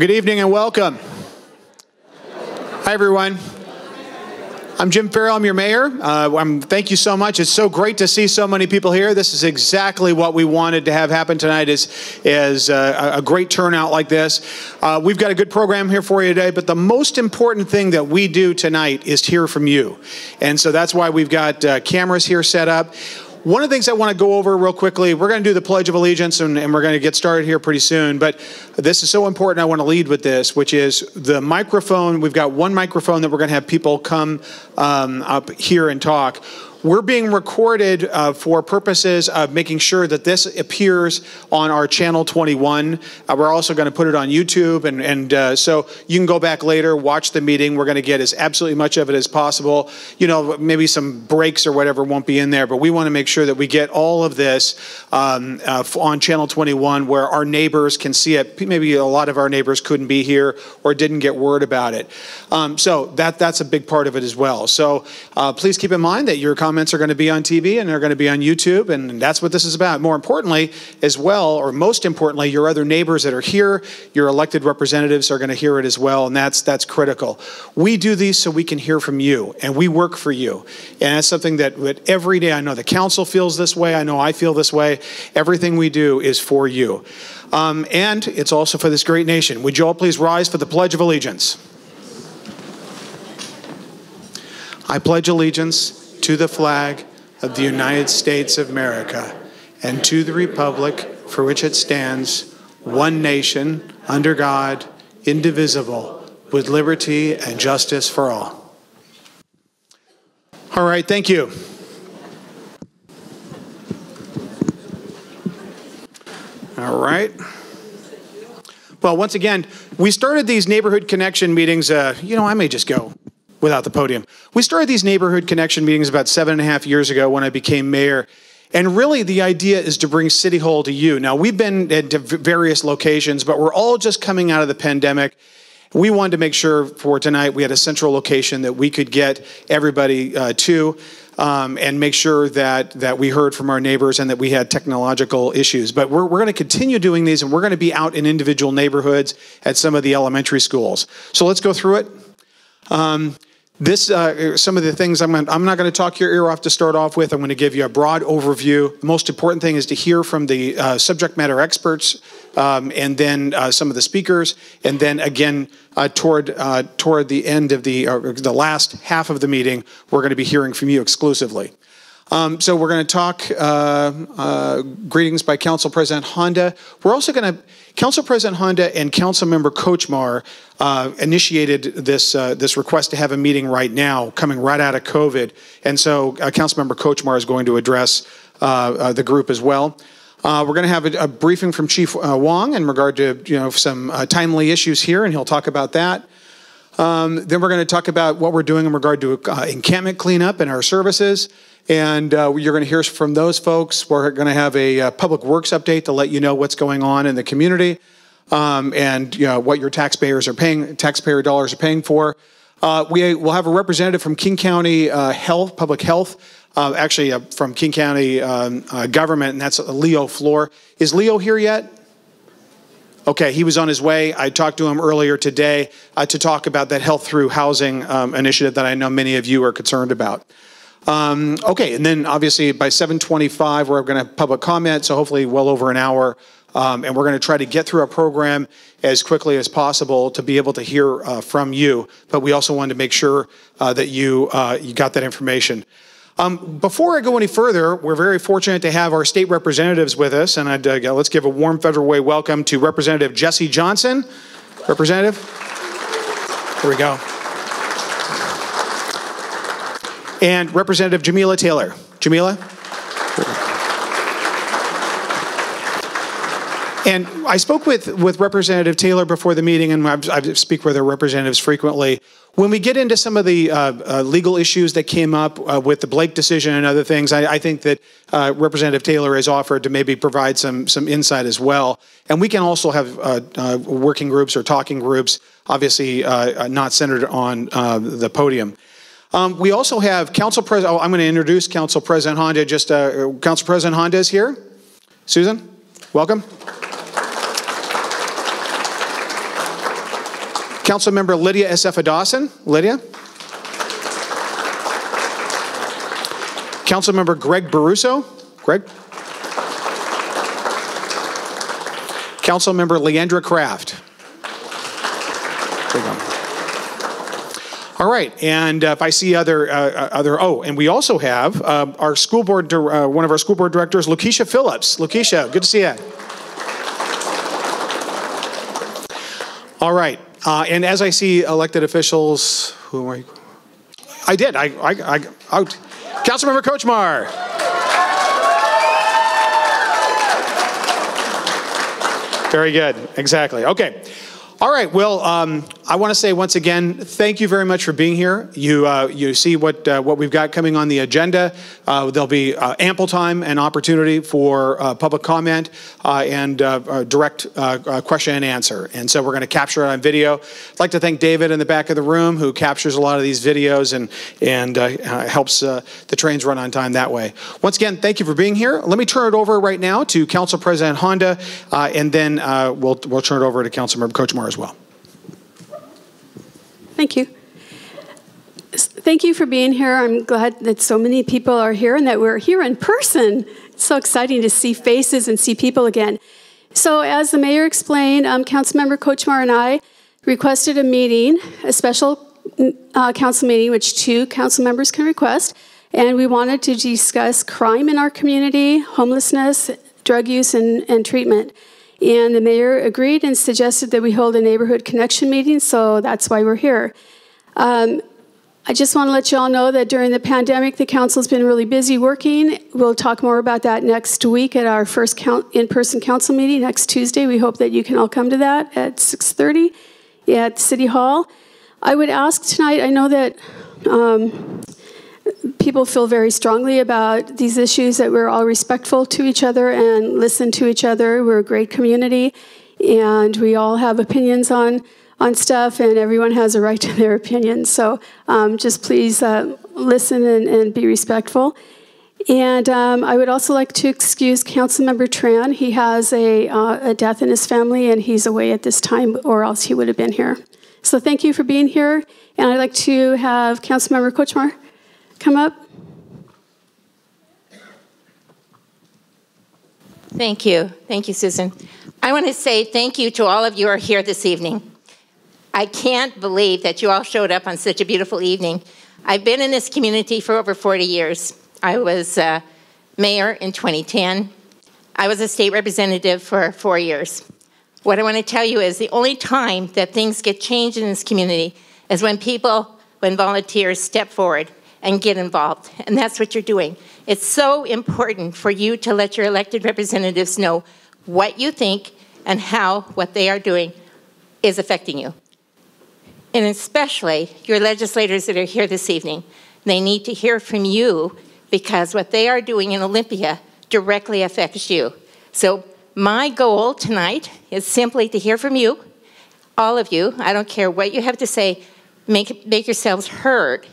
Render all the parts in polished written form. Well, good evening and welcome. Hi, everyone. I'm Jim Ferrell. I'm your mayor. Thank you so much. It's so great to see so many people here. This is exactly what we wanted to have happen tonight is a great turnout like this. We've got a good program here for you today, but the most important thing that we do tonight is to hear from you. And so that's why we've got cameras here set up. One of the things I want to go over real quickly, we're going to do the Pledge of Allegiance, and we're going to get started here pretty soon, but this is so important, I want to lead with this, which is the microphone. We've got one microphone that we're going to have people come up here and talk. We're being recorded for purposes of making sure that this appears on our Channel 21. We're also going to put it on YouTube, and so you can go back later, watch the meeting. We're going to get as absolutely much of it as possible. You know, maybe some breaks or whatever won't be in there, but we want to make sure that we get all of this on Channel 21 where our neighbors can see it. Maybe a lot of our neighbors couldn't be here or didn't get word about it. So that's a big part of it as well. So please keep in mind that your comments are going to be on TV and they're going to be on YouTube, and that's what this is about. More importantly, as well, or most importantly, your other neighbors that are here, your elected representatives are going to hear it as well, and that's critical. We do these so we can hear from you, and we work for you, and that's something that every day, I know the council feels this way, I know I feel this way. Everything we do is for you, and it's also for this great nation. Would you all please rise for the Pledge of Allegiance? I pledge allegiance to the flag of the United States of America and to the republic for which it stands, one nation, under God, indivisible, with liberty and justice for all. All right, thank you. All right. Well, once again, we started these neighborhood connection meetings, you know, I may just go without the podium. We started these neighborhood connection meetings about 7.5 years ago when I became mayor. And really the idea is to bring City Hall to you. Now we've been at various locations, but we're all just coming out of the pandemic. We wanted to make sure for tonight we had a central location that we could get everybody to and make sure that we heard from our neighbors and that we had technological issues. But we're going to continue doing these, and we're going to be out in individual neighborhoods at some of the elementary schools. So let's go through it. Some of the things I'm not going to talk your ear off to start off with. I'm going to give you a broad overview. The most important thing is to hear from the subject matter experts, and then some of the speakers, and then again toward the end of the last half of the meeting, we're going to be hearing from you exclusively. So we're going to talk greetings by Council President Honda. We're also going to, Council President Honda and Council Member Kochmar initiated this request to have a meeting right now, coming right out of COVID. And so Council Member Kochmar is going to address the group as well. We're going to have a briefing from Chief Hwang in regard to some timely issues here, and he'll talk about that. Then we're going to talk about what we're doing in regard to encampment cleanup and our services. And you're going to hear from those folks. We're going to have a public works update to let you know what's going on in the community, and what your taxpayer dollars are paying for. We will have a representative from King County Public Health, actually from King County Government, and that's Leo Flor. Is Leo here yet? Okay, he was on his way. I talked to him earlier today to talk about that Health Through Housing initiative that I know many of you are concerned about. Okay, and then obviously by 7:25 we're going to have public comment, so hopefully well over an hour, and we're going to try to get through our program as quickly as possible to be able to hear from you, but we also wanted to make sure that you got that information. Before I go any further, we're very fortunate to have our state representatives with us, and let's give a warm Federal Way welcome to Representative Jesse Johnson. Representative, here we go. And Representative Jamila Taylor. Jamila? And I spoke with Representative Taylor before the meeting, and I speak with her representatives frequently. When we get into some of the legal issues that came up with the Blake decision and other things, I think that Representative Taylor has offered to maybe provide some insight as well. And we can also have working groups or talking groups, obviously not centered on the podium. We also have Council President, I'm going to introduce Council President Honda. Council President Honda is here. Susan, welcome. Council Member Lydia Assefa-Dawson. Lydia. Council Member Greg Baruso. Greg. Council Member Leandra Kraft. All right, and if I see other, and we also have our school board, one of our school board directors, Lukisha Phillips. Lukisha, good to see you. All right, and as I see elected officials, who are you? I did, I Councilmember Kochmar. Very good, exactly, okay. All right, well, I want to say once again, thank you very much for being here. You, you see what we've got coming on the agenda. There'll be ample time and opportunity for public comment and direct question and answer. And so we're going to capture it on video. I'd like to thank David in the back of the room who captures a lot of these videos and helps the trains run on time that way. Once again, thank you for being here. Let me turn it over right now to Council President Honda, and then we'll turn it over to Councilmember Kochmar as well. Thank you. Thank you for being here. I'm glad that so many people are here and that we're here in person. It's so exciting to see faces and see people again. So as the mayor explained, Councilmember Kochmar and I requested a meeting, a special council meeting, which two council members can request. And we wanted to discuss crime in our community, homelessness, drug use, and treatment. And the mayor agreed and suggested that we hold a neighborhood connection meeting, so that's why we're here. I just want to let you all know that during the pandemic, the council's been really busy working. We'll talk more about that next week at our first in-person council meeting next Tuesday. We hope that you can all come to that at 6:30 at City Hall. I would ask tonight, I know that people feel very strongly about these issues, that we're all respectful to each other and listen to each other. We're a great community, and we all have opinions on stuff, and everyone has a right to their opinion. So just please listen and be respectful. And I would also like to excuse Council Member Tran. He has a death in his family, and he's away at this time, or else he would have been here. So thank you for being here, and I'd like to have Council Member Kochmar come up. Thank you. Thank you, Susan. I want to say thank you to all of you who are here this evening. I can't believe that you all showed up on such a beautiful evening. I've been in this community for over 40 years. I was mayor in 2010. I was a state representative for 4 years. What I want to tell you is the only time that things get changed in this community is when people, when volunteers step forward and get involved, and that's what you're doing. It's so important for you to let your elected representatives know what you think and how what they are doing is affecting you. And especially your legislators that are here this evening, they need to hear from you because what they are doing in Olympia directly affects you. So my goal tonight is simply to hear from you, all of you. I don't care what you have to say, make yourselves heard,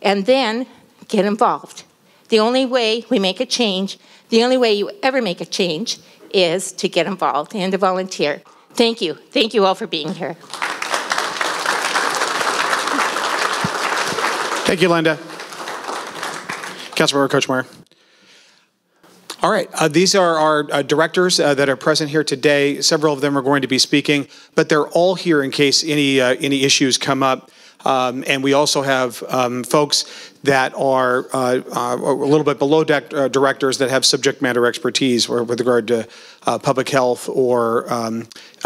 and then get involved. The only way we make a change, the only way you ever make a change, is to get involved and to volunteer. Thank you. Thank you all for being here. Thank you, Linda. Councilmember Kochmar. All right, these are our directors that are present here today. Several of them are going to be speaking, but they're all here in case any issues come up. And we also have folks that are a little bit below deck directors that have subject matter expertise with regard to public health or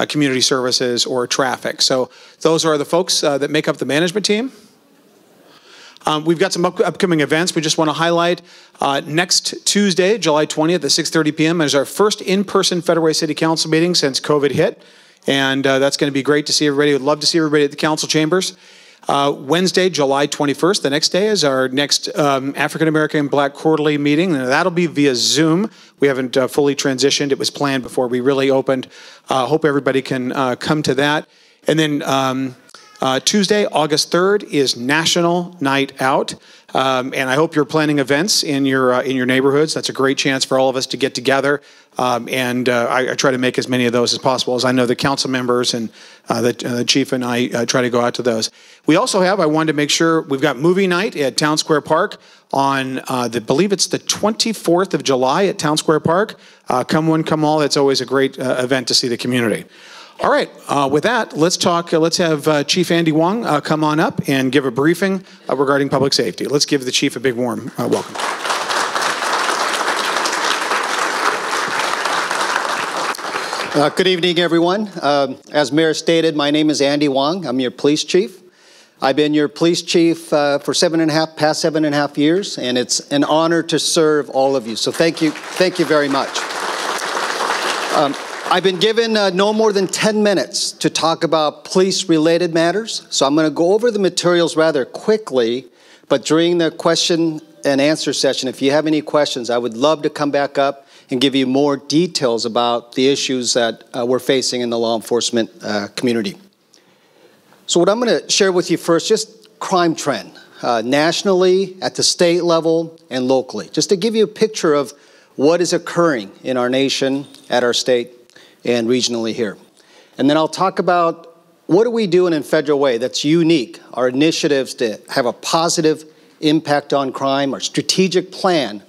community services or traffic. So those are the folks that make up the management team. We've got some upcoming events. We just want to highlight next Tuesday, July 20th at 6:30 p.m. is our first in-person Federal City Council meeting since COVID hit. And that's going to be great to see everybody. We'd love to see everybody at the council chambers. Wednesday, July 21st, the next day, is our next African American Black Quarterly meeting. And that'll be via Zoom. We haven't fully transitioned. It was planned before we really opened. Hope everybody can come to that. And then Tuesday, August 3rd, is National Night Out. And I hope you're planning events in your neighborhoods. That's a great chance for all of us to get together. I try to make as many of those as possible, as I know the council members and the chief and I try to go out to those. We also have, I wanted to make sure, we've got movie night at Town Square Park on, I believe it's the 24th of July at Town Square Park. Come one, come all. That's always a great event to see the community. All right, with that, let's talk, let's have Chief Andy Wong come on up and give a briefing regarding public safety. Let's give the chief a big warm welcome. Good evening, everyone. As Mayor stated, my name is Andy Wong. I'm your police chief. I've been your police chief for past seven and a half years, and it's an honor to serve all of you. So thank you very much. I've been given no more than 10 minutes to talk about police-related matters, so I'm going to go over the materials rather quickly, but during the question and answer session, if you have any questions, I would love to come back up and give you more details about the issues that we're facing in the law enforcement community. So what I'm going to share with you first, just crime trend, nationally, at the state level, and locally, just to give you a picture of what is occurring in our nation, at our state, and regionally here. And then I'll talk about what are we doing in Federal Way that's unique, our initiatives to have a positive impact on crime, our strategic plan,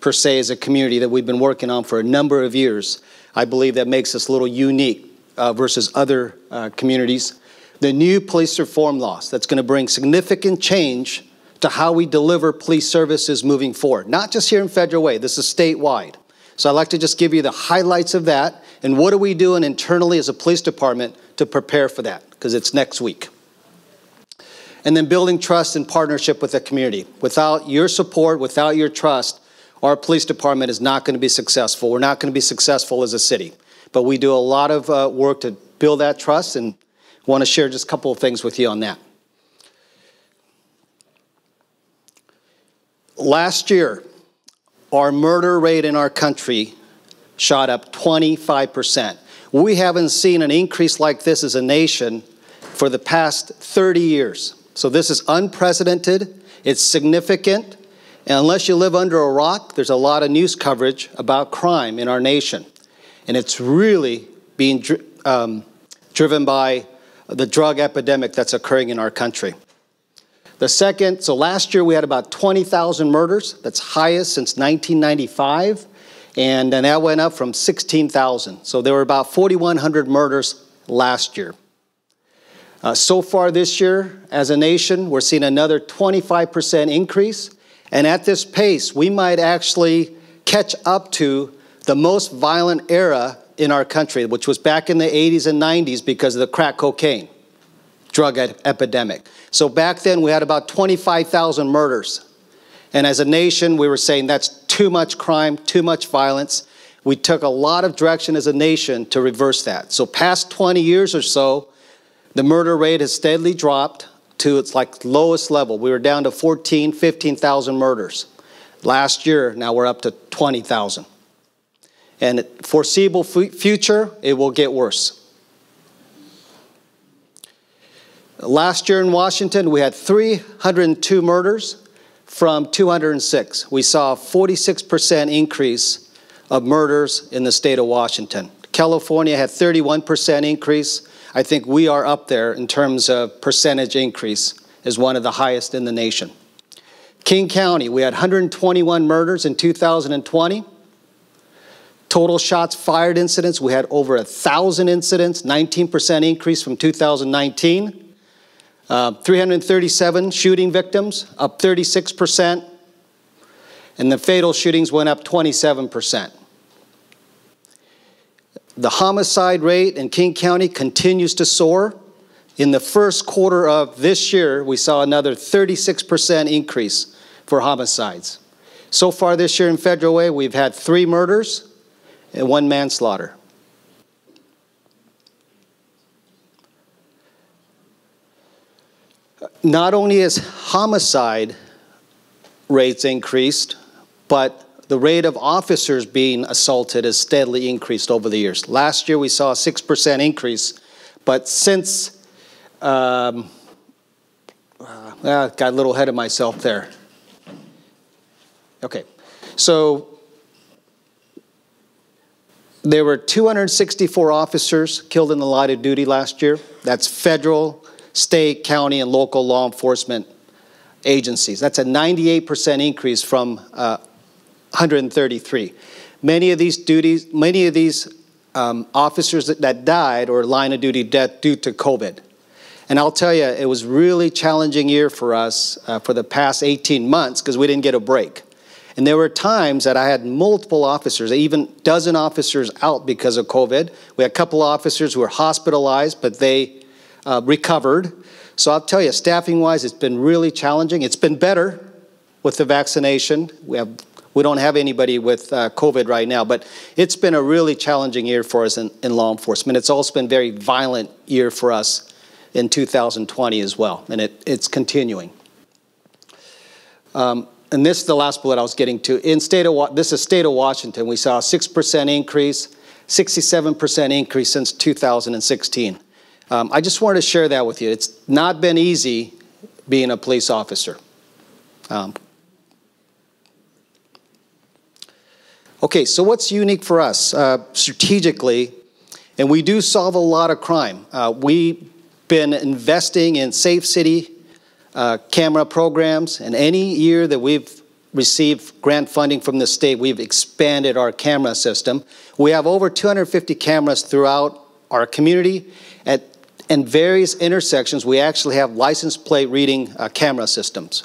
per se, as a community that we've been working on for a number of years. I believe that makes us a little unique versus other communities. The new police reform laws that's going to bring significant change to how we deliver police services moving forward, not just here in Federal Way, this is statewide. So I'd like to just give you the highlights of that and what are we doing internally as a police department to prepare for that, because it's next week. And then building trust and partnership with the community. Without your support, without your trust, our police department is not going to be successful. We're not going to be successful as a city. But we do a lot of work to build that trust, and want to share just a couple of things with you on that. Last year, our murder rate in our country shot up 25%. We haven't seen an increase like this as a nation for the past 30 years. So this is unprecedented, it's significant, and unless you live under a rock, there's a lot of news coverage about crime in our nation. And it's really being driven by the drug epidemic that's occurring in our country. The second, so last year we had about 20,000 murders, that's highest since 1995. And then that went up from 16,000. So there were about 4,100 murders last year. So far this year, as a nation, we're seeing another 25% increase. And at this pace, we might actually catch up to the most violent era in our country, which was back in the 80s and 90s because of the crack cocaine drug epidemic. So back then, we had about 25,000 murders. And as a nation, we were saying that's too much crime, too much violence. We took a lot of direction as a nation to reverse that. So past 20 years or so, the murder rate has steadily dropped to its like lowest level. We were down to 14, 15,000 murders. Last year, now we're up to 20,000. And foreseeable future, it will get worse. Last year in Washington, we had 302 murders. From 206, we saw a 46% increase of murders in the state of Washington. California had 31% increase. I think we are up there in terms of percentage increase as one of the highest in the nation. King County, we had 121 murders in 2020. Total shots fired incidents, we had over 1,000 incidents, 19% increase from 2019. 337 shooting victims, up 36%, and the fatal shootings went up 27%. The homicide rate in King County continues to soar. In the first quarter of this year, we saw another 36% increase for homicides. So far this year in Federal Way, we've had 3 murders and 1 manslaughter. Not only has homicide rates increased, but the rate of officers being assaulted has steadily increased over the years. Last year we saw a 6% increase, but since, I got a little ahead of myself there. Okay, so there were 264 officers killed in the line of duty last year. That's federal, state, county, and local law enforcement agencies. That's a 98% increase from 133. Many of these duties, many of these officers that died or line of duty death due to COVID. And I'll tell you, it was really challenging year for us for the past 18 months because we didn't get a break. And there were times that I had multiple officers, even dozen officers out because of COVID. We had a couple officers who were hospitalized, but they recovered. So I'll tell you, staffing-wise, it's been really challenging. It's been better with the vaccination. We don't have anybody with COVID right now, but it's been a really challenging year for us in law enforcement. It's also been a very violent year for us in 2020 as well, and it's continuing. And this is the last bullet I was getting to. This is state of Washington. We saw a 6% increase, 67% increase since 2016. I just wanted to share that with you. It's not been easy being a police officer. Okay, so what's unique for us strategically, and we do solve a lot of crime. We've been investing in Safe City camera programs, and any year that we've received grant funding from the state, we've expanded our camera system. We have over 250 cameras throughout our community and various intersections. We actually have license plate reading camera systems.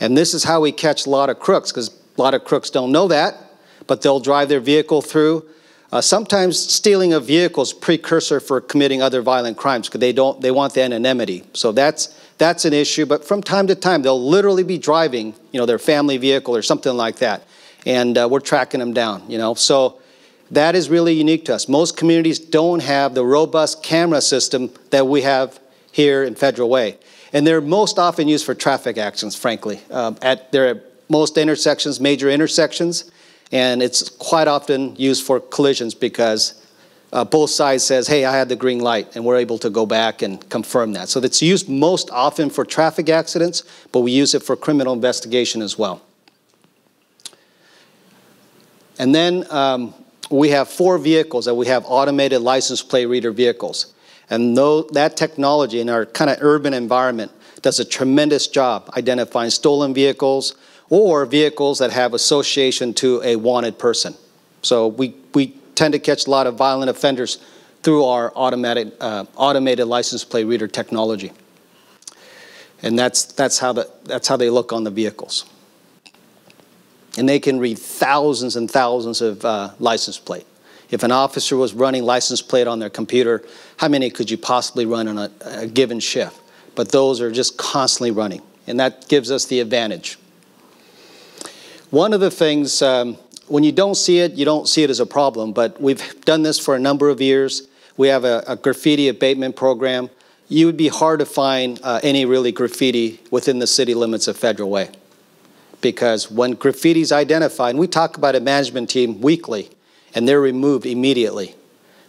And this is how we catch a lot of crooks, because a lot of crooks don't know that, but they'll drive their vehicle through. Sometimes stealing a vehicle is precursor for committing other violent crimes because they want the anonymity. So that's an issue, but from time to time, they'll literally be driving, their family vehicle or something like that. And we're tracking them down, So that is really unique to us. Most communities don't have the robust camera system that we have here in Federal Way. And they're most often used for traffic actions, frankly. They're at most intersections, major intersections. And it's quite often used for collisions because both sides says, hey, I had the green light, and we're able to go back and confirm that. So it's used most often for traffic accidents, but we use it for criminal investigation as well. And then we have 4 vehicles that we have automated license plate reader vehicles. And that technology in our kind of urban environment does a tremendous job identifying stolen vehicles, or vehicles that have association to a wanted person. So we tend to catch a lot of violent offenders through our automated license plate reader technology. And that's how they look on the vehicles. And they can read thousands and thousands of license plate. If an officer was running license plate on their computer, how many could you possibly run on a given shift? But those are just constantly running. And that gives us the advantage. One of the things, when you don't see it as a problem, but we've done this for a number of years. We have a graffiti abatement program. You would be hard to find any really graffiti within the city limits of Federal Way. Because when graffiti is identified, and we talk about a management team weekly, and they're removed immediately.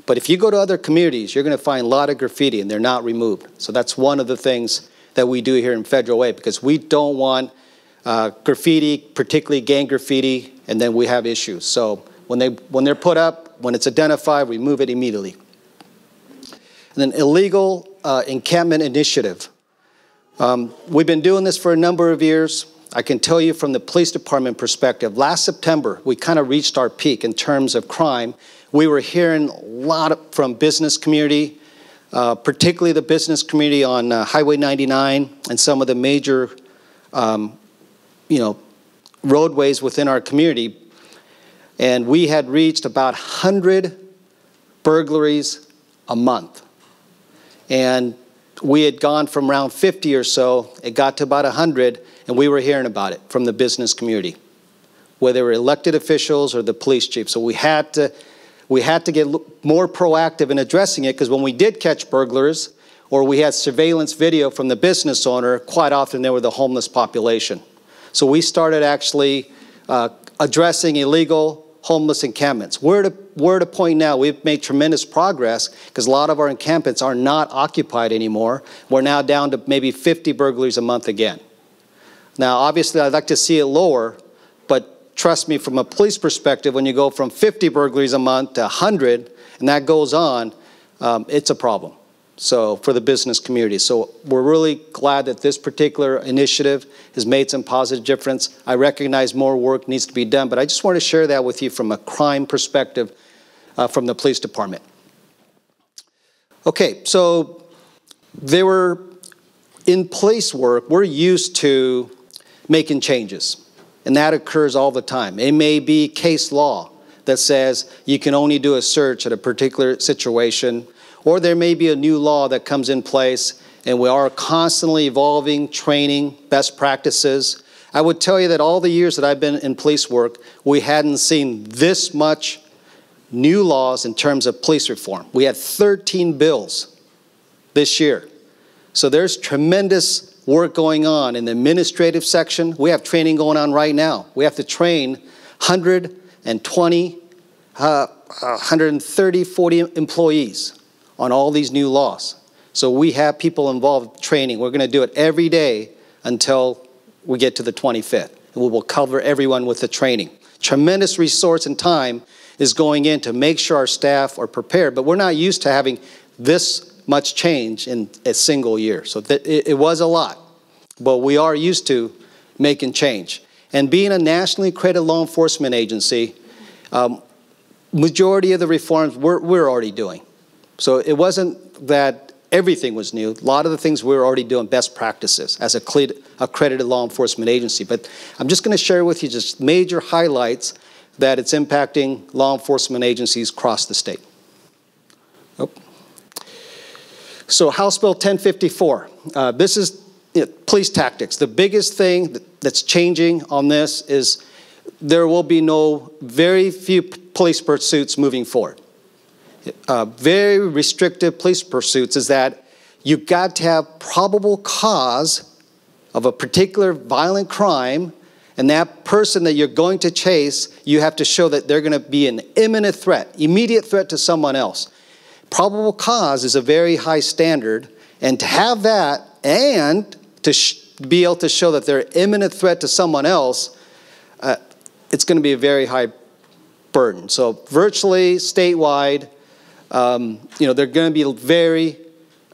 But if you go to other communities, you're going to find a lot of graffiti, and they're not removed. So that's one of the things that we do here in Federal Way, because we don't want graffiti, particularly gang graffiti, and then we have issues. So when they're put up, when it's identified, we move it immediately. And then illegal encampment initiative. We've been doing this for a number of years. I can tell you from the police department perspective, last September, we kind of reached our peak in terms of crime. We were hearing a lot from business community, particularly the business community on Highway 99 and some of the major roadways within our community. And we had reached about 100 burglaries a month. And we had gone from around 50 or so, it got to about 100, and we were hearing about it from the business community, whether they were elected officials or the police chief. So we had to get more proactive in addressing it, because when we did catch burglars, or we had surveillance video from the business owner, quite often they were the homeless population. So we started actually addressing illegal homeless encampments. We're at a point now, we've made tremendous progress because a lot of our encampments are not occupied anymore. We're now down to maybe 50 burglaries a month again. Now, obviously, I'd like to see it lower, but trust me, from a police perspective, when you go from 50 burglaries a month to 100, and that goes on, it's a problem. So for the business community. So we're really glad that this particular initiative has made some positive difference. I recognize more work needs to be done, but I just want to share that with you from a crime perspective from the police department. Okay, so they were in police work, we're used to making changes, and that occurs all the time. It may be case law that says you can only do a search at a particular situation, or there may be a new law that comes in place, and we are constantly evolving, training, best practices. I would tell you that all the years that I've been in police work, we hadn't seen this much new laws in terms of police reform. We had 13 bills this year. So there's tremendous work going on in the administrative section. We have training going on right now. We have to train 140 employees on all these new laws. So we have people involved training. We're going to do it every day until we get to the 25th. And we will cover everyone with the training. Tremendous resource and time is going in to make sure our staff are prepared, but we're not used to having this much change in a single year. So it was a lot, but we are used to making change. And being a nationally accredited law enforcement agency, majority of the reforms we're already doing. So it wasn't that everything was new. A lot of the things we were already doing, best practices as a accredited law enforcement agency. But I'm just going to share with you just major highlights that it's impacting law enforcement agencies across the state. Oh. So House Bill 1054. This is police tactics. The biggest thing that's changing on this is there will be very few police pursuits moving forward. Very restrictive police pursuits is that you've got to have probable cause of a particular violent crime, and that person that you're going to chase, you have to show that they're going to be an imminent threat, immediate threat to someone else. Probable cause is a very high standard, and to have that and to be able to show that they're an imminent threat to someone else, it's going to be a very high burden. So virtually statewide, there are going to be very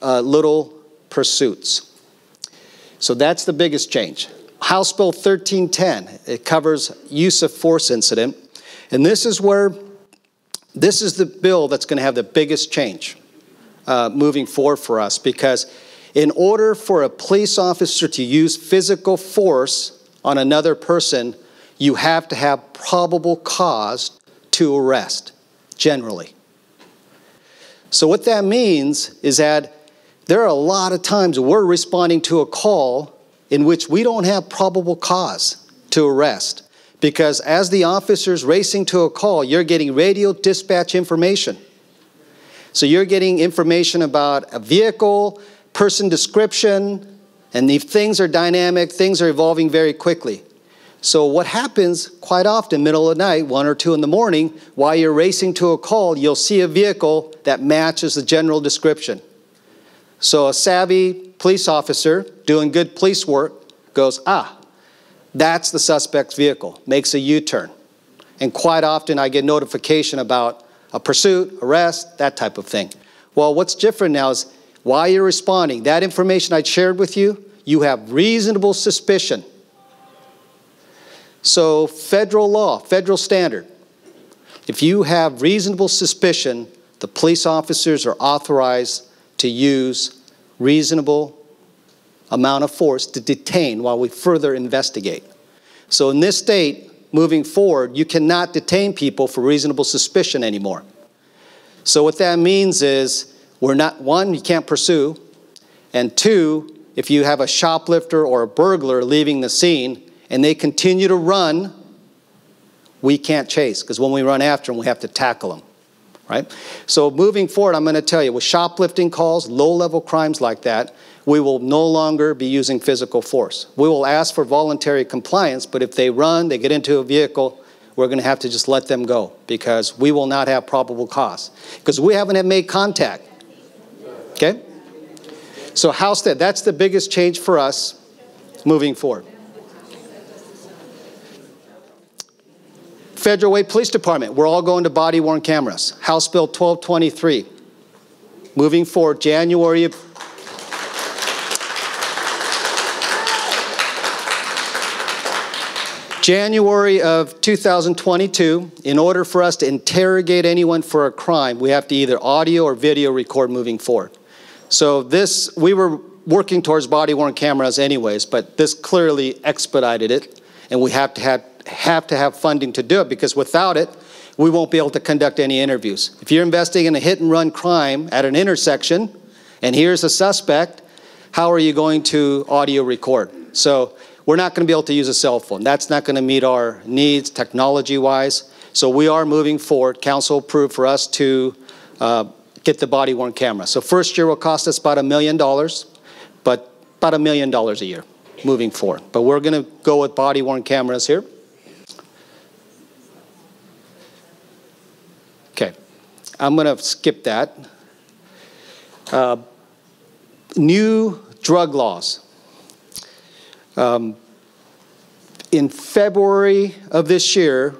little pursuits. So that's the biggest change. House Bill 1310, it covers use of force incident. And this is the bill that's going to have the biggest change moving forward for us, because in order for a police officer to use physical force on another person, you have to have probable cause to arrest, generally. So what that means is that there are a lot of times we're responding to a call in which we don't have probable cause to arrest, because as the officer's racing to a call, you're getting radio dispatch information. So you're getting information about a vehicle, person description, and these things are dynamic, things are evolving very quickly. So what happens quite often, middle of the night, 1 or 2 in the morning, while you're racing to a call, you'll see a vehicle that matches the general description. So a savvy police officer doing good police work goes, ah, that's the suspect's vehicle, makes a U-turn. And quite often I get notification about a pursuit, arrest, that type of thing. Well, what's different now is while you're responding, that information I shared with you, you have reasonable suspicion. So federal law, federal standard, if you have reasonable suspicion, the police officers are authorized to use reasonable amount of force to detain while we further investigate. So in this state, moving forward, you cannot detain people for reasonable suspicion anymore. So what that means is we're not, one, you can't pursue, and two, if you have a shoplifter or a burglar leaving the scene, and they continue to run, we can't chase, because when we run after them, we have to tackle them, right? So moving forward, I'm going to tell you, with shoplifting calls, low-level crimes like that, we will no longer be using physical force. We will ask for voluntary compliance, but if they run, they get into a vehicle, we're going to have to just let them go, because we will not have probable cause, because we haven't made contact, okay? So House, that's the biggest change for us moving forward. Federal Way Police Department, we're all going to body-worn cameras. House Bill 1223, moving forward January of... January of 2022, in order for us to interrogate anyone for a crime, we have to either audio or video record moving forward. So this, we were working towards body-worn cameras anyways, but this clearly expedited it, and we have to have funding to do it, because without it, we won't be able to conduct any interviews. If you're investigating in a hit-and-run crime at an intersection, and here's a suspect, how are you going to audio record? So we're not going to be able to use a cell phone. That's not going to meet our needs technology-wise. So we are moving forward. Council approved for us to get the body-worn camera. So first year will cost us about $1 million, but about $1 million a year moving forward. But we're going to go with body-worn cameras here. Okay, I'm going to skip that. New drug laws. In February of this year,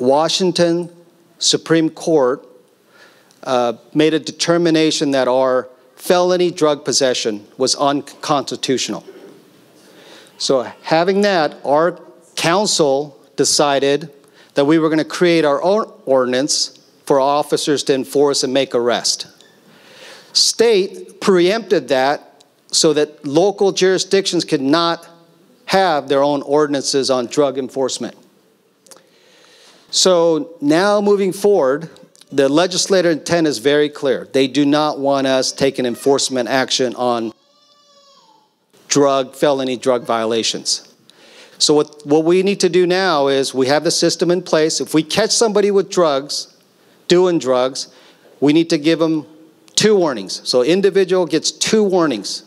Washington Supreme Court made a determination that our felony drug possession was unconstitutional. So having that, our council decided that we were going to create our own ordinance for our officers to enforce and make arrest. State preempted that, so that local jurisdictions could not have their own ordinances on drug enforcement. So now moving forward, the legislator intent is very clear. They do not want us taking enforcement action on felony drug violations. So what we need to do now is we have the system in place. If we catch somebody with drugs, doing drugs, we need to give them 2 warnings. So individual gets 2 warnings.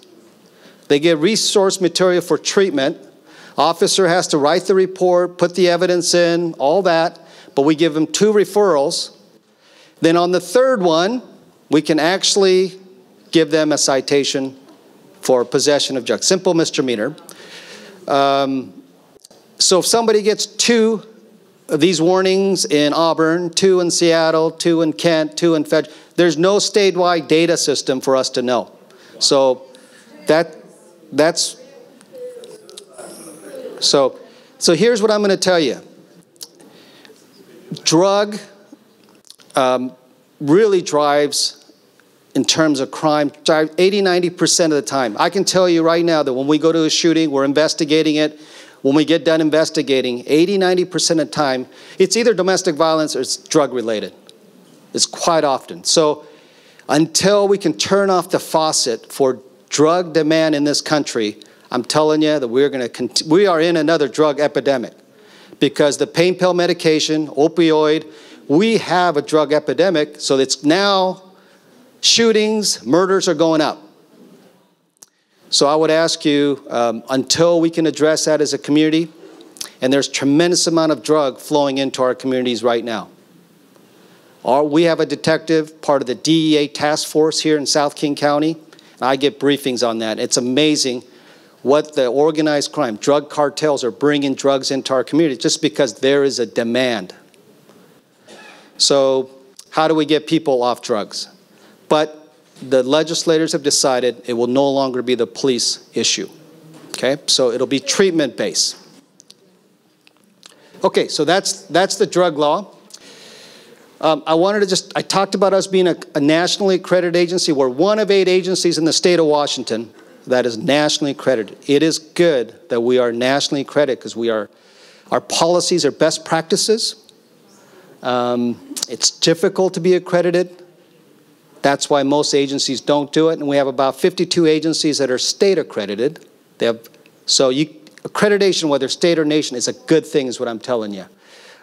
They get resource material for treatment. Officer has to write the report, put the evidence in, all that, but we give them 2 referrals. Then on the 3rd one, we can actually give them a citation for possession of drugs, simple misdemeanor. So if somebody gets 2 of these warnings in Auburn, 2 in Seattle, 2 in Kent, 2 in Federal, there's no statewide data system for us to know. So so here's what I'm going to tell you. Drug really drives, in terms of crime, 80–90% of the time. I can tell you right now that when we go to a shooting, we're investigating it. When we get done investigating, 80–90% of the time, it's either domestic violence or it's drug-related. It's quite often. So until we can turn off the faucet for drug demand in this country, I'm telling you that we're going to we are in another drug epidemic, because the pain pill medication, opioid, we have a drug epidemic. So it's now shootings, murders are going up. So I would ask you, until we can address that as a community, and there's tremendous amount of drug flowing into our communities right now. We have a detective, part of the DEA task force here in South King County. I get briefings on that. It's amazing what the organized crime, drug cartels, are bringing drugs into our community just because there is a demand. So how do we get people off drugs? But the legislators have decided it will no longer be the police issue. Okay, so it'll be treatment-based. Okay, so that's the drug law. I wanted to just, I talked about us being a nationally accredited agency. We're 1 of 8 agencies in the state of Washington that is nationally accredited. It is good that we are nationally accredited, because we are, our policies are best practices. It's difficult to be accredited. That's why most agencies don't do it. And we have about 52 agencies that are state accredited. They have, so you, accreditation, whether state or nation, is a good thing, is what I'm telling you.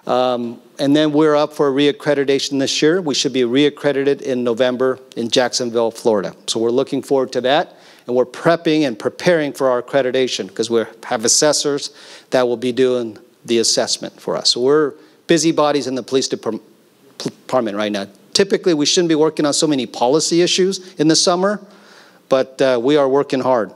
And then we're up for reaccreditation this year. We should be reaccredited in November in Jacksonville, Florida. So we're looking forward to that, and we're prepping and preparing for our accreditation, because we have assessors that will be doing the assessment for us. So we're busybodies in the police department right now. Typically, we shouldn't be working on so many policy issues in the summer, but we are working hard.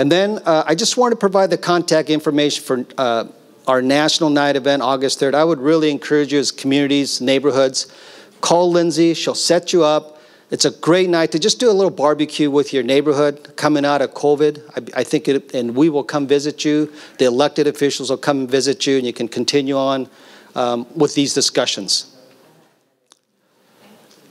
And then I just want to provide the contact information for our national night event, August 3rd, I would really encourage you as communities, neighborhoods, call Lindsay, she'll set you up. It's a great night to just do a little barbecue with your neighborhood coming out of COVID. I think, and we will come visit you. The elected officials will come and visit you, and you can continue on with these discussions.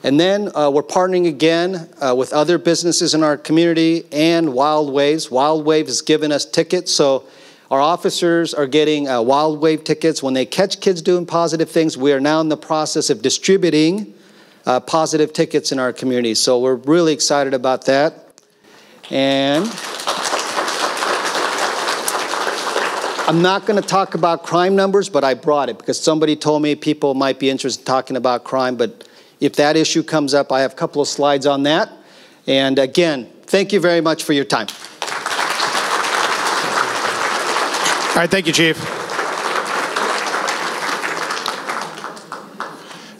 And then we're partnering again with other businesses in our community and Wild Waves. Wild Wave has given us tickets, so our officers are getting Wild Wave tickets. When they catch kids doing positive things, we are now in the process of distributing positive tickets in our community. So we're really excited about that. And I'm not going to talk about crime numbers, but I brought it because somebody told me people might be interested in talking about crime. But if that issue comes up, I have a couple of slides on that. And again, thank you very much for your time. All right, thank you, Chief.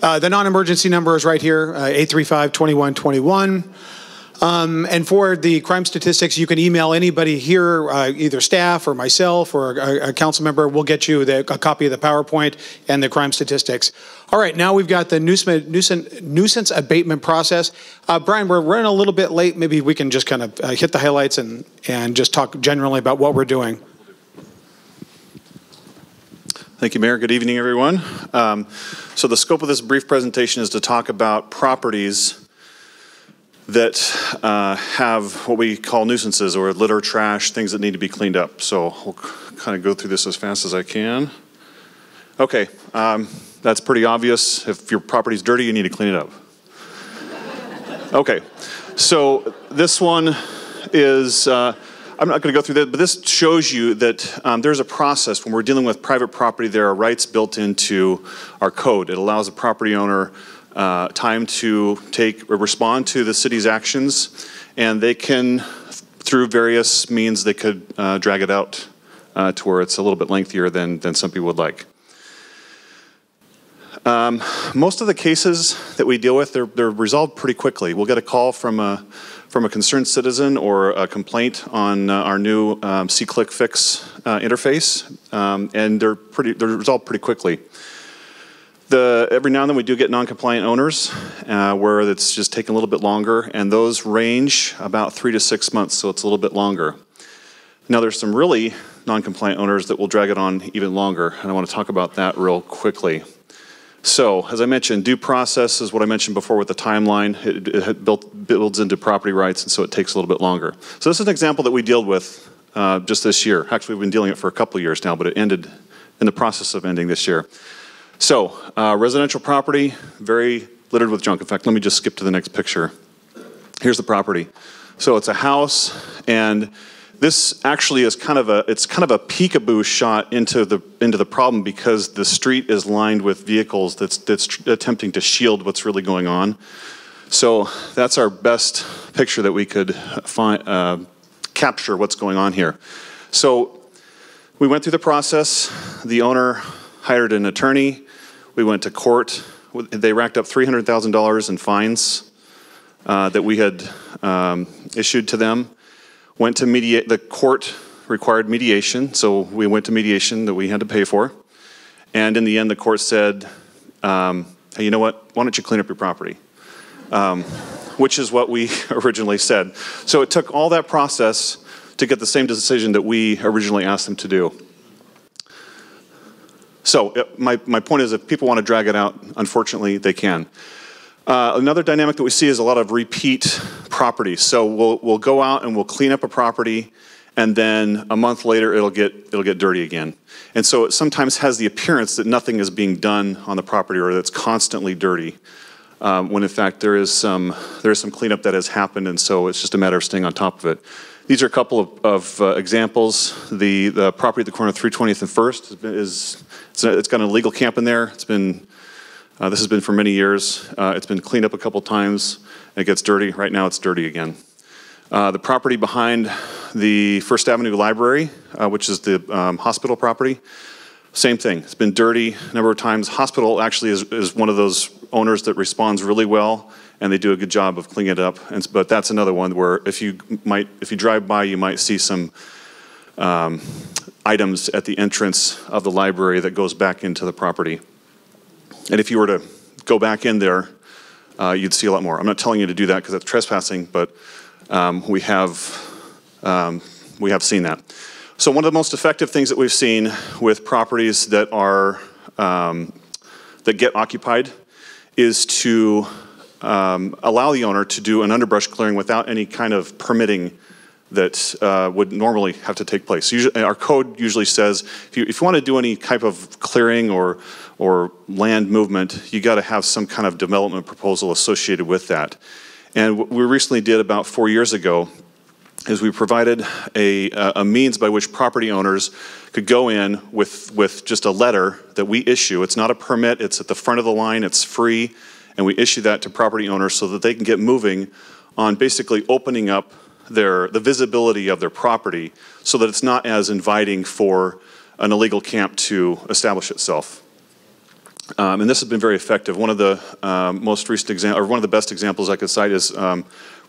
The non-emergency number is right here, 835-2121. And for the crime statistics, you can email anybody here, either staff or myself or a council member. We'll get you a copy of the PowerPoint and the crime statistics. All right, now we've got the nuisance abatement process. Brian, we're running a little bit late. Maybe we can just kind of hit the highlights and just talk generally about what we're doing. Thank you, Mayor. Good evening, everyone. So the scope of this brief presentation is to talk about properties that have what we call nuisances or litter, trash, things that need to be cleaned up. So I'll kind of go through this as fast as I can. Okay, that's pretty obvious. If your property's dirty, you need to clean it up. Okay, so this one is, I'm not going to go through that, but this shows you that there's a process when we're dealing with private property. There are rights built into our code. It allows a property owner time to take or respond to the city's actions, and they can, through various means, they could drag it out to where it's a little bit lengthier than some people would like. Most of the cases that we deal with, they're resolved pretty quickly. We'll get a call from a concerned citizen or a complaint on our new C-Click Fix interface, and they're resolved pretty quickly. Every now and then we do get non-compliant owners where it's just taking a little bit longer, and those range about 3 to 6 months, so it's a little bit longer. Now there's some really non-compliant owners that will drag it on even longer, and I want to talk about that real quickly. So, as I mentioned, due process is what I mentioned before with the timeline. It builds into property rights, and so it takes a little bit longer. So this is an example that we dealt with just this year. Actually, we've been dealing it for a couple of years now, but it ended in the process of ending this year. So, residential property, very littered with junk. In fact, let me just skip to the next picture. Here's the property. So it's a house, and this actually is kind of a peekaboo shot into the problem because the street is lined with vehicles that's attempting to shield what's really going on. So that's our best picture that we could find, capture what's going on here. So we went through the process. The owner hired an attorney. We went to court. They racked up $300,000 in fines that we had issued to them. Went to mediate, the court required mediation, so we went to mediation that we had to pay for. And in the end, the court said, hey, you know what, why don't you clean up your property? Which is what we originally said. So it took all that process to get the same decision that we originally asked them to do. So my point is, if people want to drag it out, unfortunately, they can. Another dynamic that we see is a lot of repeat properties. So we'll go out and we'll clean up a property, and then a month later it'll get dirty again. And so it sometimes has the appearance that nothing is being done on the property or that's constantly dirty, when in fact there is some cleanup that has happened, and so it's just a matter of staying on top of it. These are a couple of examples. The property at the corner of 320th and 1st it's got an illegal camp in there. It's been this has been for many years. It's been cleaned up a couple times, and it gets dirty. Right now it's dirty again. The property behind the First Avenue Library, which is the hospital property, same thing. It's been dirty a number of times. Hospital actually is one of those owners that responds really well, and they do a good job of cleaning it up. But that's another one where if you drive by, you might see some items at the entrance of the library that goes back into the property. And if you were to go back in there, you'd see a lot more. I'm not telling you to do that because that's trespassing, but we have seen that. So one of the most effective things that we've seen with properties that are that get occupied is to allow the owner to do an underbrush clearing without any kind of permitting that would normally have to take place. Usually, our code usually says if you want to do any type of clearing or land movement, you got to have some kind of development proposal associated with that. And what we recently did about 4 years ago is we provided a means by which property owners could go in with just a letter that we issue. It's not a permit, it's at the front of the line, it's free, and we issue that to property owners so that they can get moving on basically opening up the visibility of their property so that it's not as inviting for an illegal camp to establish itself. And this has been very effective. One of the best examples I could cite is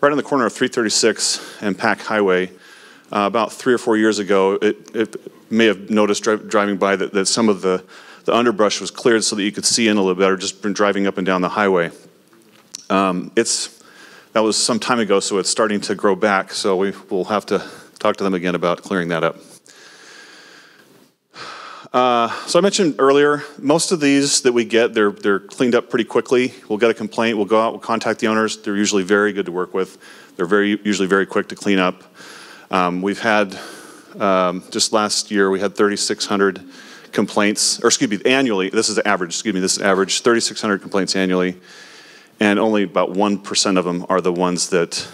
right on the corner of 336 and Pack Highway. About 3 or 4 years ago, it may have noticed driving by that some of the underbrush was cleared so that you could see in a little better, just been driving up and down the highway. That was some time ago, so it's starting to grow back, so we will have to talk to them again about clearing that up. So I mentioned earlier, most of these that we get, they're cleaned up pretty quickly. We'll get a complaint, we'll go out, we'll contact the owners. They're usually very good to work with. They're usually very quick to clean up. We've had, just last year, we had 3,600 complaints, or excuse me, annually. This is the average, excuse me, this is average, 3,600 complaints annually. And only about 1% of them are the ones that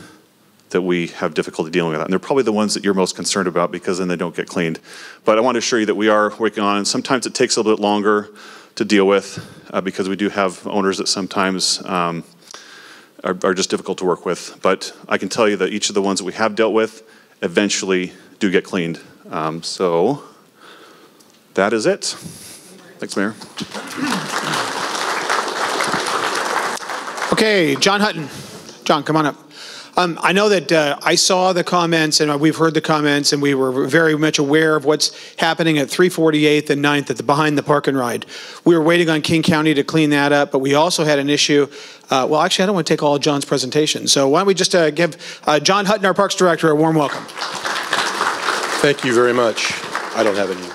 we have difficulty dealing with. And they're probably the ones that you're most concerned about because then they don't get cleaned. But I want to assure you that we are working on, and sometimes it takes a little bit longer to deal with because we do have owners that sometimes are just difficult to work with. But I can tell you that each of the ones that we have dealt with eventually do get cleaned. So that is it. Thanks, Mayor. Okay, John Hutton. John, come on up. I know that I saw the comments and we've heard the comments and we were very much aware of what's happening at 348th and 9th at behind the park and ride. We were waiting on King County to clean that up, but we also had an issue. Well, actually, I don't want to take all of John's presentation. So why don't we just give John Hutton, our Parks Director, a warm welcome. Thank you very much. I don't have any.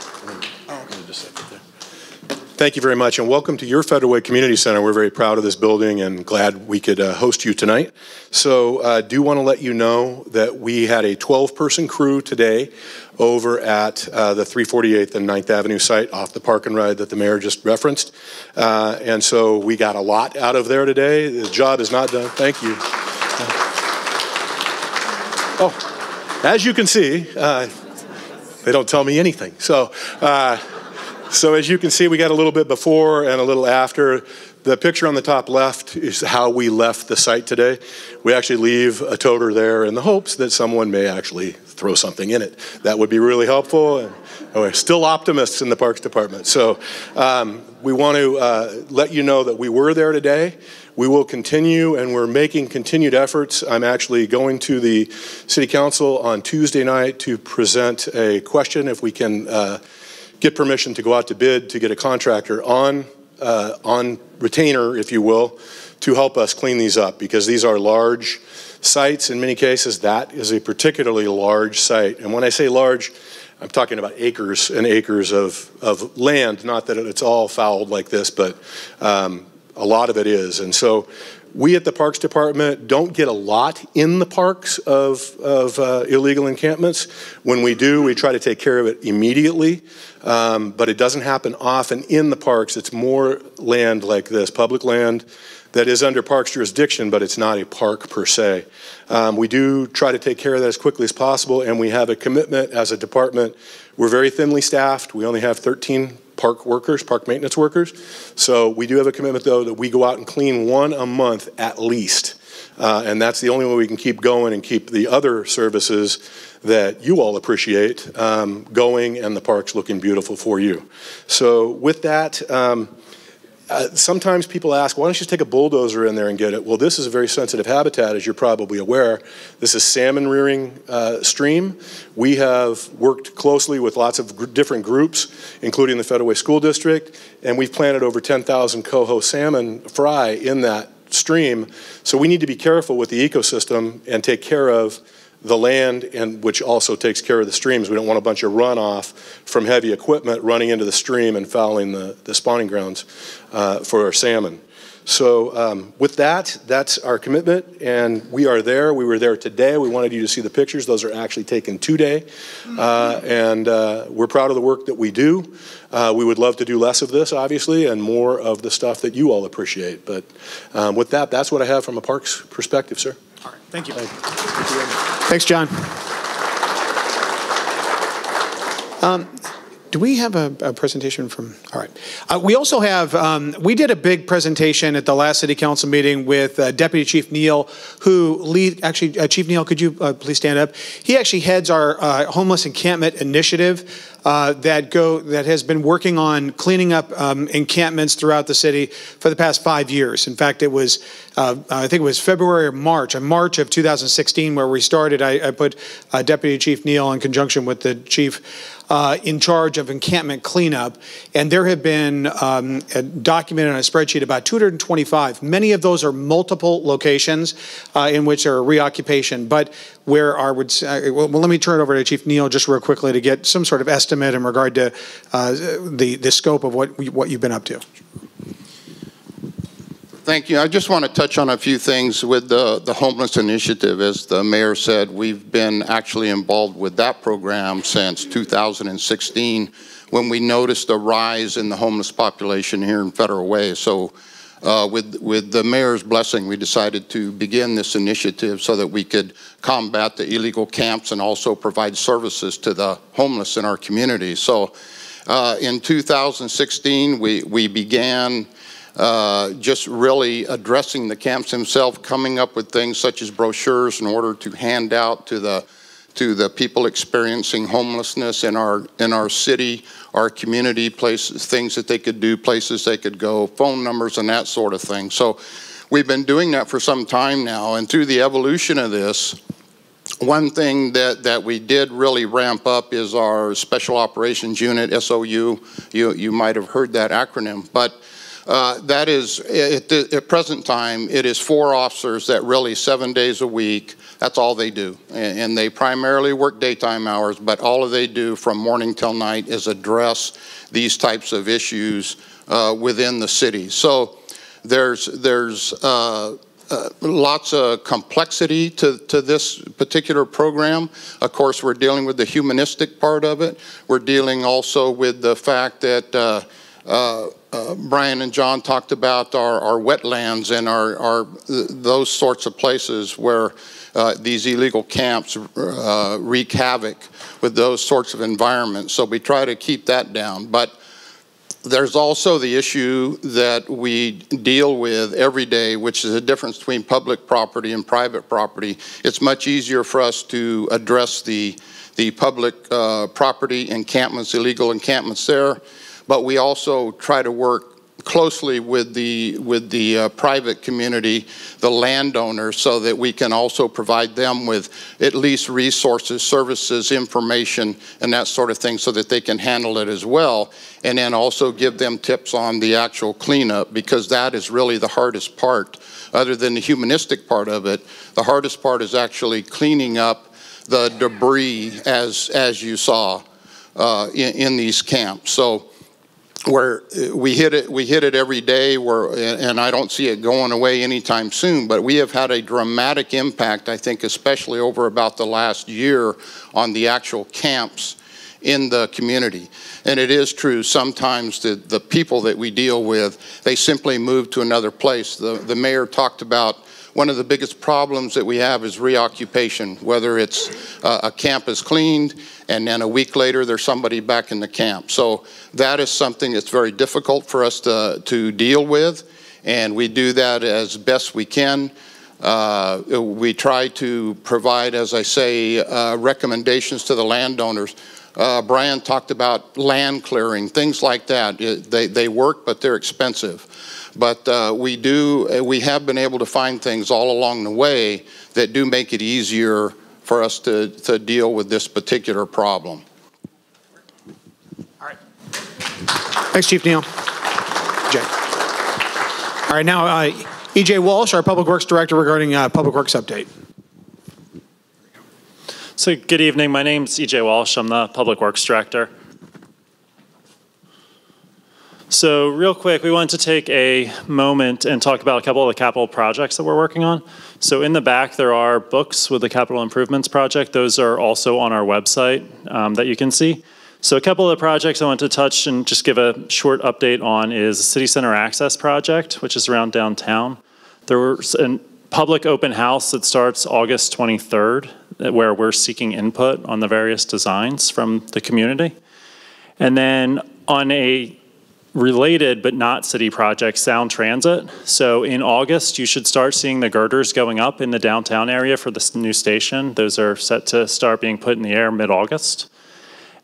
Thank you very much, and welcome to your Federal Way Community Center. We're very proud of this building and glad we could host you tonight. So I do want to let you know that we had a 12-person crew today over at the 348th and 9th Avenue site off the park and ride that the mayor just referenced. And so we got a lot out of there today. The job is not done. Thank you. As you can see, they don't tell me anything. So as you can see, we got a little bit before and a little after. The picture on the top left is how we left the site today. We actually leave a toter there in the hopes that someone may actually throw something in it. That would be really helpful. And we're still optimists in the Parks Department. So we want to let you know that we were there today. We will continue, and we're making continued efforts. I'm actually going to the City Council on Tuesday night to present a question if we can get permission to go out to bid to get a contractor on retainer, if you will, to help us clean these up, because these are large sites. In many cases, that is a particularly large site. And when I say large, I'm talking about acres and acres of land, not that it's all fouled like this, but a lot of it is. And so we at the Parks Department don't get a lot in the parks of illegal encampments. When we do, we try to take care of it immediately, but it doesn't happen often in the parks. It's more land like this, public land that is under parks jurisdiction, but it's not a park per se. We do try to take care of that as quickly as possible, and we have a commitment as a department. We're very thinly staffed. We only have 13 park workers, park maintenance workers. So we do have a commitment, though, that we go out and clean one a month at least. And that's the only way we can keep going and keep the other services that you all appreciate going and the parks looking beautiful for you. So with that, Sometimes people ask, why don't you just take a bulldozer in there and get it? Well, this is a very sensitive habitat, as you're probably aware. This is salmon rearing stream. We have worked closely with lots of different groups, including the Federal Way School District, and we've planted over 10,000 coho salmon fry in that stream. So we need to be careful with the ecosystem and take care of the land, and which also takes care of the streams. We don't want a bunch of runoff from heavy equipment running into the stream and fouling the spawning grounds for our salmon. So with that, that's our commitment, and we are there. We were there today. We wanted you to see the pictures. Those are actually taken today, and we're proud of the work that we do. We would love to do less of this, obviously, and more of the stuff that you all appreciate. But with that, that's what I have from a parks perspective, sir. All right. Thank you. Thanks, John. Do we have a presentation from, all right. We also have, we did a big presentation at the last City Council meeting with Deputy Chief Neil, who Chief Neil, could you please stand up? He actually heads our homeless encampment initiative that has been working on cleaning up encampments throughout the city for the past 5 years. In fact, it was, I think it was February or March, of 2016 where we started. I put Deputy Chief Neil in conjunction with the chief in charge of encampment cleanup. And there have been documented on a spreadsheet about 225. Many of those are multiple locations in which there are reoccupation. But where I would say, well, let me turn it over to Chief Neil just real quickly to get some sort of estimate in regard to the scope of what you've been up to. Thank you. I just want to touch on a few things with the homeless initiative. As the mayor said, we've been actually involved with that program since 2016 when we noticed a rise in the homeless population here in Federal Way. So with the mayor's blessing, we decided to begin this initiative so that we could combat the illegal camps and also provide services to the homeless in our community. So in 2016, we began just really addressing the camps himself, coming up with things such as brochures in order to hand out to the people experiencing homelessness in our city, our community, places, things that they could do, places they could go, phone numbers and that sort of thing. So we've been doing that for some time now, and through the evolution of this, one thing that we did really ramp up is our Special Operations Unit, SOU. You might have heard that acronym, but that is, at present time, it is 4 officers that really 7 days a week, that's all they do. And they primarily work daytime hours, but all they do from morning till night is address these types of issues within the city. So there's lots of complexity to this particular program. Of course, we're dealing with the humanistic part of it. We're dealing also with the fact that Brian and John talked about our wetlands and our those sorts of places where these illegal camps wreak havoc with those sorts of environments. So we try to keep that down. But there's also the issue that we deal with every day, which is the difference between public property and private property. It's much easier for us to address the public property encampments, illegal encampments there. But we also try to work closely with the private community, the landowners, so that we can also provide them with at least resources, services, information, and that sort of thing so that they can handle it as well. And then also give them tips on the actual cleanup, because that is really the hardest part. Other than the humanistic part of it, the hardest part is actually cleaning up the debris as you saw in these camps. So where we hit it every day, and I don't see it going away anytime soon, but we have had a dramatic impact, I think, especially over about the last year on the actual camps in the community. And it is true, sometimes the people that we deal with, they simply move to another place. The mayor talked about one of the biggest problems that we have is reoccupation, whether it's a camp is cleaned and then a week later there's somebody back in the camp. So that is something that's very difficult for us to deal with, and we do that as best we can. We try to provide, as I say, recommendations to the landowners. Brian talked about land clearing, things like that. They work, but they're expensive. But we have been able to find things all along the way that do make it easier for us to deal with this particular problem. All right. Thanks, Chief Neil. Jay. All right, now E.J. Walsh, our Public Works Director, regarding Public Works update. So good evening, my name's E.J. Walsh, I'm the Public Works Director. So real quick, we wanted to take a moment and talk about a couple of the capital projects that we're working on. So in the back, there are books with the capital improvements project. Those are also on our website that you can see. So a couple of the projects I want to touch and just give a short update on is the City Center Access Project, which is around downtown. There was a public open house that starts August 23rd, where we're seeking input on the various designs from the community. And then on a related but not city project, Sound Transit. So in August, you should start seeing the girders going up in the downtown area for this new station. Those are set to start being put in the air mid-August.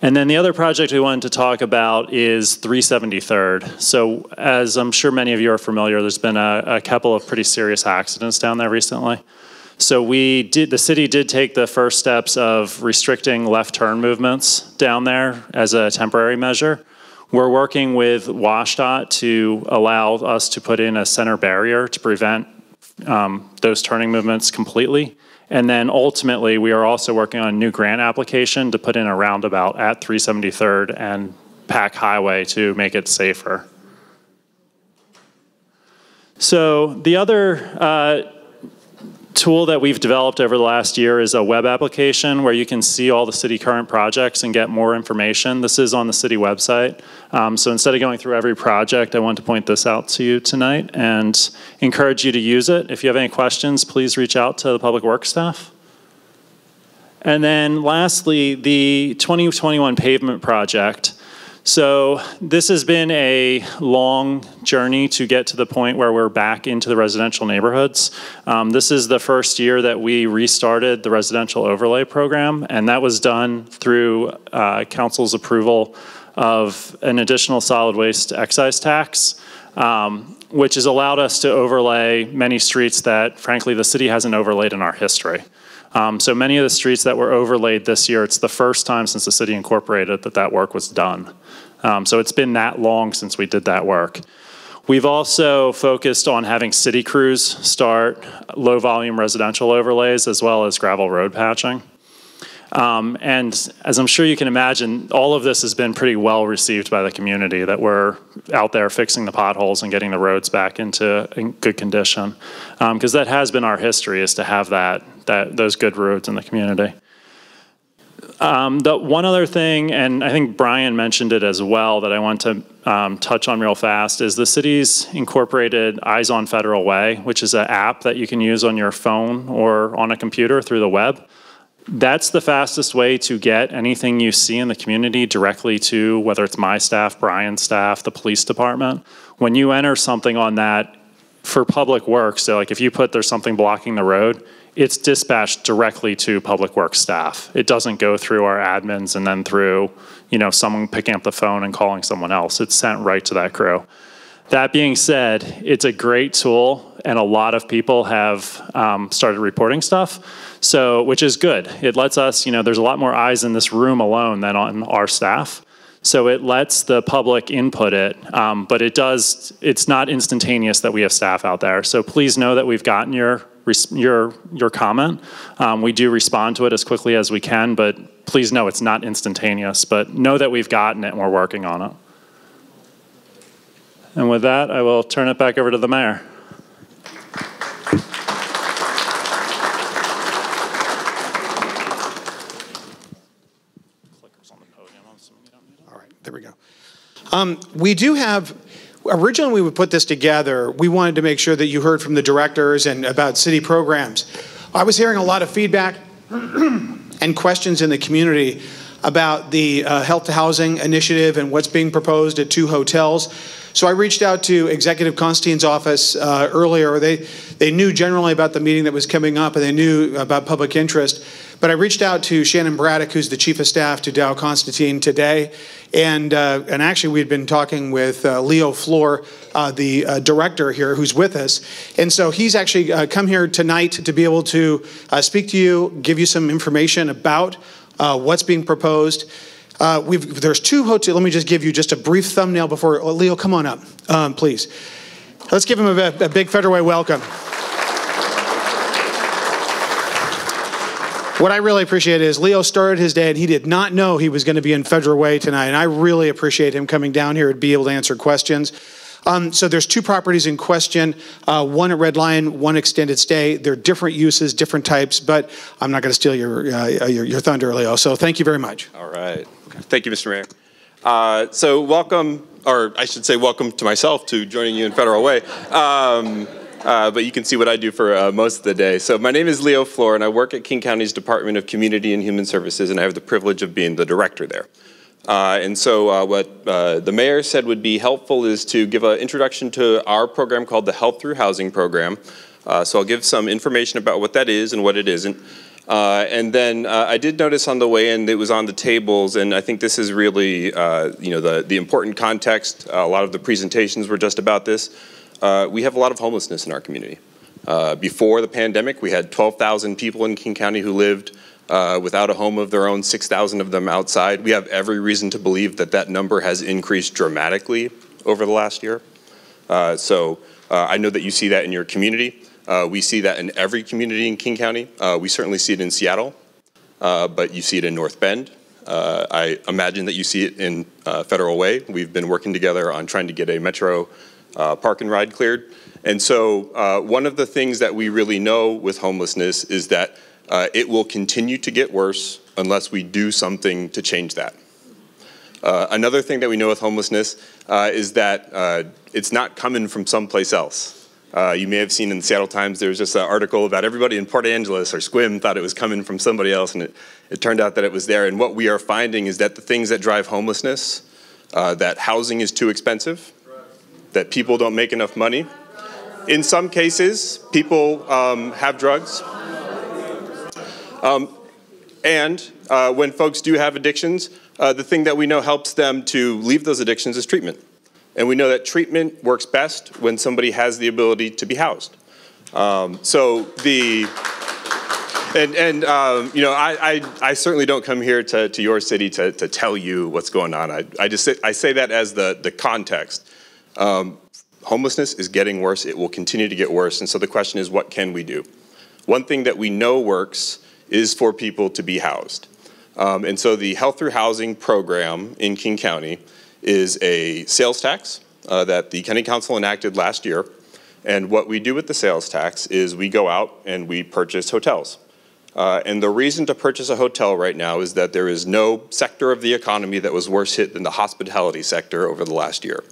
And then the other project we wanted to talk about is 373rd. So as I'm sure many of you are familiar, there's been a couple of pretty serious accidents down there recently. So the city did take the first steps of restricting left turn movements down there as a temporary measure. We're working with WSDOT to allow us to put in a center barrier to prevent those turning movements completely. And then ultimately, we are also working on a new grant application to put in a roundabout at 373rd and Pack Highway to make it safer. So the other tool that we've developed over the last year is a web application where you can see all the city current projects and get more information. This is on the city website. So instead of going through every project, I want to point this out to you tonight and encourage you to use it. If you have any questions, please reach out to the Public Works staff. And then lastly, the 2021 pavement project. So this has been a long journey to get to the point where we're back into the residential neighborhoods. This is the first year that we restarted the residential overlay program, and that was done through council's approval of an additional solid waste excise tax, which has allowed us to overlay many streets that, frankly, the city hasn't overlaid in our history. So many of the streets that were overlaid this year, it's the first time since the city incorporated that that work was done. So it's been that long since we did that work. We've also focused on having city crews start low volume residential overlays as well as gravel road patching. And as I'm sure you can imagine, all of this has been pretty well received by the community that we're out there fixing the potholes and getting the roads back into good condition. Because that has been our history, is to have those good roads in the community. The one other thing, and I think Brian mentioned it as well, that I want to touch on real fast, is the city's incorporated Eyes on Federal Way, which is an app that you can use on your phone or on a computer through the web. That's the fastest way to get anything you see in the community directly to, whether it's my staff, Brian's staff, the police department. When you enter something on that for public works, so like if you put there's something blocking the road, it's dispatched directly to public works staff. It doesn't go through our admins and then through, you know, someone picking up the phone and calling someone else. It's sent right to that crew. That being said, it's a great tool, and a lot of people have started reporting stuff, so which is good. It lets us, you know, there's a lot more eyes in this room alone than on our staff, so it lets the public input it, but it's not instantaneous that we have staff out there. So please know that we've gotten your comment. We do respond to it as quickly as we can, but please know it's not instantaneous, but know that we've gotten it and we're working on it. And with that, I will turn it back over to the mayor. All right, there we go. We do have, originally we would put this together, we wanted to make sure that you heard from the directors and about city programs. I was hearing a lot of feedback and questions in the community about the Health Through Housing initiative and what's being proposed at two hotels. So I reached out to Executive Constantine's office earlier. They knew generally about the meeting that was coming up, and they knew about public interest. But I reached out to Shannon Braddock, who's the Chief of Staff to Dow Constantine today, and actually we'd been talking with Leo Flor, the director here, who's with us. And so he's actually come here tonight to be able to speak to you, give you some information about what's being proposed. There's two hotels. Let me just give you just a brief thumbnail before, oh, Leo, come on up, please. Let's give him a big Federal Way welcome. What I really appreciate is Leo started his day and he did not know he was going to be in Federal Way tonight, and I really appreciate him coming down here and be able to answer questions. So there's two properties in question, one at Red Lion, one extended stay. They're different uses, different types, but I'm not going to steal your thunder, Leo, so thank you very much. All right. Okay. Thank you, Mr. Mayor. So welcome, or I should say welcome to myself to joining you in Federal Way. But you can see what I do for most of the day. So my name is Leo Flor, and I work at King County's Department of Community and Human Services, and I have the privilege of being the director there. And so what the mayor said would be helpful is to give an introduction to our program called the Health Through Housing program. So I'll give some information about what that is and what it isn't. And then I did notice on the way in, it was on the tables, and I think this is really you know, the important context. A lot of the presentations were just about this. We have a lot of homelessness in our community. Before the pandemic, we had 12,000 people in King County who lived without a home of their own, 6,000 of them outside. We have every reason to believe that that number has increased dramatically over the last year. So I know that you see that in your community. We see that in every community in King County. We certainly see it in Seattle, but you see it in North Bend. I imagine that you see it in Federal Way. We've been working together on trying to get a metro park and ride cleared. And so one of the things that we really know with homelessness is that it will continue to get worse unless we do something to change that. Another thing that we know with homelessness is that it's not coming from someplace else. You may have seen in the Seattle Times, there was just an article about everybody in Port Angeles or Squim thought it was coming from somebody else, and it turned out that it was there. And what we are finding is that the things that drive homelessness, that housing is too expensive, that people don't make enough money. In some cases, people have drugs. And when folks do have addictions, the thing that we know helps them to leave those addictions is treatment. And we know that treatment works best when somebody has the ability to be housed. You know, I certainly don't come here to your city to tell you what's going on. I say that as the context. Homelessness is getting worse. It will continue to get worse. And so the question is, what can we do? One thing that we know works is for people to be housed. And so the Health Through Housing program in King County is a sales tax that the County Council enacted last year. And what we do with the sales tax is we go out and we purchase hotels. And the reason to purchase a hotel right now is that there is no sector of the economy that was worse hit than the hospitality sector over the last year.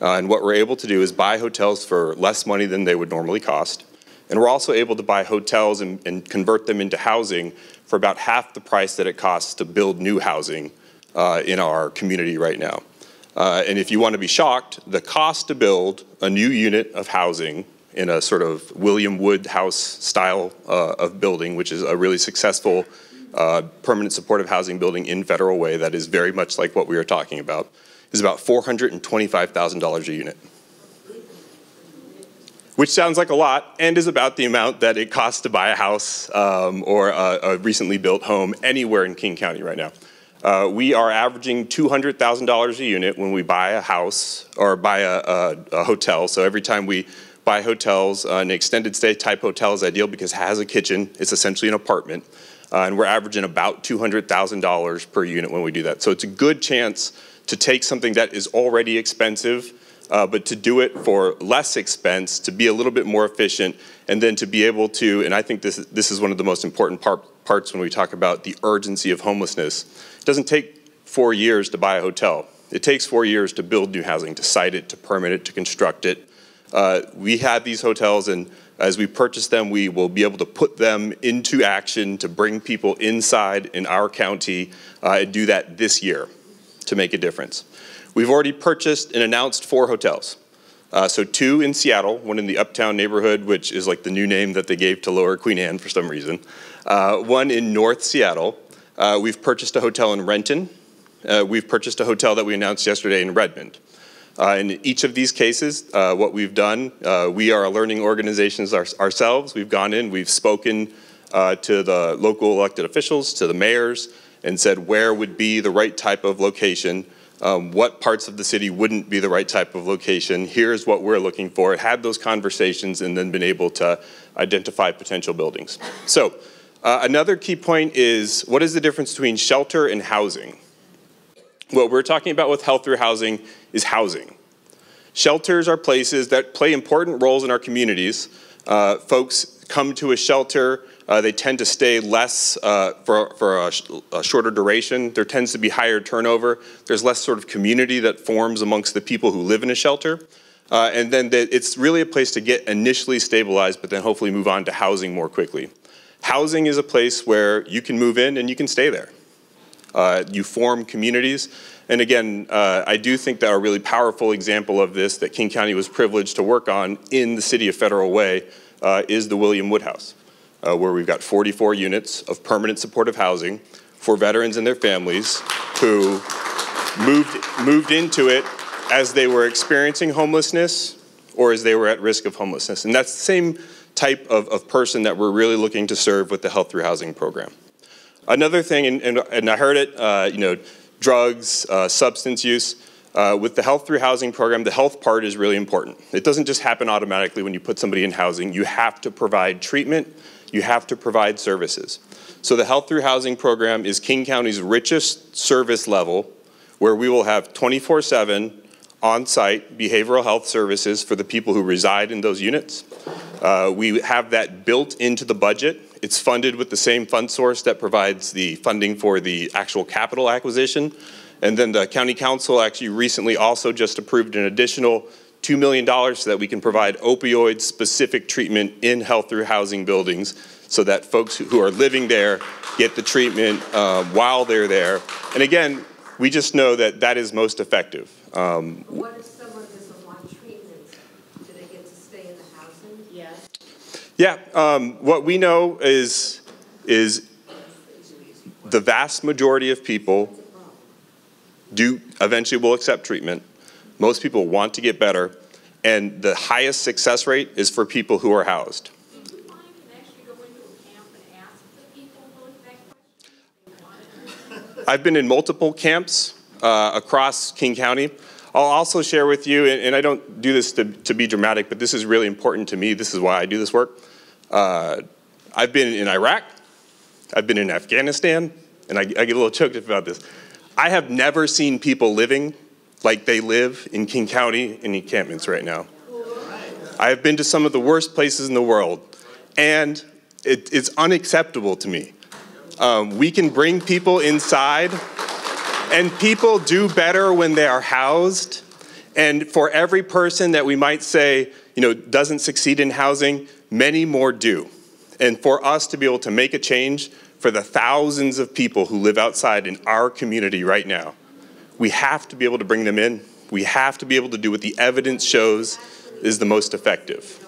And what we're able to do is buy hotels for less money than they would normally cost. And we're also able to buy hotels and convert them into housing for about half the price that it costs to build new housing in our community right now. And if you want to be shocked, the cost to build a new unit of housing in a sort of William Wood House style of building, which is a really successful permanent supportive housing building in Federal Way that is very much like what we were talking about, is about $425,000 a unit. Which sounds like a lot and is about the amount that it costs to buy a house or a recently built home anywhere in King County right now. We are averaging $200,000 a unit when we buy a house or buy a hotel. So every time we buy hotels, an extended stay type hotel is ideal because it has a kitchen. It's essentially an apartment. And we're averaging about $200,000 per unit when we do that. So it's a good chance to take something that is already expensive but to do it for less expense, to be a little bit more efficient, and then to be able to, and I think this is one of the most important parts when we talk about the urgency of homelessness. It doesn't take 4 years to buy a hotel. It takes 4 years to build new housing, to site it, to permit it, to construct it. We have these hotels, and as we purchase them, we will be able to put them into action to bring people inside in our county and do that this year to make a difference. We've already purchased and announced 4 hotels. So two in Seattle, one in the Uptown neighborhood, which is like the new name that they gave to Lower Queen Anne for some reason. One in North Seattle. We've purchased a hotel in Renton. We've purchased a hotel that we announced yesterday in Redmond. In each of these cases, what we've done, we are a learning organization ourselves. We've gone in, we've spoken to the local elected officials, to the mayors, and said where would be the right type of location, what parts of the city wouldn't be the right type of location, here's what we're looking for, had those conversations, and then been able to identify potential buildings. So another key point is, what is the difference between shelter and housing? What we're talking about with Health Through Housing is housing. Shelters are places that play important roles in our communities. Folks come to a shelter, they tend to stay less for a shorter duration. There tends to be higher turnover. There's less sort of community that forms amongst the people who live in a shelter. And then it's really a place to get initially stabilized, but then hopefully move on to housing more quickly. Housing is a place where you can move in and you can stay there. You form communities. And again, I do think that a really powerful example of this that King County was privileged to work on in the city of Federal Way is the William Wood House, where we've got 44 units of permanent supportive housing for veterans and their families who moved into it as they were experiencing homelessness or as they were at risk of homelessness. And that's the same type of person that we're really looking to serve with the Health Through Housing program. Another thing, and I heard it, you know, drugs, substance use. With the Health Through Housing program, the health part is really important. It doesn't just happen automatically when you put somebody in housing. You have to provide treatment. You have to provide services. So the Health Through Housing program is King County's richest service level, where we will have 24/7 on-site behavioral health services for the people who reside in those units. We have that built into the budget. It's funded with the same fund source that provides the funding for the actual capital acquisition. And then the County Council actually recently also just approved an additional $2 million so that we can provide opioid-specific treatment in Health Through Housing buildings so that folks who are living there get the treatment while they're there. And again, we just know that that is most effective. What if someone doesn't want treatment? Do they get to stay in the housing? Yes. Yeah, what we know is the vast majority of people do eventually will accept treatment. Most people want to get better, and the highest success rate is for people who are housed. Do you mind can actually go into a camp and ask the people who affect questions? I've been in multiple camps across King County. I'll also share with you, and I don't do this to be dramatic, but this is really important to me. This is why I do this work. I've been in Iraq. I've been in Afghanistan. And I get a little choked up about this. I have never seen people living like they live in King County in encampments right now. I have been to some of the worst places in the world. And it's unacceptable to me. We can bring people inside. And people do better when they are housed. And for every person that we might say, you know, doesn't succeed in housing, many more do. And for us to be able to make a change for the thousands of people who live outside in our community right now, we have to be able to bring them in. We have to be able to do what the evidence shows is the most effective.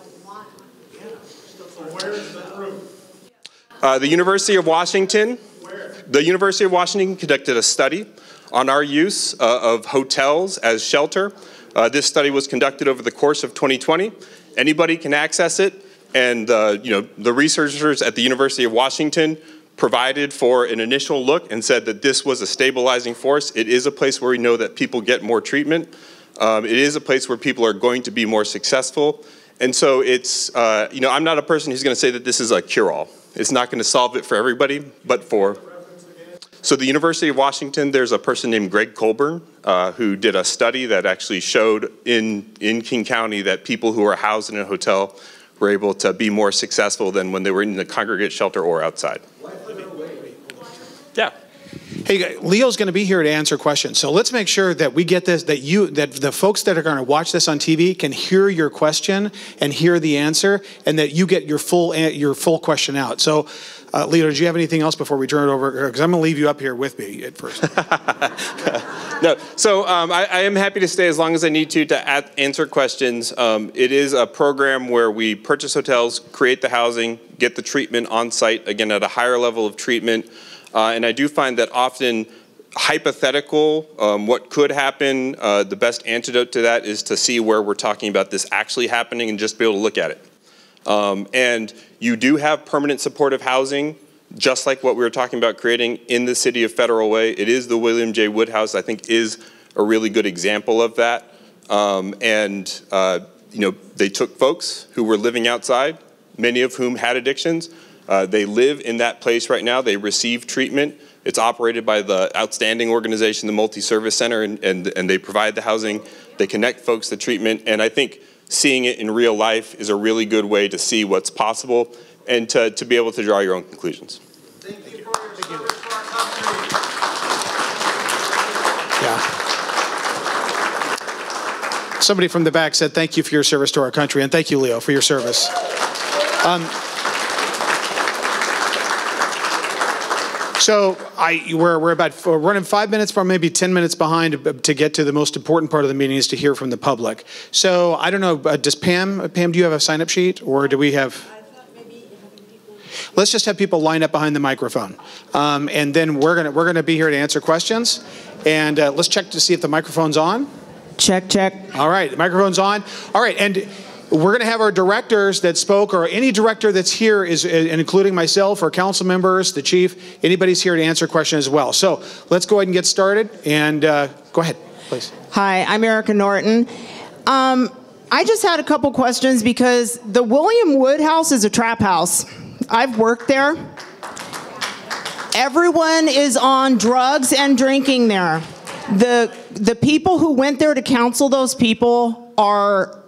The University of Washington. The University of Washington conducted a study on our use of hotels as shelter. This study was conducted over the course of 2020. Anybody can access it, and you know, the researchers at the University of Washington provided for an initial look and said that this was a stabilizing force. It is a place where we know that people get more treatment. It is a place where people are going to be more successful. And so it's, you know, I'm not a person who's going to say that this is a cure-all. It's not going to solve it for everybody, but for... So the University of Washington, there's a person named Greg Colburn who did a study that actually showed in King County that people who are housed in a hotel were able to be more successful than when they were in the congregate shelter or outside. Yeah. Hey, Leo's going to be here to answer questions. So let's make sure that we get this, that the folks that are going to watch this on TV can hear your question and hear the answer, and that you get your full question out. So, Leo, did you have anything else before we turn it over? Because I'm going to leave you up here with me at first. No, so I am happy to stay as long as I need to answer questions. It is a program where we purchase hotels, create the housing, get the treatment on site, again, at a higher level of treatment. And I do find that often hypothetical, what could happen, the best antidote to that is to see where we're talking about this actually happening and just be able to look at it. And you do have permanent supportive housing, just like what we were talking about creating in the city of Federal Way. It is the William J. Wood House, I think, is a really good example of that. You know, they took folks who were living outside, many of whom had addictions. They live in that place right now. They receive treatment. It's operated by the outstanding organization, the Multi Service Center, and they provide the housing. They connect folks to treatment. And I think seeing it in real life is a really good way to see what's possible and to be able to draw your own conclusions. Thank you for your service for our country. Yeah. Somebody from the back said, thank you for your service to our country, and thank you, Leo, for your service. So we're running 5 minutes, but maybe 10 minutes behind to get to the most important part of the meeting, is to hear from the public. So I don't know, does Pam, do you have a sign-up sheet, or do we have? Let's just have people line up behind the microphone, and then we're gonna be here to answer questions. And let's check to see if the microphone's on. Check, check. All right, the microphone's on. All right, and we're going to have our directors that spoke, or any director that's here, is, and including myself or council members, the chief, anybody's here to answer questions as well. So let's go ahead and get started. And go ahead, please. Hi, I'm Erica Norton. I just had a couple questions because the William Wood House is a trap house. I've worked there. Everyone is on drugs and drinking there. The people who went there to counsel those people are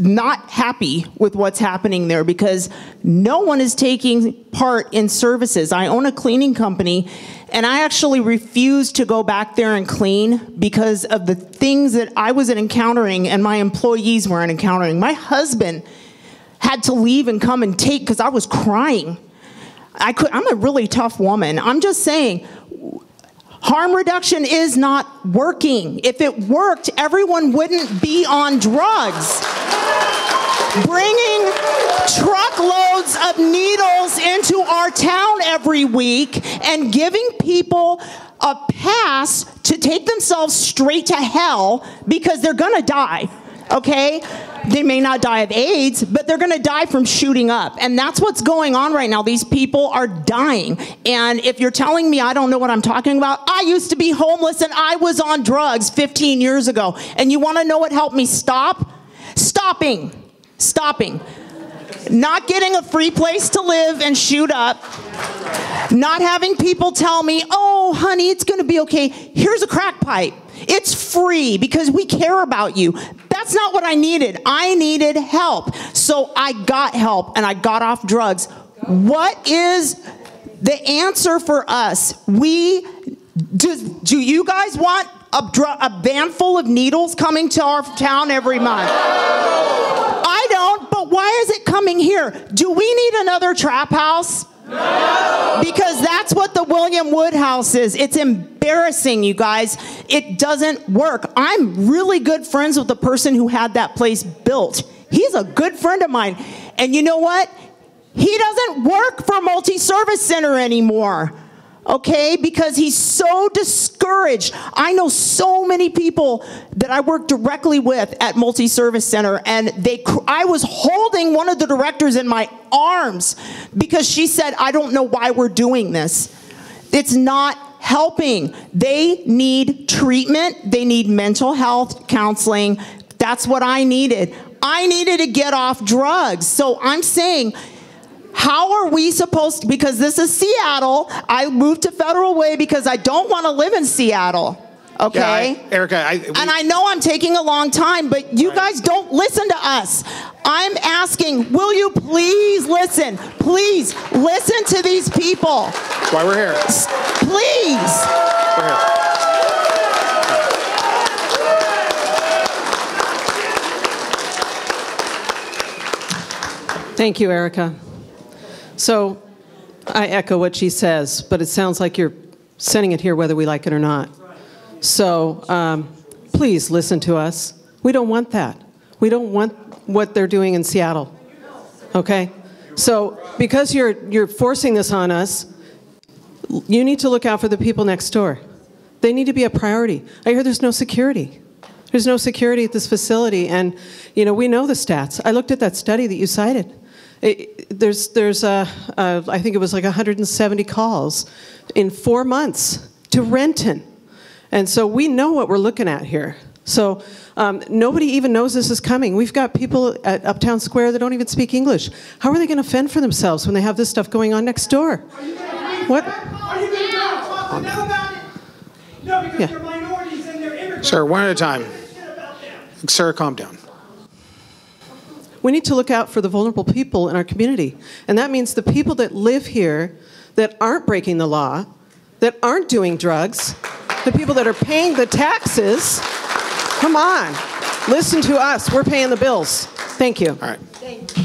not happy with what's happening there because no one is taking part in services. I own a cleaning company, and I actually refused to go back there and clean because of the things that I was encountering and my employees weren't encountering. My husband had to leave and come and take, because I was crying. I'm a really tough woman. I'm just saying, harm reduction is not working. If it worked, everyone wouldn't be on drugs. Bringing truckloads of needles into our town every week and giving people a pass to take themselves straight to hell because they're gonna die, okay? They may not die of AIDS, but they're gonna die from shooting up. And that's what's going on right now. These people are dying. And if you're telling me I don't know what I'm talking about, I used to be homeless and I was on drugs 15 years ago. And you wanna know what helped me stop? Stopping. Not getting a free place to live and shoot up. Not having people tell me, oh, honey, it's gonna be okay. Here's a crack pipe. It's free because we care about you. That's not what I needed. I needed help. So I got help and I got off drugs. What is the answer for us? Do you guys want a van full of needles coming to our town every month? I don't, but why is it coming here? Do we need another trap house? No! Because that's what the William Wood House is. It's embarrassing, you guys. It doesn't work. I'm really good friends with the person who had that place built. He's a good friend of mine. And you know what? He doesn't work for Multi Service Center anymore, okay? Because he's so discouraged. I know so many people that I work directly with at Multi Service Center, and I was holding one of the directors in my arms because she said, I don't know why we're doing this. It's not helping. They need treatment. They need mental health counseling. That's what I needed. I needed to get off drugs. So I'm saying, how are we supposed to, because this is Seattle, I moved to Federal Way because I don't want to live in Seattle, okay? Yeah, Erica, and I know I'm taking a long time, but you guys don't listen to us. I'm asking, will you please listen? Please listen to these people. That's why we're here. Please. We're here. Thank you, Erica. So I echo what she says, but it sounds like you're sending it here whether we like it or not. So please listen to us. We don't want that. We don't want what they're doing in Seattle, okay? So because you're forcing this on us, you need to look out for the people next door. They need to be a priority. I hear there's no security. There's no security at this facility, and you know, we know the stats. I looked at that study that you cited. There's I think it was like 170 calls in 4 months to Renton. And so we know what we're looking at here. So nobody even knows this is coming. We've got people at Uptown Square that don't even speak English. How are they going to fend for themselves when they have this stuff going on next door? Are you what? Are you going to talk to them about it? No, because they're minorities and they're immigrants. Sir, one at a time. Sir, calm down. We need to look out for the vulnerable people in our community. And that means the people that live here that aren't breaking the law, that aren't doing drugs, the people that are paying the taxes. Come on, listen to us. We're paying the bills. Thank you. All right. Thank you.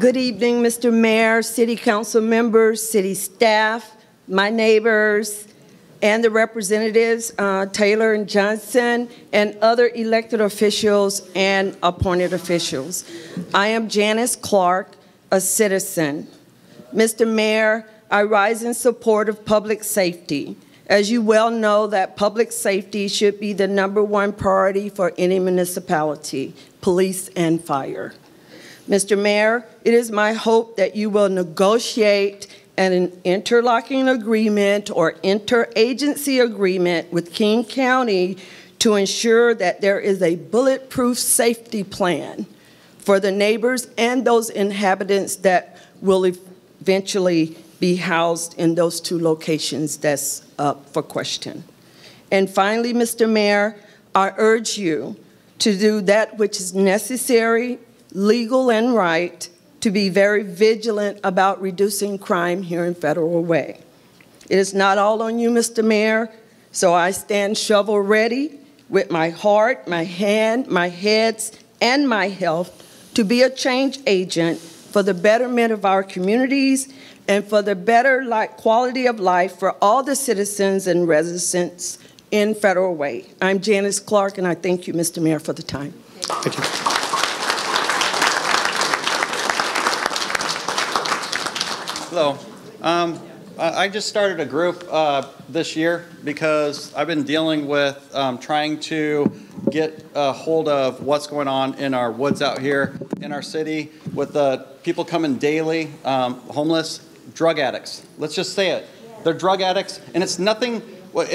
Good evening, Mr. Mayor, City Council members, City staff, my neighbors, and the representatives, Taylor and Johnson, and other elected officials and appointed officials. I am Janice Clark, a citizen. Mr. Mayor, I rise in support of public safety. As you well know, that public safety should be the #1 priority for any municipality, police and fire. Mr. Mayor, it is my hope that you will negotiate an interlocking agreement or interagency agreement with King County to ensure that there is a bulletproof safety plan for the neighbors and those inhabitants that will eventually be housed in those two locations that's up for question. And finally, Mr. Mayor, I urge you to do that which is necessary, legal and right, to be very vigilant about reducing crime here in Federal Way. It is not all on you, Mr. Mayor, so I stand shovel ready with my heart, my hand, my heads, and my health to be a change agent for the betterment of our communities and for the better quality of life for all the citizens and residents in Federal Way. I'm Janice Clark, and I thank you, Mr. Mayor, for the time. Thank you. Hello. I just started a group this year because I've been dealing with trying to get a hold of what's going on in our woods out here in our city with the people coming daily, homeless, drug addicts. Let's just say it. They're drug addicts, and it's nothing,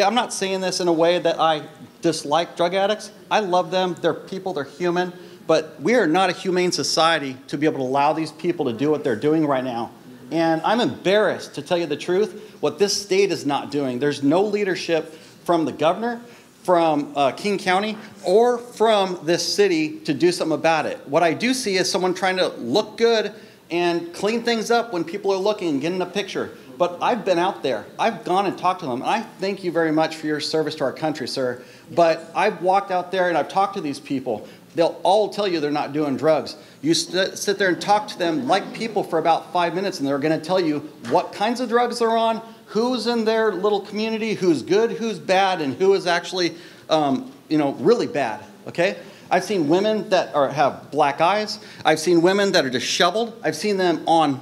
I'm not saying this in a way that I dislike drug addicts. I love them. They're people, they're human, but we are not a humane society to be able to allow these people to do what they're doing right now. And I'm embarrassed to tell you the truth, what this state is not doing. There's no leadership from the governor, from King County, or from this city to do something about it. What I do see is someone trying to look good and clean things up when people are looking and getting a picture. But I've been out there. I've gone and talked to them. And I thank you very much for your service to our country, sir. But I've walked out there and I've talked to these people. They'll all tell you they're not doing drugs. You sit there and talk to them like people for about 5 minutes, and they're going to tell you what kinds of drugs they're on, who's in their little community, who's good, who's bad, and who is actually, you know, really bad. Okay? I've seen women that have black eyes. I've seen women that are disheveled. I've seen them on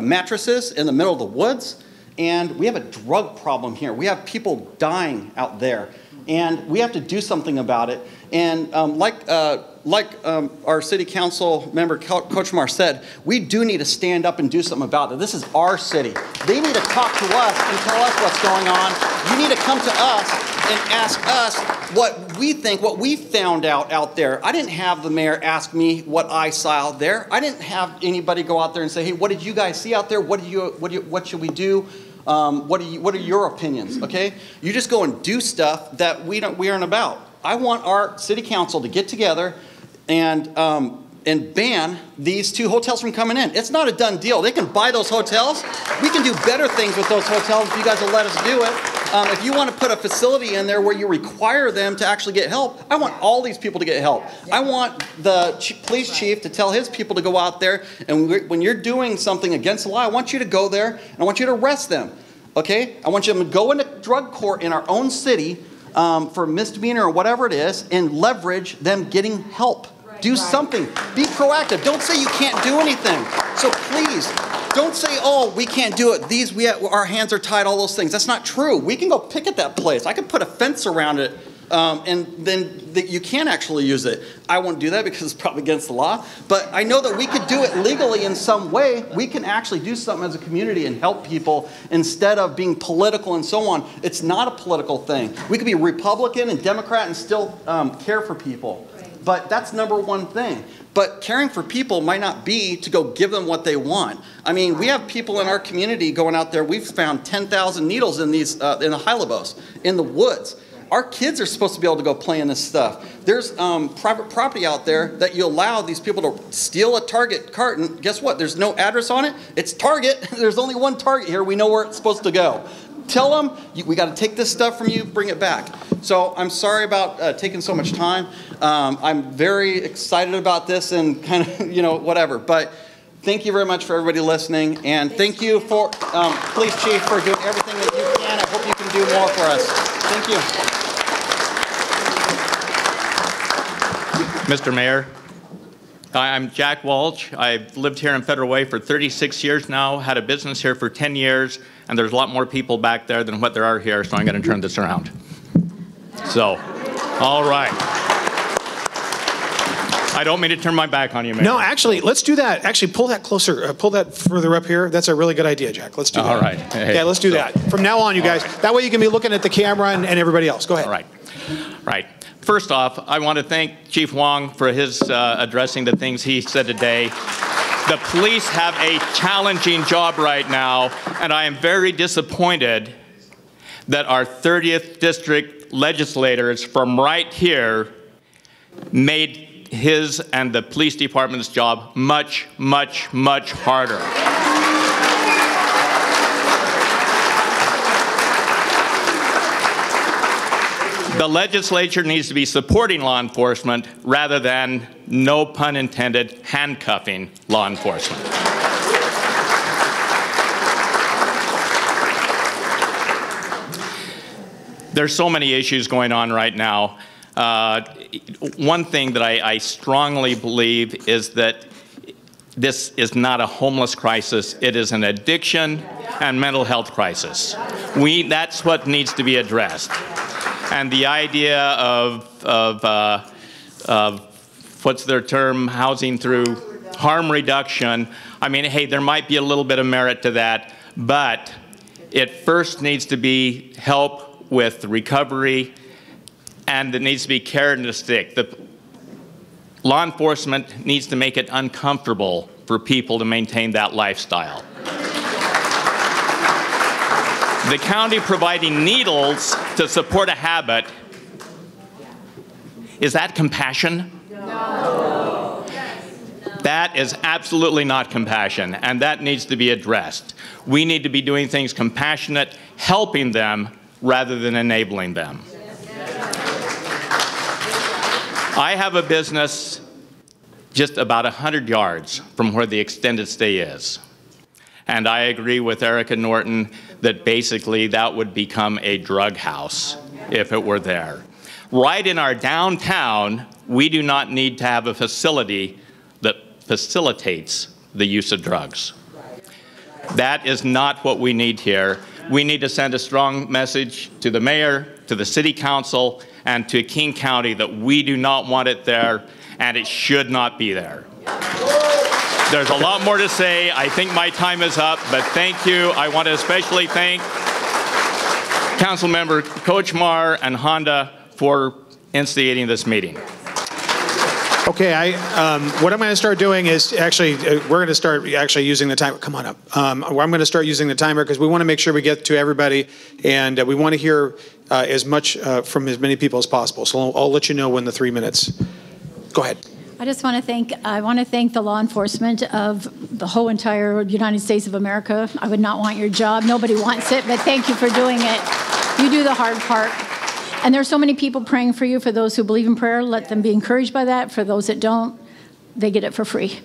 mattresses in the middle of the woods. And we have a drug problem here. We have people dying out there. And we have to do something about it. And our city council member Kochmar said, we do need to stand up and do something about it. This is our city. They need to talk to us and tell us what's going on. You need to come to us and ask us what we think, what we found out there. I didn't have the mayor ask me what I saw out there. I didn't have anybody go out there and say, hey, what did you guys see out there? What should we do? What are your opinions, okay? You just go and do stuff that we aren't about. I want our city council to get together and ban these two hotels from coming in. It's not a done deal. They can buy those hotels. We can do better things with those hotels if you guys will let us do it. If you want to put a facility in there where you require them to actually get help, I want all these people to get help. I want the police chief to tell his people to go out there, and when you're doing something against the law, I want you to go there and I want you to arrest them. Okay? I want you to go into drug court in our own city for misdemeanor or whatever it is, and leverage them getting help. Do something. Be proactive. Don't say you can't do anything. So please, don't say, oh, we can't do it. These, our hands are tied, all those things. That's not true. We can go picket that place. I can put a fence around it, and then you can actually use it. I won't do that because it's probably against the law. But I know that we could do it legally in some way. We can actually do something as a community and help people instead of being political and so on. It's not a political thing. We could be Republican and Democrat and still care for people. But that's number one thing. But caring for people might not be to go give them what they want. I mean, we have people in our community going out there. We've found 10,000 needles in these in the Hilobos, in the woods. Our kids are supposed to be able to go play in this stuff. There's private property out there that you allow these people to steal a Target carton. Guess what? There's no address on it. It's Target. There's only one Target here. We know where it's supposed to go. Tell them, we got to take this stuff from you, bring it back. So I'm sorry about taking so much time. I'm very excited about this and kind of, you know, whatever. But thank you very much for everybody listening. And thank you for, Police Chief, for doing everything that you can. I hope you can do more for us. Thank you. Mr. Mayor, I'm Jack Walsh. I've lived here in Federal Way for 36 years now, had a business here for 10 years, and there's a lot more people back there than what there are here, so I'm going to turn this around. So, all right. I don't mean to turn my back on you, Mayor. No, actually, let's do that. Actually, pull that closer, pull that further up here. That's a really good idea, Jack. Let's do that. All right. Hey, yeah, let's do that. From now on, you guys. Right. That way you can be looking at the camera and everybody else. Go ahead. All right. Right. First off, I want to thank Chief Hwang for his addressing the things he said today. The police have a challenging job right now, and I am very disappointed that our 30th district legislators from right here made his and the police department's job much, much, much harder. The legislature needs to be supporting law enforcement rather than, no pun intended, handcuffing law enforcement. There's so many issues going on right now. One thing that I strongly believe is that this is not a homeless crisis. It is an addiction and mental health crisis. That's what needs to be addressed. And the idea of what's their term, housing through harm reduction, I mean, hey, there might be a little bit of merit to that, but it first needs to be help with recovery, and it needs to be carrot and a stick. The law enforcement needs to make it uncomfortable for people to maintain that lifestyle. The county providing needles to support a habit, is that compassion? No. That is absolutely not compassion, and that needs to be addressed. We need to be doing things compassionate, helping them rather than enabling them. I have a business just about 100 yards from where the extended stay is. And I agree with Erica Norton that basically that would become a drug house if it were there. Right in our downtown, we do not need to have a facility that facilitates the use of drugs. That is not what we need here. We need to send a strong message to the mayor, to the city council, and to King County that we do not want it there, and it should not be there. There's a lot more to say. I think my time is up, but thank you. I want to especially thank Council Member Kochmar and Honda for instigating this meeting. Okay, what I'm going to start doing is actually, we're going to start actually using the timer. Come on up. I'm going to start using the timer because we want to make sure we get to everybody, and we want to hear as much from as many people as possible. So I'll let you know when the 3 minutes. Go ahead. I just want to thank, the law enforcement of the whole entire United States of America. I would not want your job. Nobody wants it, but thank you for doing it. You do the hard part. And there's so many people praying for you. For those who believe in prayer, let them be encouraged by that. For those that don't, they get it for free.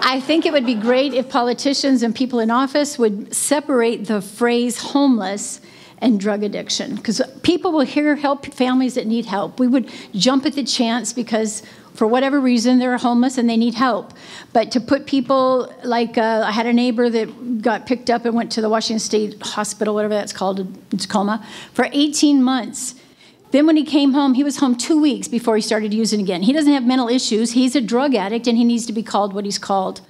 I think it would be great if politicians and people in office would separate the phrase homeless and drug addiction, because people will hear help families that need help. We would jump at the chance because for whatever reason they're homeless and they need help. But to put people like, I had a neighbor that got picked up and went to the Washington State Hospital, whatever that's called, in Tacoma, for 18 months. Then when he came home, he was home 2 weeks before he started using again. He doesn't have mental issues. He's a drug addict, and he needs to be called what he's called.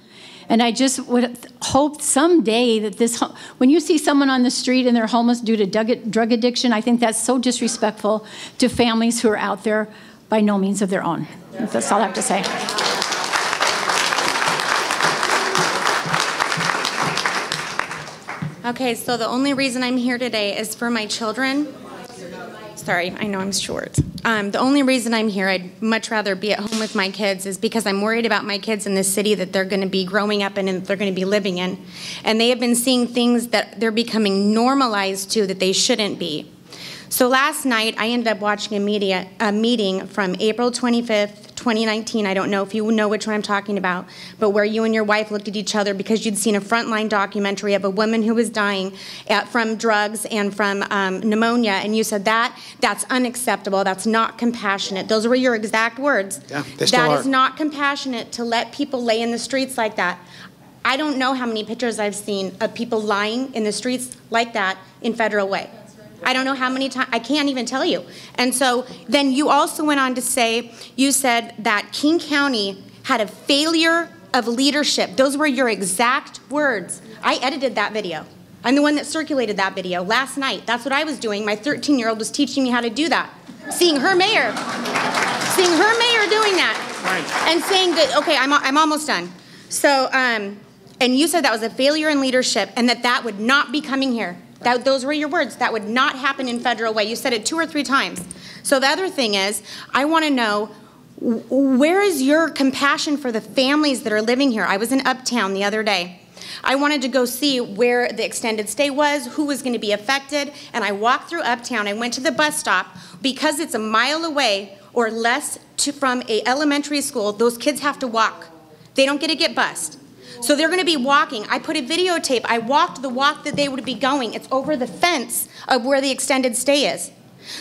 And I just would hope someday that this, when you see someone on the street and they're homeless due to drug addiction, I think that's so disrespectful to families who are out there by no means of their own. That's all I have to say. Okay, so the only reason I'm here today is for my children. Sorry, I know I'm short. The only reason I'm here, I'd much rather be at home with my kids, is because I'm worried about my kids in the city that they're going to be growing up in and that they're going to be living in. And they have been seeing things that they're becoming normalized to that they shouldn't be. So last night, I ended up watching a meeting from April 25th, 2019. I don't know if you know which one I'm talking about, but where you and your wife looked at each other because you'd seen a Frontline documentary of a woman who was dying from drugs and from pneumonia, and you said, that's unacceptable, that's not compassionate. Those were your exact words. Yeah, they still are. That is not compassionate to let people lay in the streets like that. I don't know how many pictures I've seen of people lying in the streets like that in Federal Way. I don't know how many times, I can't even tell you. And so then you also went on to say, you said that King County had a failure of leadership. Those were your exact words. I edited that video. I'm the one that circulated that video last night. That's what I was doing. My 13-year-old was teaching me how to do that. Seeing her mayor doing that. And saying that, okay, I'm almost done. So, and you said that was a failure in leadership and that that would not be coming here. Those were your words. That would not happen in Federal Way. You said it 2 or 3 times. So the other thing is, I want to know, where is your compassion for the families that are living here? I was in Uptown the other day. I wanted to go see where the extended stay was, who was going to be affected, and I walked through Uptown. I went to the bus stop. Because it's a mile away or less from an elementary school, those kids have to walk. They don't get to get bused. So they're going to be walking. I put a videotape. I walked the walk that they would be going. It's over the fence of where the extended stay is.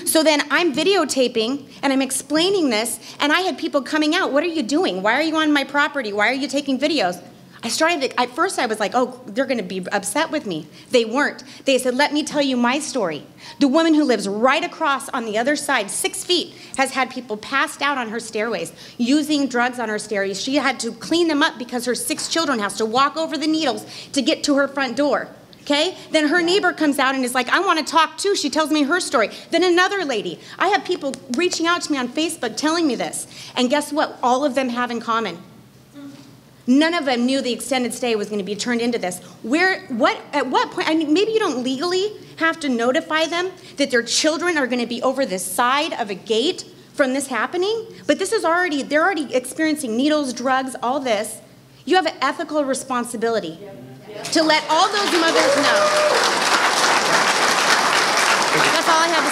So then I'm videotaping, and I'm explaining this, and I had people coming out. What are you doing? Why are you on my property? Why are you taking videos? I started to, at first I was like, oh, they're going to be upset with me. They weren't. They said, let me tell you my story. The woman who lives right across on the other side, 6 feet, has had people passed out on her stairways, using drugs on her stairways. She had to clean them up because her 6 children has to walk over the needles to get to her front door. Okay? Then her neighbor comes out and is like, I want to talk too. She tells me her story. Then another lady. I have people reaching out to me on Facebook telling me this. And guess what all of them have in common? None of them knew the extended stay was going to be turned into this. At what point, I mean, maybe you don't legally have to notify them that their children are going to be over the side of a gate from this happening, but this is already, they're already experiencing needles, drugs, all this. You have an ethical responsibility to let all those mothers know. That's all I have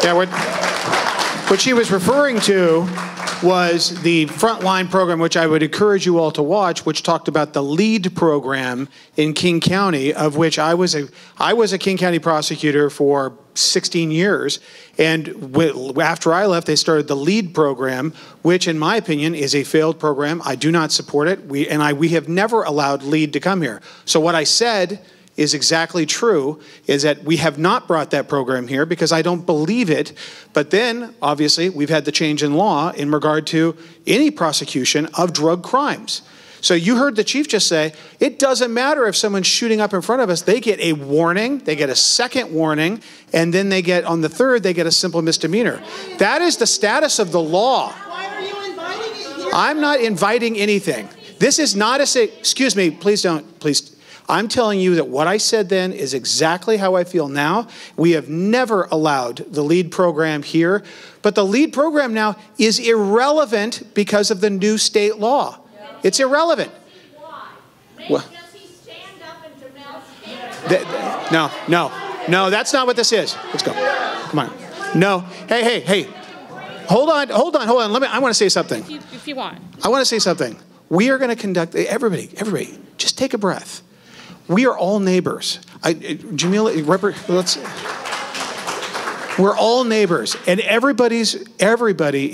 to say. All right. Yeah, what she was referring to was the Frontline program, which I would encourage you all to watch, which talked about the LEAD program in King County, of which I was a King County prosecutor for 16 years. And after I left, they started the LEAD program, which in my opinion is a failed program. I do not support it. We have never allowed LEAD to come here. So what I said is exactly true, is that we have not brought that program here because I don't believe it. But then, obviously, we've had the change in law in regard to any prosecution of drug crimes. So you heard the chief just say, it doesn't matter if someone's shooting up in front of us. They get a warning, they get a second warning, and then they get, on the third, they get a simple misdemeanor. That is the status of the law. Why are you inviting it here? I'm not inviting anything. This is not a, excuse me, please don't, please. I'm telling you that what I said then is exactly how I feel now. We have never allowed the LEAD program here, but the LEAD program now is irrelevant because of the new state law. It's irrelevant. Why? Make Jesse stand up and Jamel stand up. No, no. No, that's not what this is. Let's go. Come on. No. Hey, hey, hey. Hold on. I want to say something. If you want. I want to say something. We are going to conduct, everybody, just take a breath. We are all neighbors. Jamila, we're all neighbors, and everybody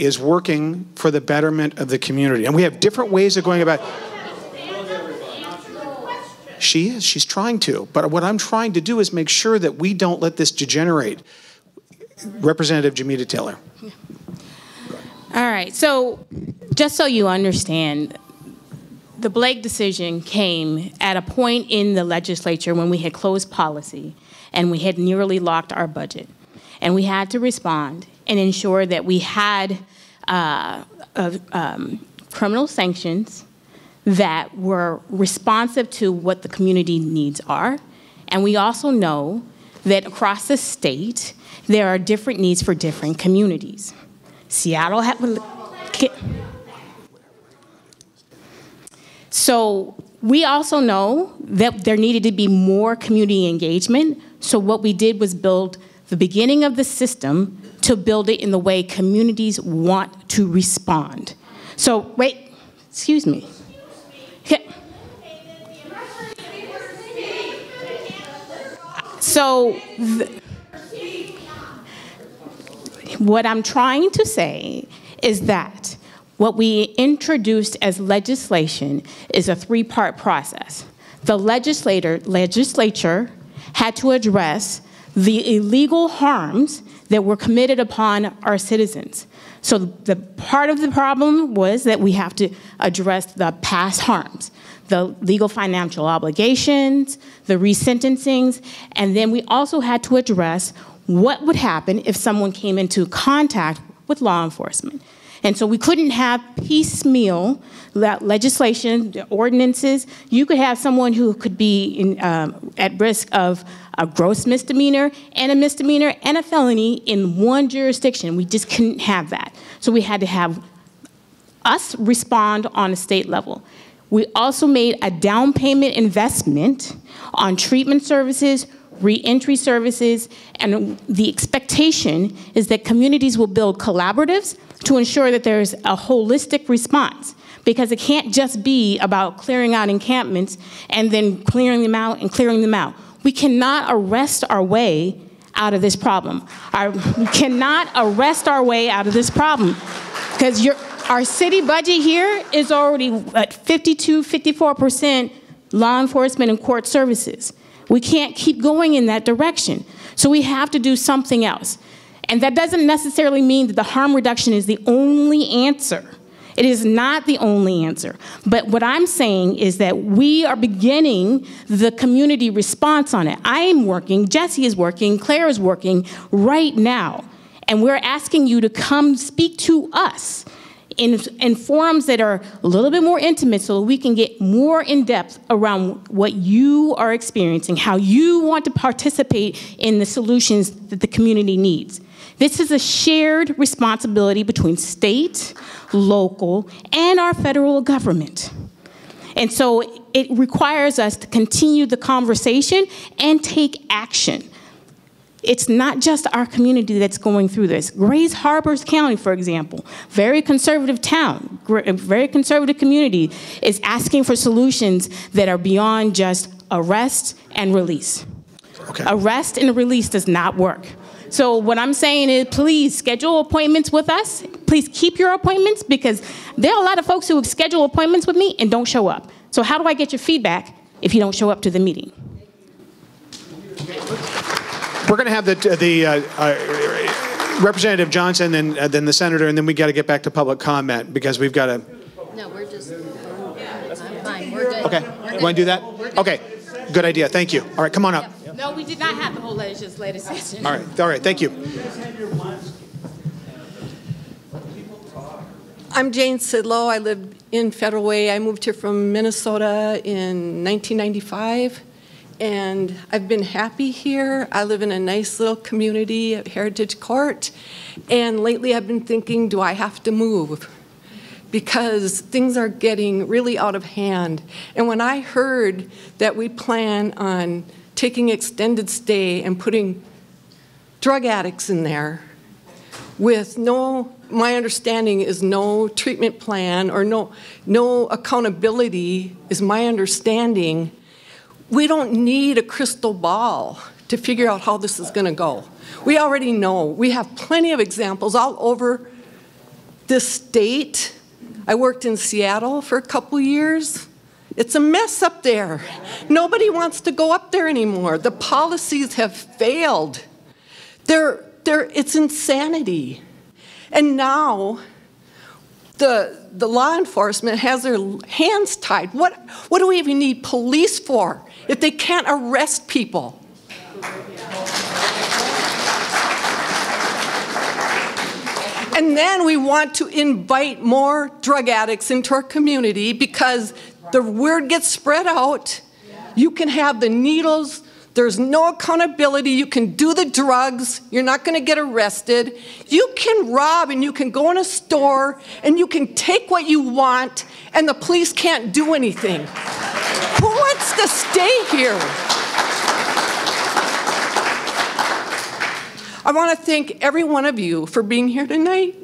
is working for the betterment of the community. And we have different ways of going about it. She is. She's trying to. But what I'm trying to do is make sure that we don't let this degenerate. Representative Jamila Taylor. All right. So just so you understand, the Blake decision came at a point in the legislature when we had closed policy and we had nearly locked our budget. And we had to respond and ensure that we had criminal sanctions that were responsive to what the community needs are. And we also know that across the state, there are different needs for different communities. Seattle had... So we also know that there needed to be more community engagement. So what we did was build the beginning of the system to build it in the way communities want to respond. So wait, excuse me. So what I'm trying to say is that what we introduced as legislation is a three-part process. The legislature had to address the illegal harms that were committed upon our citizens. So the part of the problem was that we have to address the past harms, the legal financial obligations, the resentencings, and then we also had to address what would happen if someone came into contact with law enforcement. And so we couldn't have piecemeal legislation, ordinances. You could have someone who could be in, at risk of a gross misdemeanor and a misdemeanor and a felony in one jurisdiction. We just couldn't have that. So we had to have us respond on a state level. We also made a down payment investment on treatment services, reentry services, and the expectation is that communities will build collaboratives to ensure that there's a holistic response, because it can't just be about clearing out encampments and then clearing them out and clearing them out. We cannot arrest our way out of this problem. We cannot arrest our way out of this problem, because our city budget here is already at 54% law enforcement and court services. We can't keep going in that direction. So we have to do something else. And that doesn't necessarily mean that the harm reduction is the only answer. It is not the only answer. But what I'm saying is that we are beginning the community response on it. I am working, Jesse is working, Claire is working right now. And we're asking you to come speak to us in forums that are a little bit more intimate so we can get more in depth around what you are experiencing, how you want to participate in the solutions that the community needs. This is a shared responsibility between state, local, and our federal government. And so it requires us to continue the conversation and take action. It's not just our community that's going through this. Grays Harbors County, for example, very conservative town, very conservative community, is asking for solutions that are beyond just arrest and release. Okay. Arrest and release does not work. So what I'm saying is, please schedule appointments with us. Please keep your appointments, because there are a lot of folks who schedule appointments with me and don't show up. So how do I get your feedback if you don't show up to the meeting? We're going to have the Representative Johnson and then the Senator, and then we got to get back to public comment because we've got to. No, we're just. I'm fine. We're good. Okay. You want to do that? Okay. Good idea. Thank you. All right. Come on up. No, we did not have the whole legislative session. All right. All right. Thank you. I'm Jane Sidlow. I live in Federal Way. I moved here from Minnesota in 1995, and I've been happy here. I live in a nice little community at Heritage Court, and lately I've been thinking, do I have to move? Because things are getting really out of hand. And when I heard that we plan on taking extended stay and putting drug addicts in there with no, my understanding is no treatment plan or no accountability is my understanding. We don't need a crystal ball to figure out how this is going to go. We already know. We have plenty of examples all over this state. I worked in Seattle for a couple years. It's a mess up there. Nobody wants to go up there anymore. The policies have failed. It's insanity. And now the law enforcement has their hands tied. What do we even need police for if they can't arrest people? And then we want to invite more drug addicts into our community because the word gets spread out. You can have the needles. There's no accountability. You can do the drugs. You're not going to get arrested. You can rob and you can go in a store and you can take what you want and the police can't do anything. Who wants to stay here? I want to thank every one of you for being here tonight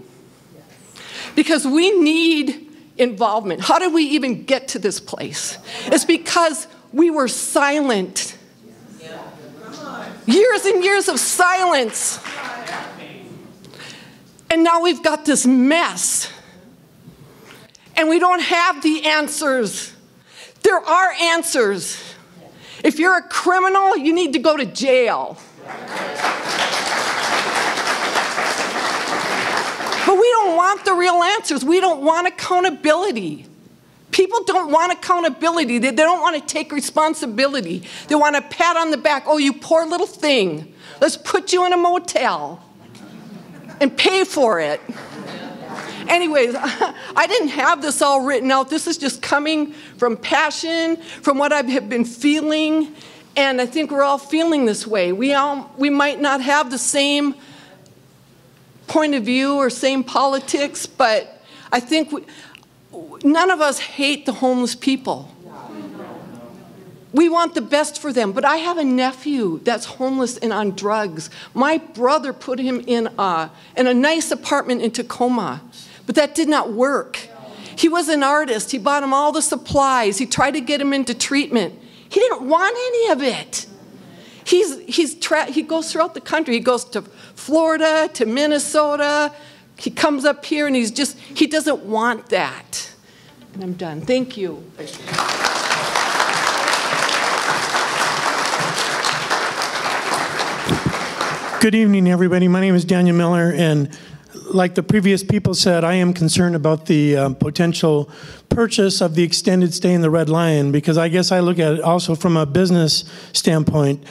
because we need involvement. How did we even get to this place? It's because we were silent. Years and years of silence. And now we've got this mess. And we don't have the answers. There are answers. If you're a criminal, you need to go to jail. But we don't want the real answers. We don't want accountability. People don't want accountability. They don't want to take responsibility. They want a pat on the back. Oh, you poor little thing. Let's put you in a motel and pay for it. Anyways, I didn't have this all written out. This is just coming from passion, from what I have been feeling, and I think we're all feeling this way. We might not have the same point of view or same politics, but I think none of us hate the homeless people. We want the best for them, but I have a nephew that's homeless and on drugs. My brother put him in a nice apartment in Tacoma, but that did not work. He was an artist. He bought him all the supplies. He tried to get him into treatment. He didn't want any of it. He goes throughout the country. He goes to Florida, to Minnesota. He comes up here and he doesn't want that. And I'm done. Thank you. Good evening, everybody. My name is Daniel Miller, and like the previous people said, I am concerned about the potential purchase of the extended stay in the Red Lion, because I guess I look at it also from a business standpoint.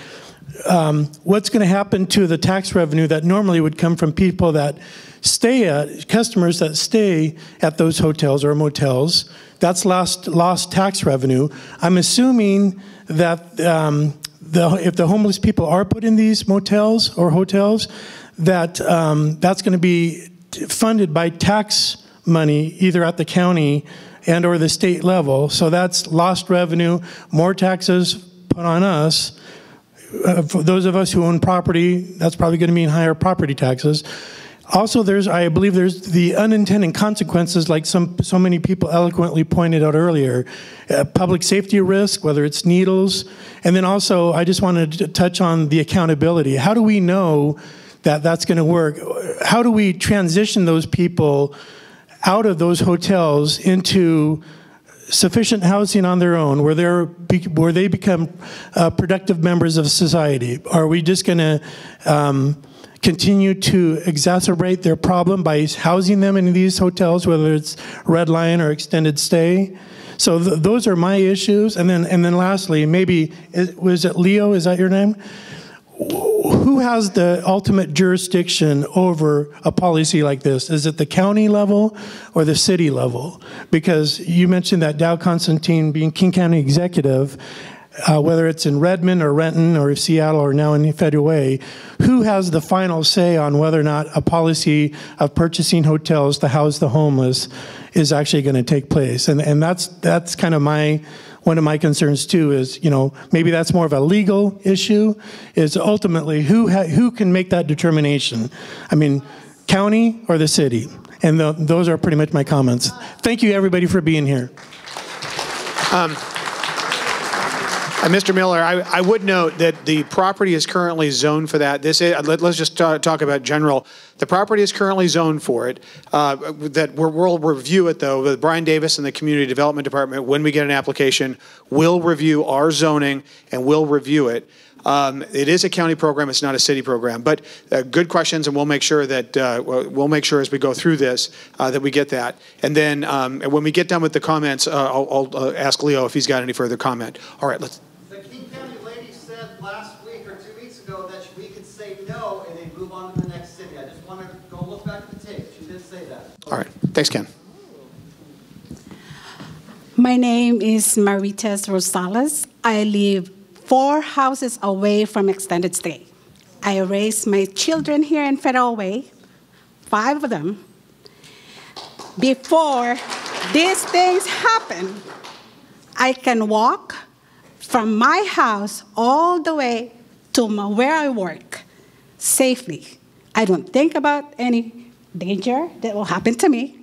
What's going to happen to the tax revenue that normally would come from people that stay at, customers that stay at those hotels or motels? That's lost tax revenue. I'm assuming that if the homeless people are put in these motels or hotels, that that's going to be funded by tax money either at the county and or the state level. So that's lost revenue, more taxes put on us. For those of us who own property, that's probably going to mean higher property taxes. Also, I believe there's the unintended consequences, like so many people eloquently pointed out earlier, public safety risk, whether it's needles, and then also I just wanted to touch on the accountability. How do we know that that's going to work? How do we transition those people out of those hotels into sufficient housing on their own, where they become productive members of society? Are we just going to continue to exacerbate their problem by housing them in these hotels, whether it's Red Lion or extended stay? So those are my issues. And then lastly, maybe, was it Leo? Is that your name? Who has the ultimate jurisdiction over a policy like this? Is it the county level or the city level? Because you mentioned that Dow Constantine being King County executive, whether it's in Redmond or Renton or Seattle or now in Federal Way, who has the final say on whether or not a policy of purchasing hotels to house the homeless is actually going to take place? And that's kind of my, one of my concerns too is, you know, maybe that's more of a legal issue, is ultimately who can make that determination? I mean, county or the city? And those are pretty much my comments. Thank you everybody for being here. Mr. Miller, I would note that the property is currently zoned for that. This is, let's just talk about general. The property is currently zoned for it. We'll review it though, with Brian Davis and the Community Development Department. When we get an application, we'll review our zoning and we'll review it. It is a county program, it's not a city program, but good questions, and we'll make sure that as we go through this that we get that. And then when we get done with the comments, I'll ask Leo if he's got any further comment. All right, let's. The King County lady said last week or 2 weeks ago that we could say no and then move on to the next city. I just want to go look back at the tape. She did say that. All right, thanks, Ken. My name is Marites Rosales. I live 4 houses away from extended stay. I raised my children here in Federal Way, 5 of them. Before these things happen, I can walk from my house all the way to where I work safely. I don't think about any danger that will happen to me.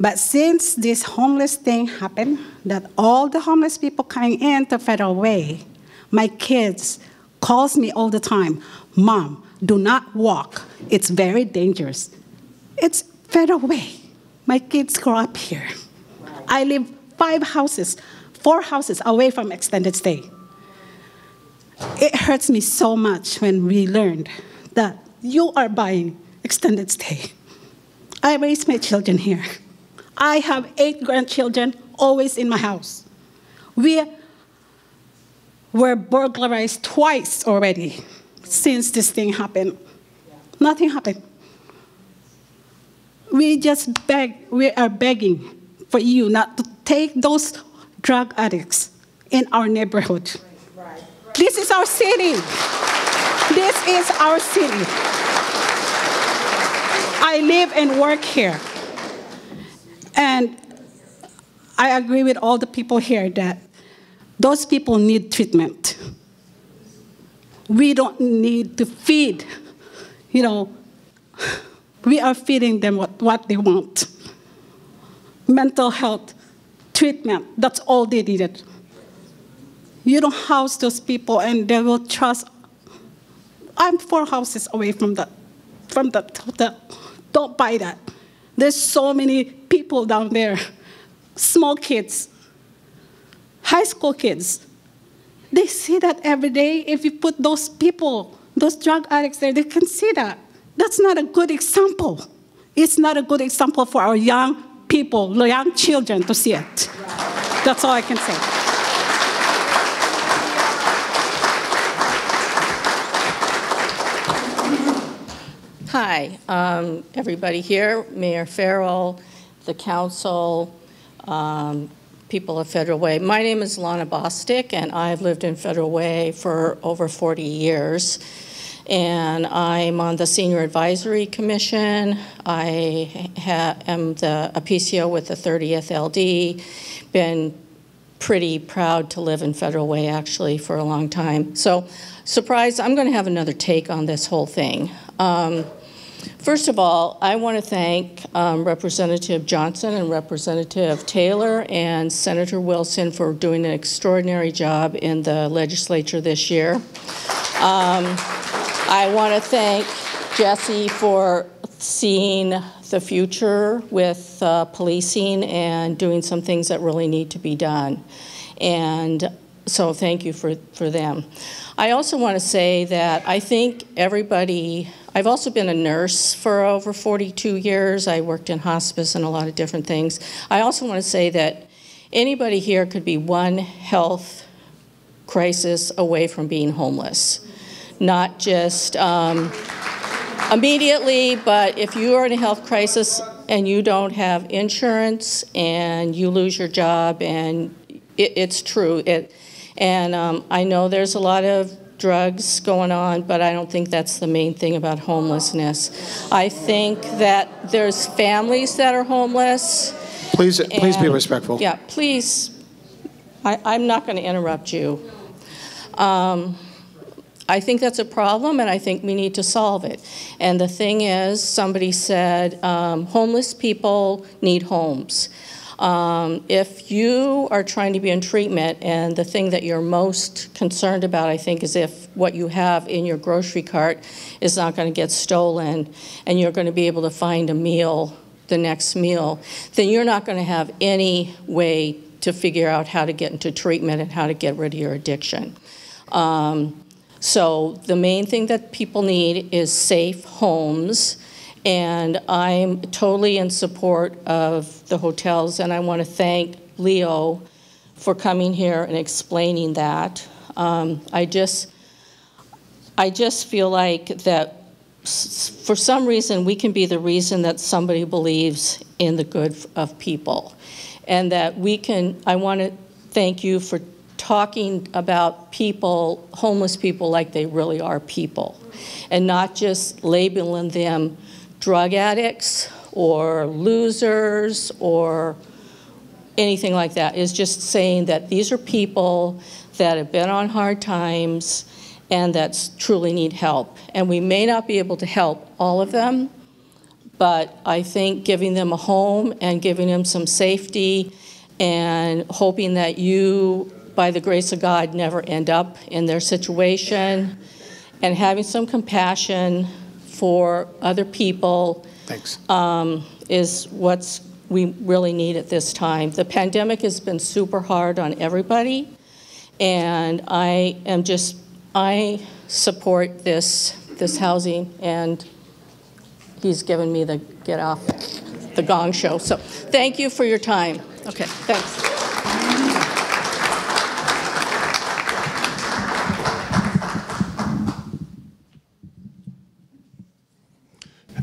But since this homeless thing happened, that all the homeless people coming into Federal Way, my kids calls me all the time, Mom, do not walk. It's very dangerous. It's Federal Way. My kids grow up here. I live 5 houses, 4 houses away from extended stay. It hurts me so much when we learned that you are buying extended stay. I raised my children here. I have 8 grandchildren always in my house. We were burglarized twice already since this thing happened. Yeah. Nothing happened. We just begging for you not to take those drug addicts in our neighborhood. Right. Right. This is our city. This is our city. I live and work here. And I agree with all the people here that those people need treatment. We don't need to feed, you know, we are feeding them what they want. Mental health treatment, that's all they needed. You don't house those people and they will trust. I'm 4 houses away from that, hotel. Don't buy that. There's so many people down there, small kids, high school kids. They see that every day. If you put those people, those drug addicts there, they can see that. That's not a good example. It's not a good example for our young people, young children to see it. Right. That's all I can say. Hi, everybody here, Mayor Ferrell, the council, people of Federal Way. My name is Lana Bostic, and I've lived in Federal Way for over 40 years. And I'm on the Senior Advisory Commission. I am a PCO with the 30th LD. Been pretty proud to live in Federal Way, actually, for a long time. So, surprise, I'm going to have another take on this whole thing. First of all, I want to thank Representative Johnson and Representative Taylor and Senator Wilson for doing an extraordinary job in the legislature this year. I want to thank Jesse for seeing the future with policing and doing some things that really need to be done. And so thank you for them. I also want to say that I think everybody, I've also been a nurse for over 42 years. I worked in hospice and a lot of different things. I also want to say that anybody here could be one health crisis away from being homeless. Not just immediately, but if you are in a health crisis and you don't have insurance and you lose your job, and it's true. And I know there's a lot of drugs going on, but I don't think that's the main thing about homelessness. I think that there's families that are homeless. Please be respectful. Yeah, please. I'm not going to interrupt you. I think that's a problem, and I think we need to solve it. And the thing is, somebody said, homeless people need homes. If you are trying to be in treatment, and the thing that you're most concerned about, I think, is if what you have in your grocery cart is not going to get stolen, and you're going to be able to find a meal, the next meal, then you're not going to have any way to figure out how to get into treatment and how to get rid of your addiction. So the main thing that people need is safe homes, and I'm totally in support of the hotels, and I want to thank Leo for coming here and explaining that. I just feel like that for some reason we can be the reason that somebody believes in the good of people, and that we can, I want to thank you for talking about people, homeless people, like they really are people, and not just labeling them drug addicts or losers or anything like that. It's just saying that these are people that have been on hard times and that truly need help. And we may not be able to help all of them, but I think giving them a home and giving them some safety and hoping that you, by the grace of God, never end up in their situation, and having some compassion for other people is what we really need at this time. The pandemic has been super hard on everybody, and I support this housing, and he's given me the get off the gong show. So thank you for your time. Okay, thanks.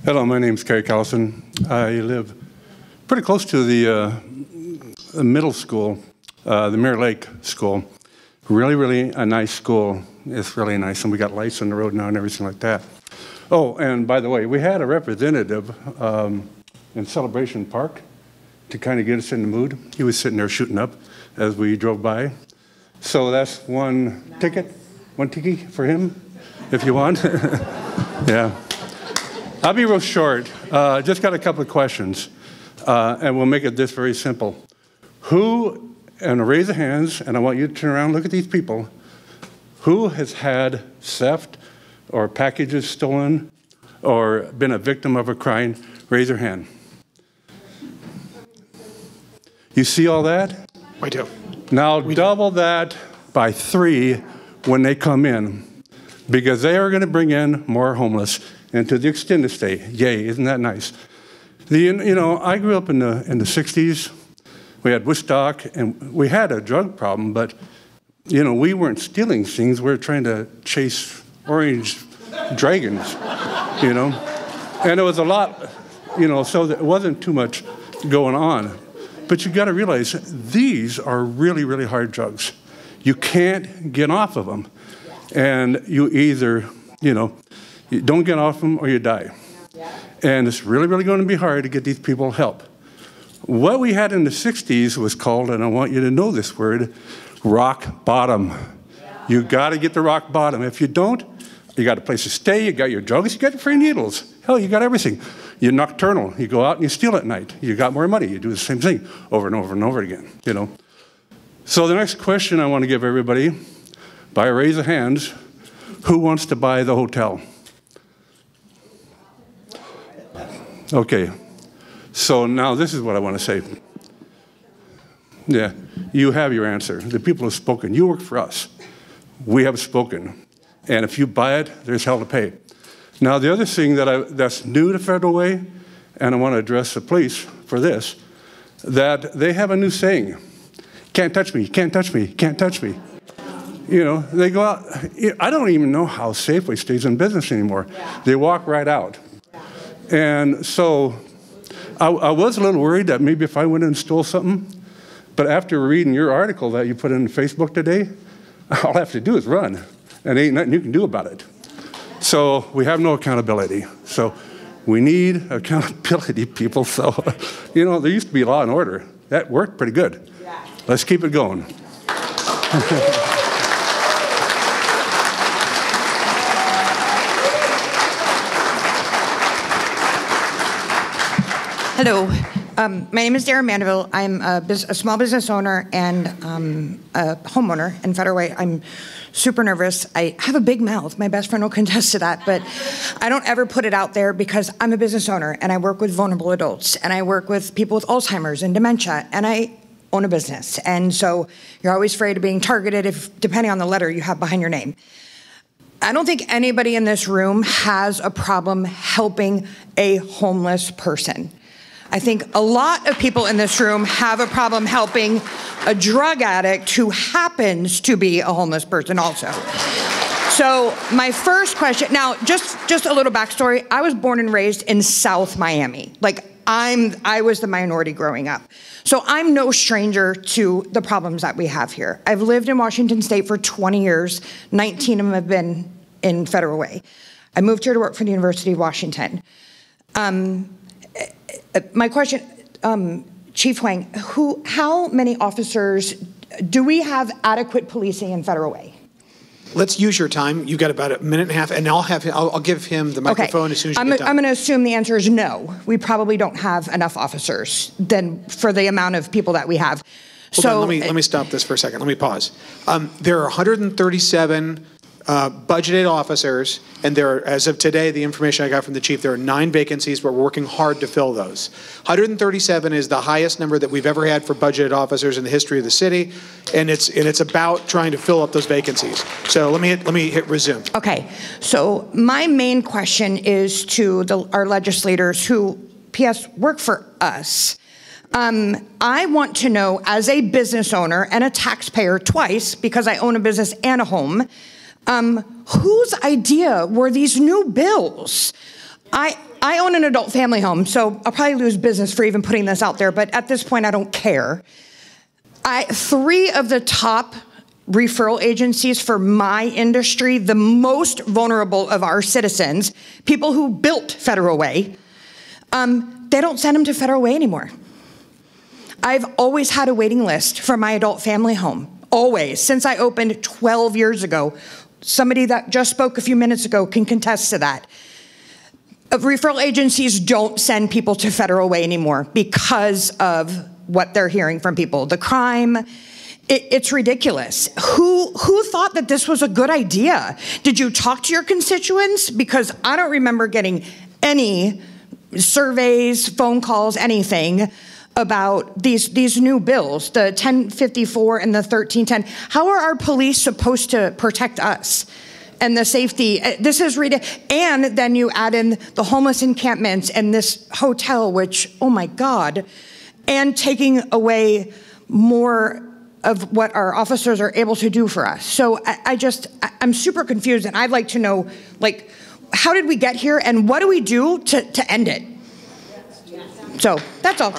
Hello, my name's Kerry Callison. I live pretty close to the middle school, the Mirror Lake School. Really a nice school. It's really nice, and we got lights on the road now and everything like that. Oh, and by the way, we had a representative in Celebration Park to kind of get us in the mood. He was sitting there shooting up as we drove by. So that's one nice ticket, one tiki for him, if you want. Yeah. I'll be real short. Just got a couple of questions, and we'll make it this very simple. Who, and a raise of hands, and I want you to turn around and look at these people, who has had theft or packages stolen or been a victim of a crime? Raise your hand. You see all that? I do. Now double that by 3 when they come in, because they are going to bring in more homeless. And to the extended stay, yay, isn't that nice? You know, I grew up in the 60s. We had Woodstock, and we had a drug problem, but, you know, we weren't stealing things. We were trying to chase orange dragons, you know? And it was a lot, you know, so there wasn't too much going on. But you got to realize these are really hard drugs. You can't get off of them. And you either, you know, you don't get off them or you die. Yeah. And it's really going to be hard to get these people help. What we had in the 60s was called, and I want you to know this word, rock bottom. Yeah. You got to get to rock bottom. If you don't, you got a place to stay, you got your drugs, you got your free needles. Hell, you got everything. You're nocturnal. You go out and you steal at night. You got more money. You do the same thing over and over and over again, you know. So the next question I want to give everybody, by a raise of hands, who wants to buy the hotel? Okay, so now this is what I want to say. Yeah, you have your answer. The people have spoken. You work for us. We have spoken. And if you buy it, there's hell to pay. Now, the other thing that's new to Federal Way, and I want to address the police for this, that they have a new saying, can't touch me, can't touch me, can't touch me. You know, they go out. I don't even know how Safeway stays in business anymore. They walk right out. And so I was a little worried that maybe if I went in and stole something, but after reading your article that you put in Facebook today, all I have to do is run, and ain't nothing you can do about it. So we have no accountability. So we need accountability, people. So, you know, there used to be law and order. That worked pretty good. Yeah. Let's keep it going. Hello. My name is Darren Mandeville. I'm a small business owner and a homeowner in Federal Way. I'm super nervous. I have a big mouth. My best friend will contest to that, but I don't ever put it out there because I'm a business owner and I work with vulnerable adults and I work with people with Alzheimer's and dementia and I own a business. And so you're always afraid of being targeted if, depending on the letter you have behind your name. I don't think anybody in this room has a problem helping a homeless person. I think a lot of people in this room have a problem helping a drug addict who happens to be a homeless person also. So my first question, now just a little backstory. I was born and raised in South Miami. Like I was the minority growing up. So I'm no stranger to the problems that we have here. I've lived in Washington State for 20 years. 19 of them have been in Federal Way. I moved here to work for the University of Washington. My question, Chief Hwang, how many officers, do we have adequate policing in Federal Way? Let's use your time. You've got about a minute and a half, and I'll give him the microphone as soon as you get done. I'm going to assume the answer is no. We probably don't have enough officers for the amount of people that we have. Hold on, let me stop this for a second. Let me pause. There are 137 budgeted officers, and there are, as of today, the information I got from the chief, there are 9 vacancies. We're working hard to fill those. 137 is the highest number that we've ever had for budgeted officers in the history of the city, and it's about trying to fill up those vacancies. So let me hit resume. Okay. So my main question is to our legislators who, P.S., work for us. I want to know, as a business owner and a taxpayer twice, because I own a business and a home. Whose idea were these new bills? I own an adult family home, so I'll probably lose business for even putting this out there, but at this point I don't care. 3 of the top referral agencies for my industry, the most vulnerable of our citizens, people who built Federal Way, they don't send them to Federal Way anymore. I've always had a waiting list for my adult family home, always, since I opened 12 years ago. Somebody that just spoke a few minutes ago can contest to that. Referral agencies don't send people to Federal Way anymore because of what they're hearing from people. The crime, it's ridiculous. Who thought that this was a good idea? Did you talk to your constituents? Because I don't remember getting any surveys, phone calls, anything about these new bills, the 1054 and the 1310. How are our police supposed to protect us and the safety? This is ridiculous. And then you add in the homeless encampments and this hotel, which, oh my God, and taking away more of what our officers are able to do for us. So I'm super confused, and I'd like to know, like, how did we get here and what do we do to end it? So that's all.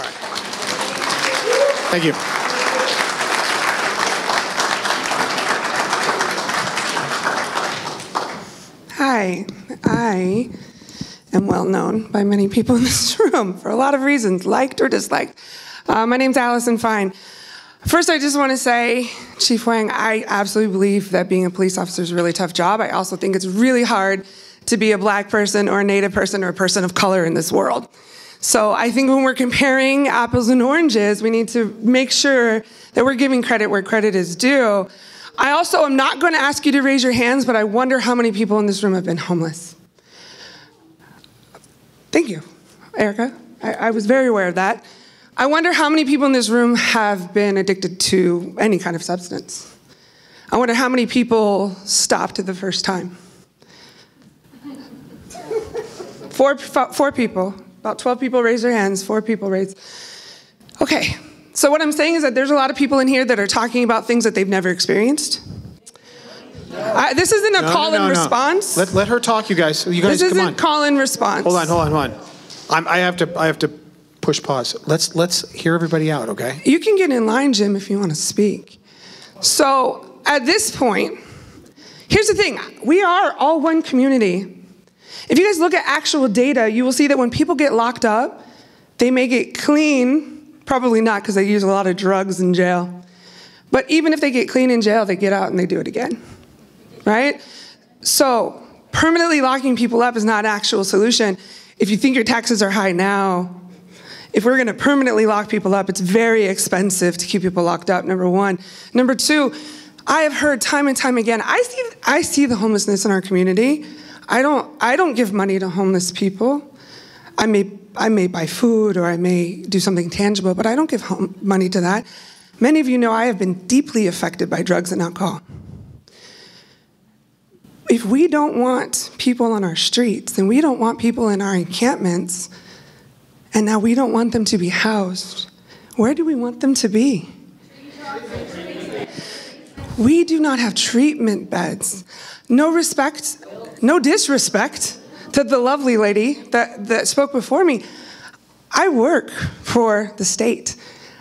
Thank you. Hi. I am well known by many people in this room for a lot of reasons, liked or disliked. My name's Allison Fine. First, I just want to say, Chief Hwang, I absolutely believe that being a police officer is a really tough job. I also think it's really hard to be a black person or a Native person or a person of color in this world. So I think when we're comparing apples and oranges, we need to make sure that we're giving credit where credit is due. I also am not going to ask you to raise your hands, but I wonder how many people in this room have been homeless. Thank you, Erica. I was very aware of that. I wonder how many people in this room have been addicted to any kind of substance. I wonder how many people stopped the first time. Four people. About 12 people raise their hands, 4 people raise. Okay, so what I'm saying is that there's a lot of people in here that are talking about things that they've never experienced. This isn't a call and response. Let her talk, you guys. You guys, this isn't call and response. Hold on. I have to push pause. Let's hear everybody out, okay? You can get in line, Jim, if you want to speak. So at this point, here's the thing, we are all one community. If you guys look at actual data, you will see that when people get locked up, they make it clean, probably not because they use a lot of drugs in jail, but even if they get clean in jail, they get out and they do it again, right? So permanently locking people up is not an actual solution. If you think your taxes are high now, if we're gonna permanently lock people up, it's very expensive to keep people locked up, number one. Number two, I have heard time and time again, I see the homelessness in our community. I don't give money to homeless people. I may buy food or I may do something tangible, but I don't give money to that. Many of you know I have been deeply affected by drugs and alcohol. If we don't want people on our streets, then we don't want people in our encampments, and now we don't want them to be housed. Where do we want them to be? We do not have treatment beds. No respect, no disrespect to the lovely lady that spoke before me. I work for the state.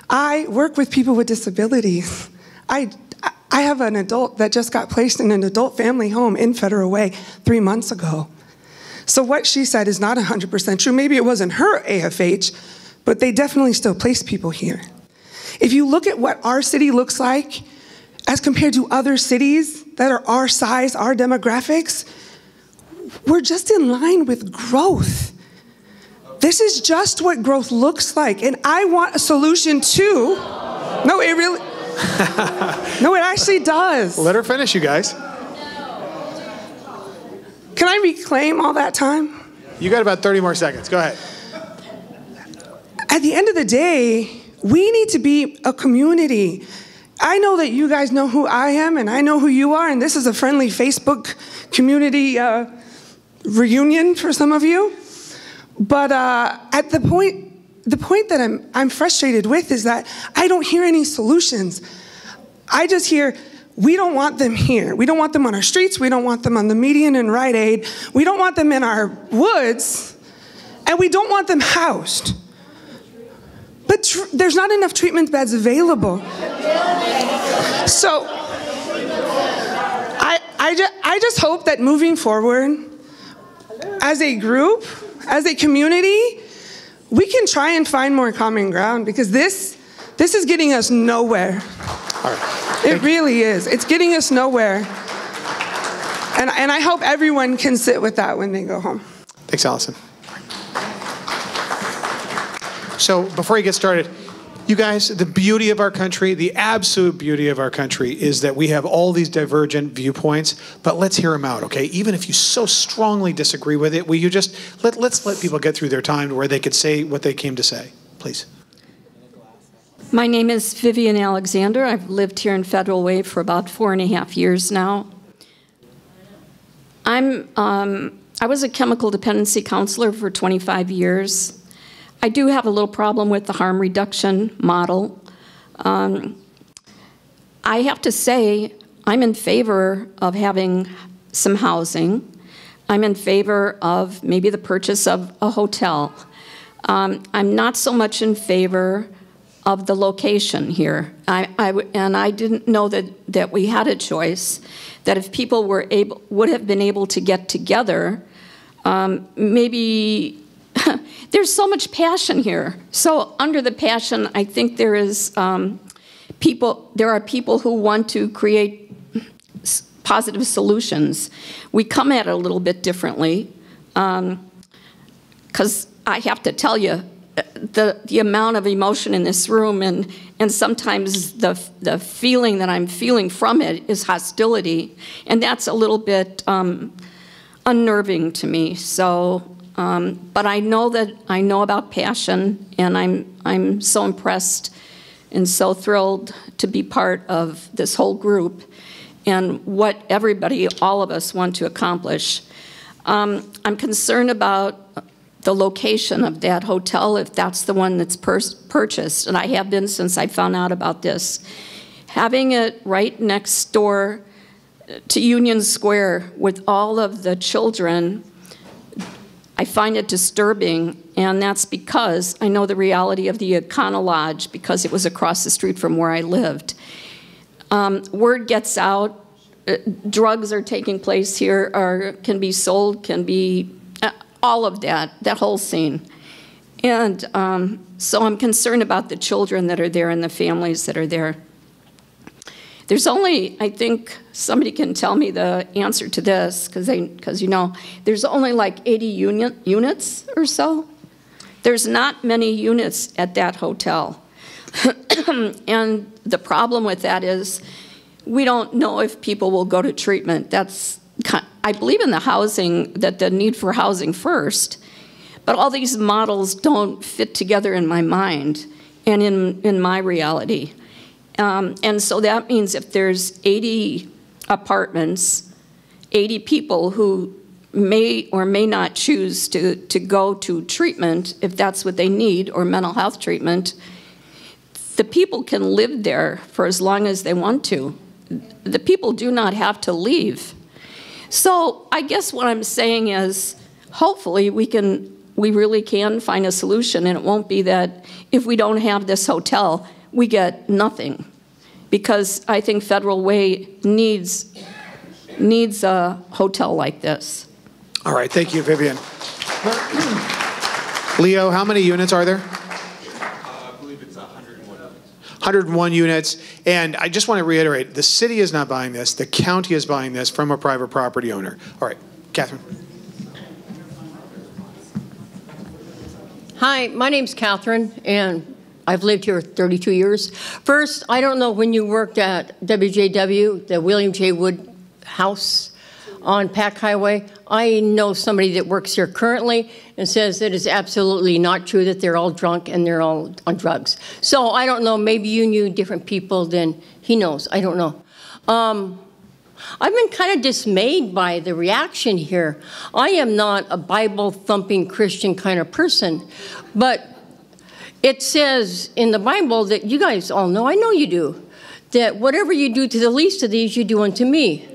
I work with people with disabilities. I have an adult that just got placed in an adult family home in Federal Way 3 months ago. So what she said is not 100% true. Maybe it wasn't her AFH, but they definitely still place people here. If you look at what our city looks like as compared to other cities that are our size, our demographics, we're just in line with growth. This is just what growth looks like, and I want a solution to, no, it really, no, it actually does. Let her finish, you guys. Can I reclaim all that time? You got about 30 more seconds. Go ahead. At the end of the day, we need to be a community. I know that you guys know who I am, and I know who you are, and this is a friendly Facebook community reunion for some of you. But at the point that I'm frustrated with is that I don't hear any solutions. I just hear, we don't want them here. We don't want them on our streets. We don't want them on the median and Rite Aid. We don't want them in our woods. And we don't want them housed. But there's not enough treatment beds available. So I just hope that moving forward, as a group, as a community, we can try and find more common ground, because this is getting us nowhere. All right. It really is. It's getting us nowhere. And I hope everyone can sit with that when they go home. Thanks, Allison. So before you get started, you guys, the beauty of our country, the absolute beauty of our country is that we have all these divergent viewpoints, but let's hear them out, okay? Even if you so strongly disagree with it, will you just, let's let people get through their time to where they could say what they came to say, please. My name is Vivian Alexander. I've lived here in Federal Way for about 4.5 years now. I was a chemical dependency counselor for 25 years. I do have a little problem with the harm reduction model. I have to say, I'm in favor of having some housing. I'm in favor of maybe the purchase of a hotel. I'm not so much in favor of the location here. I didn't know that we had a choice, that if people would have been able to get together, maybe. There's so much passion here. So under the passion, I think there is there are people who want to create positive solutions. We come at it a little bit differently, because I have to tell you, the amount of emotion in this room and sometimes the feeling that I'm feeling from it is hostility, and that's a little bit unnerving to me. So. But I know that I know about passion, and I'm so impressed and so thrilled to be part of this whole group and what everybody, all of us, want to accomplish. I'm concerned about the location of that hotel, if that's the one that's purchased, and I have been since I found out about this. Having it right next door to Union Square with all of the children, I find it disturbing, and that's because I know the reality of the Econo Lodge because it was across the street from where I lived. Word gets out. Drugs are taking place here, can be sold, can be all of that whole scene. And so I'm concerned about the children that are there and the families that are there. There's only, I think somebody can tell me the answer to this, because you know, there's only like 80 units or so. There's not many units at that hotel. And the problem with that is we don't know if people will go to treatment. That's, I believe in the housing, that the need for housing first, but all these models don't fit together in my mind and in my reality. And so that means if there's 80 apartments, 80 people who may or may not choose to go to treatment, if that's what they need, or mental health treatment, the people can live there for as long as they want to. The people do not have to leave. So I guess what I'm saying is hopefully we really can find a solution, and it won't be that if we don't have this hotel, we get nothing, because I think Federal Way needs a hotel like this. All right, thank you, Vivian. Leo, how many units are there? I believe it's 101 units. 101 units, and I just want to reiterate, the city is not buying this, the county is buying this from a private property owner. All right, Catherine. Hi, my name's Catherine, and I've lived here 32 years. First, I don't know when you worked at WJW, the William J. Wood House on Pack Highway. I know somebody that works here currently and says it is absolutely not true that they're all drunk and they're all on drugs. So I don't know, maybe you knew different people than he knows, I don't know. I've been kind of dismayed by the reaction here. I am not a Bible-thumping Christian kind of person, but it says in the Bible that you guys all know, I know you do, that whatever you do to the least of these, you do unto me.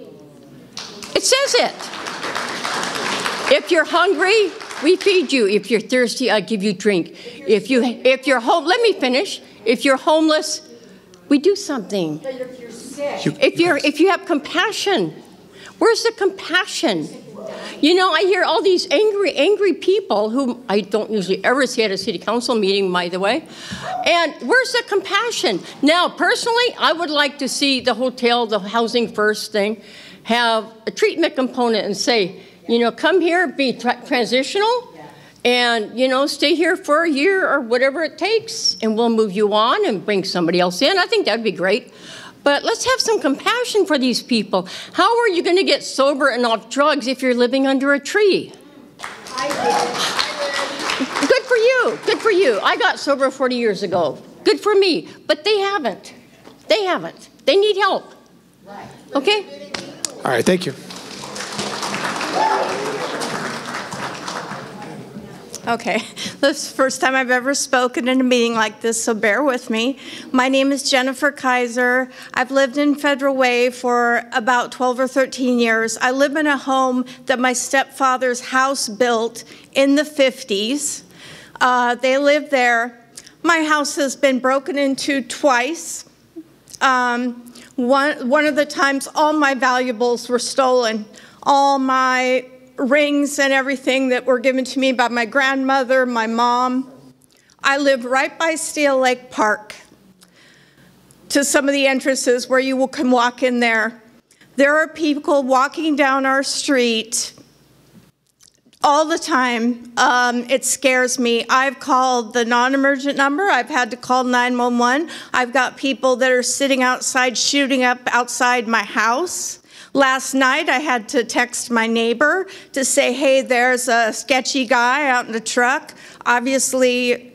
It says it. If you're hungry, we feed you. If you're thirsty, I give you drink. If you're home, let me finish. If you're homeless, we do something. If you're sick. If you have compassion, where's the compassion? You know, I hear all these angry people who I don't usually ever see at a city council meeting, by the way. And where's the compassion? Now, personally, I would like to see the hotel, the housing first thing, have a treatment component and say, you know, come here, be transitional, and, you know, stay here for a year or whatever it takes, and we'll move you on and bring somebody else in. I think that'd be great. But let's have some compassion for these people. How are you going to get sober and off drugs if you're living under a tree? Good for you. Good for you. I got sober 40 years ago. Good for me. But they haven't. They haven't. They need help. Okay? All right. Thank you. Okay, this is the first time I've ever spoken in a meeting like this, so bear with me. My name is Jennifer Kaiser. I've lived in Federal Way for about 12 or 13 years. I live in a home that my stepfather's house built in the 50s. They live there. My house has been broken into twice. One of the times, all my valuables were stolen, all my rings and everything that were given to me by my grandmother, my mom. I live right by Steel Lake Park, to some of the entrances where you can walk in there. There are people walking down our street all the time. It scares me. I've called the non-emergent number. I've had to call 911. I've got people that are sitting outside shooting up outside my house. Last night, I had to text my neighbor to say, hey, there's a sketchy guy out in the truck, obviously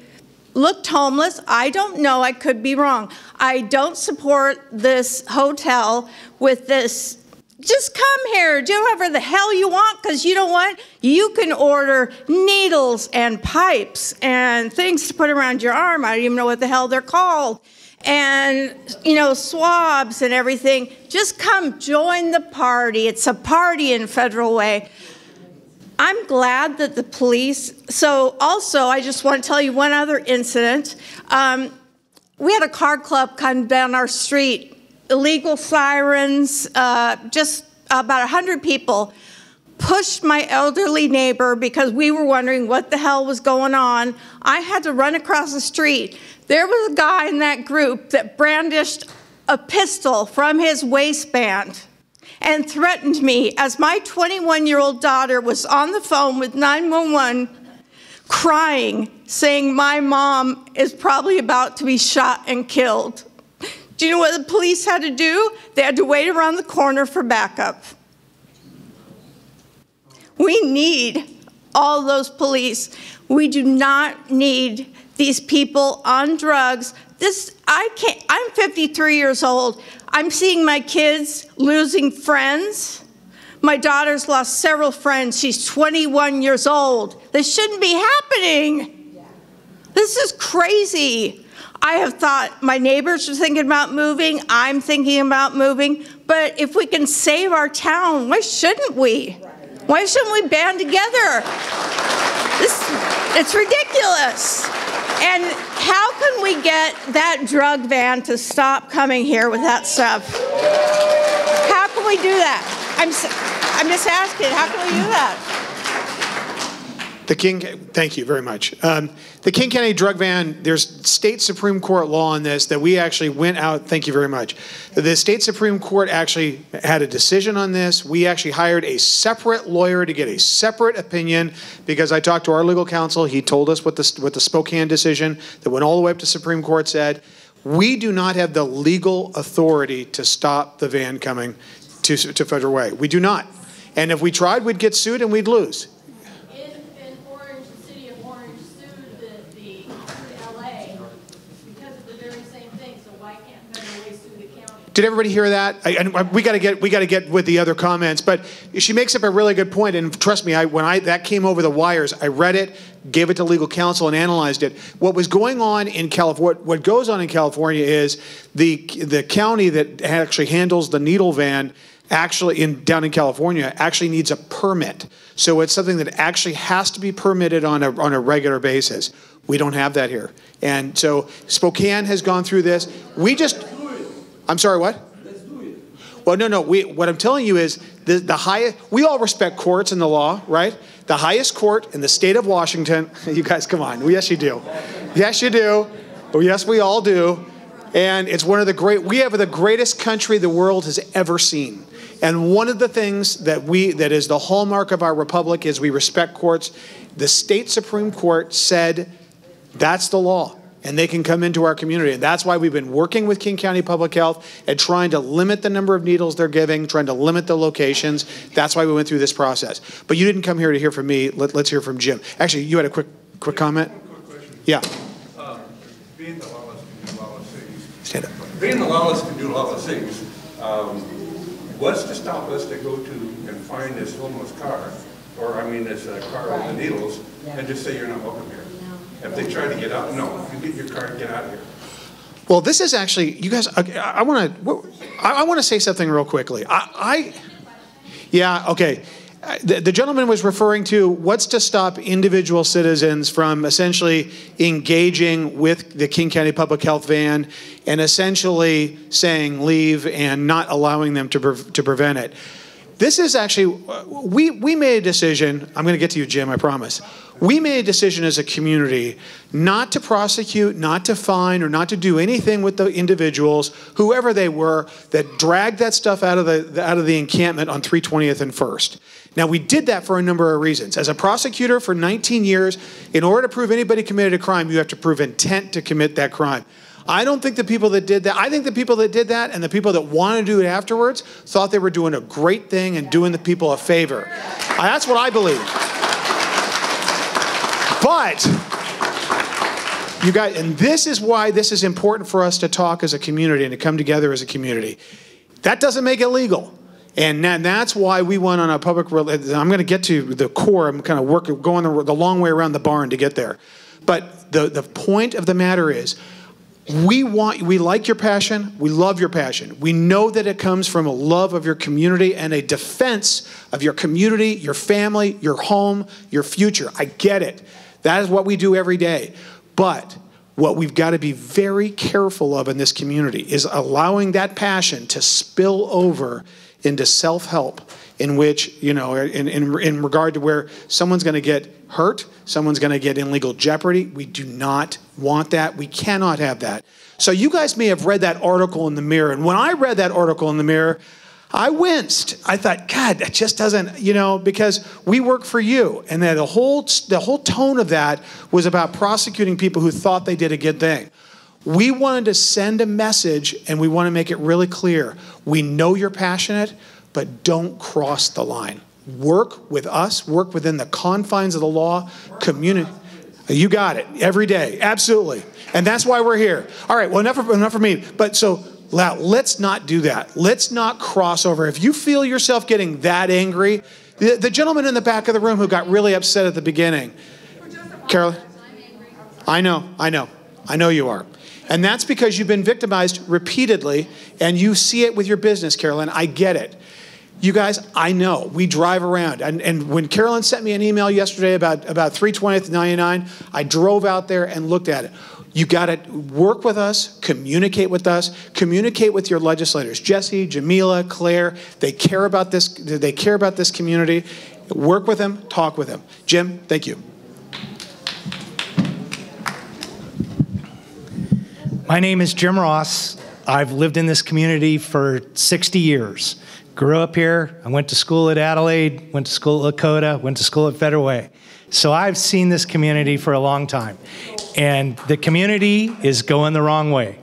looked homeless. I don't know, I could be wrong. I don't support this hotel with this, just come here, do whatever the hell you want, because you don't want, you can order needles and pipes and things to put around your arm. I don't even know what the hell they're called. And, you know, swabs and everything. Just come join the party. It's a party in Federal Way. I'm glad that the police, so also I just want to tell you one other incident. We had a car club come down our street illegal sirens, just about 100 people pushed my elderly neighbor because we were wondering what the hell was going on. I had to run across the street. There was a guy in that group that brandished a pistol from his waistband and threatened me as my 21-year-old daughter was on the phone with 911 crying, saying my mom is probably about to be shot and killed. Do you know what the police had to do? They had to wait around the corner for backup. We need all those police. We do not need these people on drugs. I'm 53 years old. I'm seeing my kids losing friends. My daughter's lost several friends. She's 21 years old. This shouldn't be happening. Yeah. This is crazy. I have thought my neighbors are thinking about moving. I'm thinking about moving. But if we can save our town, why shouldn't we? Why shouldn't we band together? It's ridiculous. And how can we get that drug ban to stop coming here with that stuff? How can we do that? I'm just asking, how can we do that? Thank you very much. The King County drug ban, there's state Supreme Court law on this that we actually went out, thank you very much. The state Supreme Court actually had a decision on this. We actually hired a separate lawyer to get a separate opinion because I talked to our legal counsel. He told us what the Spokane decision that went all the way up to Supreme Court said. We do not have the legal authority to stop the van coming to Federal Way. We do not. And if we tried, we'd get sued and we'd lose. Did everybody hear that? We got to get with the other comments, but she makes up a really good point. And trust me, when that came over the wires, I read it, gave it to legal counsel, and analyzed it. What was going on in California? What goes on in California is the county that actually handles the needle van actually down in California actually needs a permit. So it's something that actually has to be permitted on a regular basis. We don't have that here, and so Spokane has gone through this. I'm sorry, what? Let's do it. Well, no. What I'm telling you is the highest, we all respect courts and the law, right? The highest court in the state of Washington, you guys, come on. Yes, you do. Yes, you do. Oh, yes, we all do. And it's one of the great, we have the greatest country the world has ever seen. And one of the things that is the hallmark of our republic is we respect courts. The state Supreme Court said that's the law. And they can come into our community. And that's why we've been working with King County Public Health and trying to limit the number of needles they're giving, trying to limit the locations. That's why we went through this process. But you didn't come here to hear from me. Let's hear from Jim. Actually, you had a quick comment? Yeah. Being the lawless can do lawless things. Stand up. Being the lawless can do lawless things. What's to stop us to go to and find this homeless car, this car with the needles, and just say you're not welcome here? If they try to get out, no. You get your car and get out of here. Well, this is actually, you guys, I want to say something real quickly. Okay. The gentleman was referring to what's to stop individual citizens from essentially engaging with the King County Public Health van and essentially saying leave and not allowing them to prevent it. This is actually, we made a decision. I'm going to get to you, Jim, I promise. We made a decision as a community not to prosecute, not to fine, or not to do anything with the individuals, whoever they were, that dragged that stuff out of the encampment on 320th and 1st. Now, we did that for a number of reasons. As a prosecutor for 19 years, in order to prove anybody committed a crime, you have to prove intent to commit that crime. I don't think the people that did that, I think the people that did that and the people that want to do it afterwards thought they were doing a great thing and doing the people a favor. That's what I believe. But, you guys, and this is why this is important for us to talk as a community and to come together as a community. That doesn't make it legal. And that's why we went on a public, I'm going to get to the core, I'm kind of going the long way around the barn to get there. But the point of the matter is, we like your passion, we love your passion. We know that it comes from a love of your community and a defense of your community, your family, your home, your future. I get it. That is what we do every day. But What we've got to be very careful of in this community is allowing that passion to spill over into self-help, in which, you know, in regard to where someone's going to get hurt, someone's going to get in legal jeopardy. We do not want that. We cannot have that. So you guys may have read that article in the Mirror. And when I read that article in the Mirror, I winced. I thought, God, that just doesn't, you know, because we work for you. And then the whole tone of that was about prosecuting people who thought they did a good thing. We wanted to send a message, and we want to make it really clear. We know you're passionate, but don't cross the line. Work with us. Work within the confines of the law. Community. You got it. Every day. Absolutely. And that's why we're here. All right. Well, enough for me. But so... let's not do that. Let's not cross over. If you feel yourself getting that angry, the gentleman in the back of the room who got really upset at the beginning, Carol, I know you are. And that's because you've been victimized repeatedly, and you see it with your business, Carolyn. I get it. You guys, I know, we drive around. And when Carolyn sent me an email yesterday about 320th 99, I drove out there and looked at it. You got to work with us, communicate with your legislators. Jesse, Jamila, Claire, they care about this. They care about this community. Work with them, talk with them. Jim, thank you. My name is Jim Ross. I've lived in this community for 60 years. Grew up here. I went to school at Adelaide, went to school at Lakota, went to school at Federway. So I've seen this community for a long time, and the community is going the wrong way.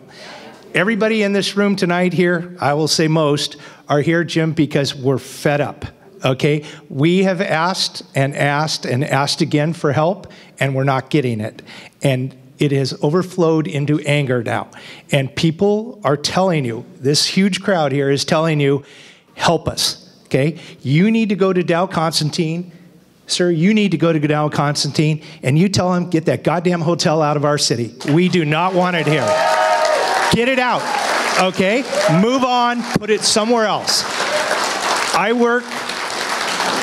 Everybody in this room tonight here, I will say most, are here, Jim, because we're fed up, okay? We have asked and asked and asked again for help, and we're not getting it. And it has overflowed into anger now. And people are telling you, this huge crowd here is telling you, help us, okay? You need to go to Dow Constantine. Sir, you need to go to Dow Constantine, and you tell him, get that goddamn hotel out of our city. We do not want it here. Get it out, okay? Move on, put it somewhere else. I work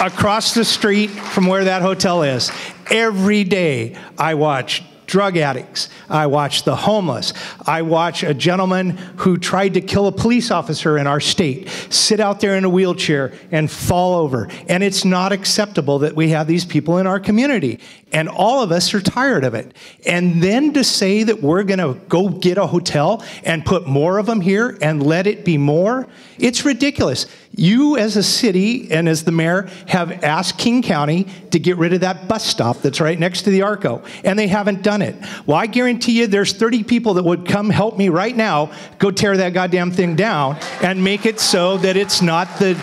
across the street from where that hotel is. Every day I watch drug addicts. I watch the homeless. I watch a gentleman who tried to kill a police officer in our state sit out there in a wheelchair and fall over. And it's not acceptable that we have these people in our community. And all of us are tired of it. And then to say that we're going to go get a hotel and put more of them here and let it be more, it's ridiculous. You as a city and as the mayor have asked King County to get rid of that bus stop that's right next to the Arco, and they haven't done it. Well, I guarantee you there's 30 people that would come help me right now go tear that goddamn thing down and make it so that it's not the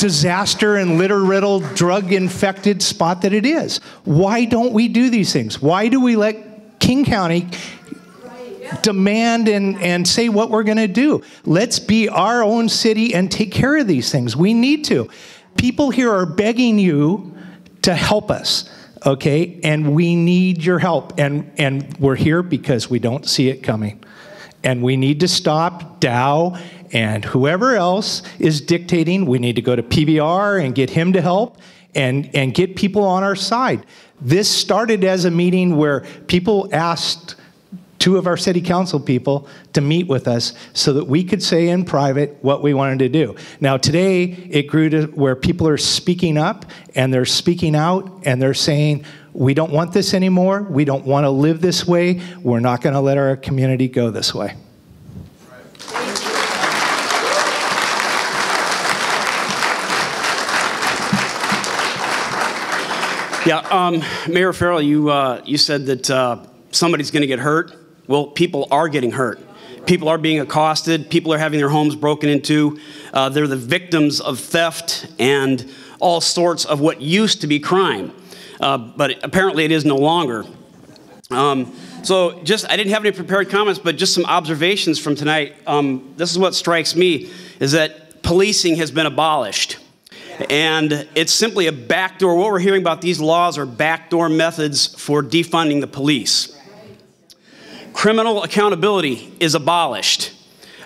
disaster and litter-riddled, drug-infected spot that it is. Why don't we do these things? Why do we let King County demand and say what we're going to do? Let's be our own city and take care of these things. We need to. People here are begging you to help us, okay? And we need your help. And we're here because we don't see it coming. And we need to stop Dow and whoever else is dictating. We need to go to PBR and get him to help and get people on our side. This started as a meeting where people asked two of our city council people to meet with us so that we could say in private what we wanted to do. Now today, it grew to where people are speaking up and they're speaking out and they're saying, we don't want this anymore. We don't want to live this way. We're not going to let our community go this way. Yeah, Mayor Ferrell, you said that somebody's going to get hurt. Well, people are getting hurt. People are being accosted. People are having their homes broken into. They're the victims of theft and all sorts of what used to be crime. But apparently it is no longer. So I didn't have any prepared comments, but just some observations from tonight. This is what strikes me, is that policing has been abolished. And it's simply a backdoor. What we're hearing about these laws are backdoor methods for defunding the police. Criminal accountability is abolished.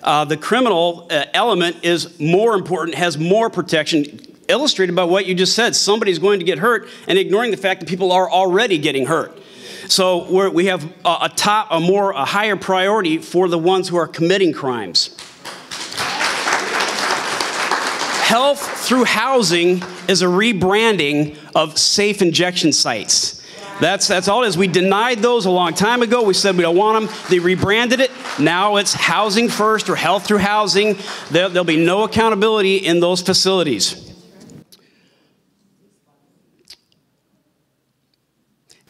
The criminal element is more important, has more protection, illustrated by what you just said. Somebody's going to get hurt, and ignoring the fact that people are already getting hurt. So we have a higher priority for the ones who are committing crimes. Health Through Housing is a rebranding of safe injection sites. That's all it is. We denied those a long time ago. We said we don't want them. They rebranded it. Now it's Housing First or Health Through Housing. There'll be no accountability in those facilities.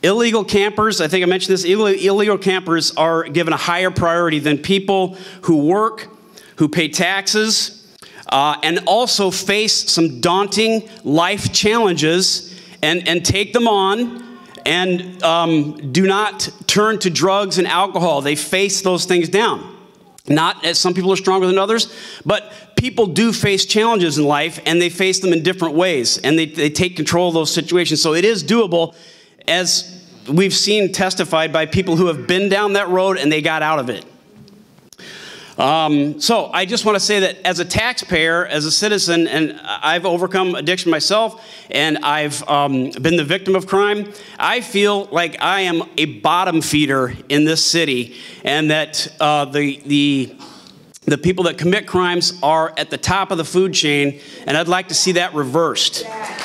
Illegal campers, I think I mentioned this, illegal campers are given a higher priority than people who work, who pay taxes, and also face some daunting life challenges and take them on and do not turn to drugs and alcohol. They face those things down. Not as some people are stronger than others, but people do face challenges in life and they face them in different ways and they take control of those situations. So it is doable, as we've seen testified by people who have been down that road and they got out of it. So I just want to say that as a taxpayer, as a citizen, and I've overcome addiction myself, and I've been the victim of crime, I feel like I am a bottom feeder in this city, and that the people that commit crimes are at the top of the food chain, and I'd like to see that reversed. Yeah.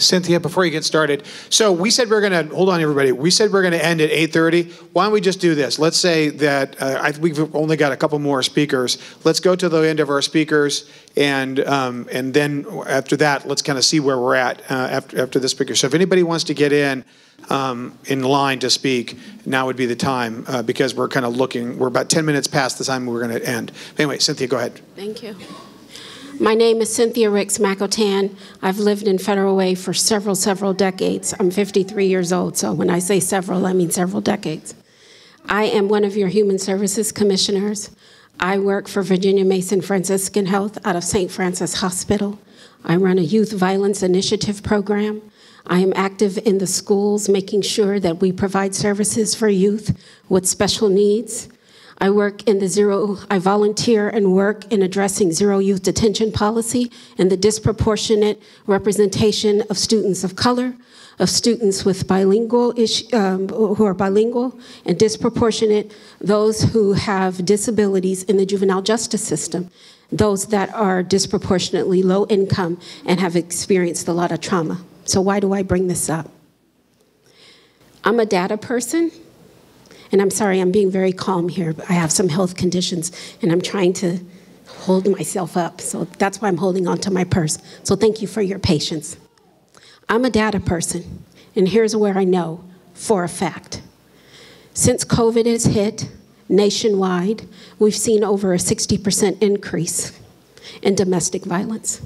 Cynthia, before you get started, so we said we're going to, hold on everybody, we said we're going to end at 8:30. Why don't we just do this? Let's say that we've only got a couple more speakers. Let's go to the end of our speakers, and then after that, let's kind of see where we're at after this speaker. So if anybody wants to get in line to speak, now would be the time, because we're kind of looking, we're about 10 minutes past the time we're going to end. Anyway, Cynthia, go ahead. Thank you. My name is Cynthia Ricks McEltan. I've lived in Federal Way for several decades. I'm 53 years old, so when I say several, I mean several decades. I am one of your Human Services Commissioners. I work for Virginia Mason Franciscan Health out of St. Francis Hospital. I run a Youth Violence Initiative program. I am active in the schools, making sure that we provide services for youth with special needs. I volunteer and work in addressing zero youth detention policy and the disproportionate representation of students of color, of students with bilingual who are bilingual, and disproportionate those who have disabilities in the juvenile justice system, those that are disproportionately low income and have experienced a lot of trauma. So why do I bring this up? I'm a data person. And I'm sorry, I'm being very calm here, but I have some health conditions and I'm trying to hold myself up. So that's why I'm holding onto my purse. So thank you for your patience. I'm a data person, and here's where I know for a fact. Since COVID has hit nationwide, we've seen over a 60% increase in domestic violence.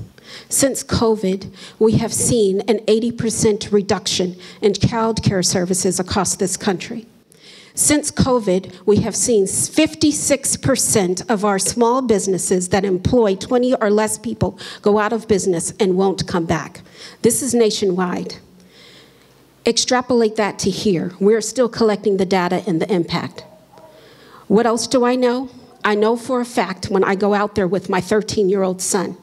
Since COVID, we have seen an 80% reduction in child care services across this country. Since COVID, we have seen 56% of our small businesses that employ 20 or less people go out of business and won't come back. This is nationwide. Extrapolate that to here. We're still collecting the data and the impact. What else do I know? I know for a fact when I go out there with my 13-year-old son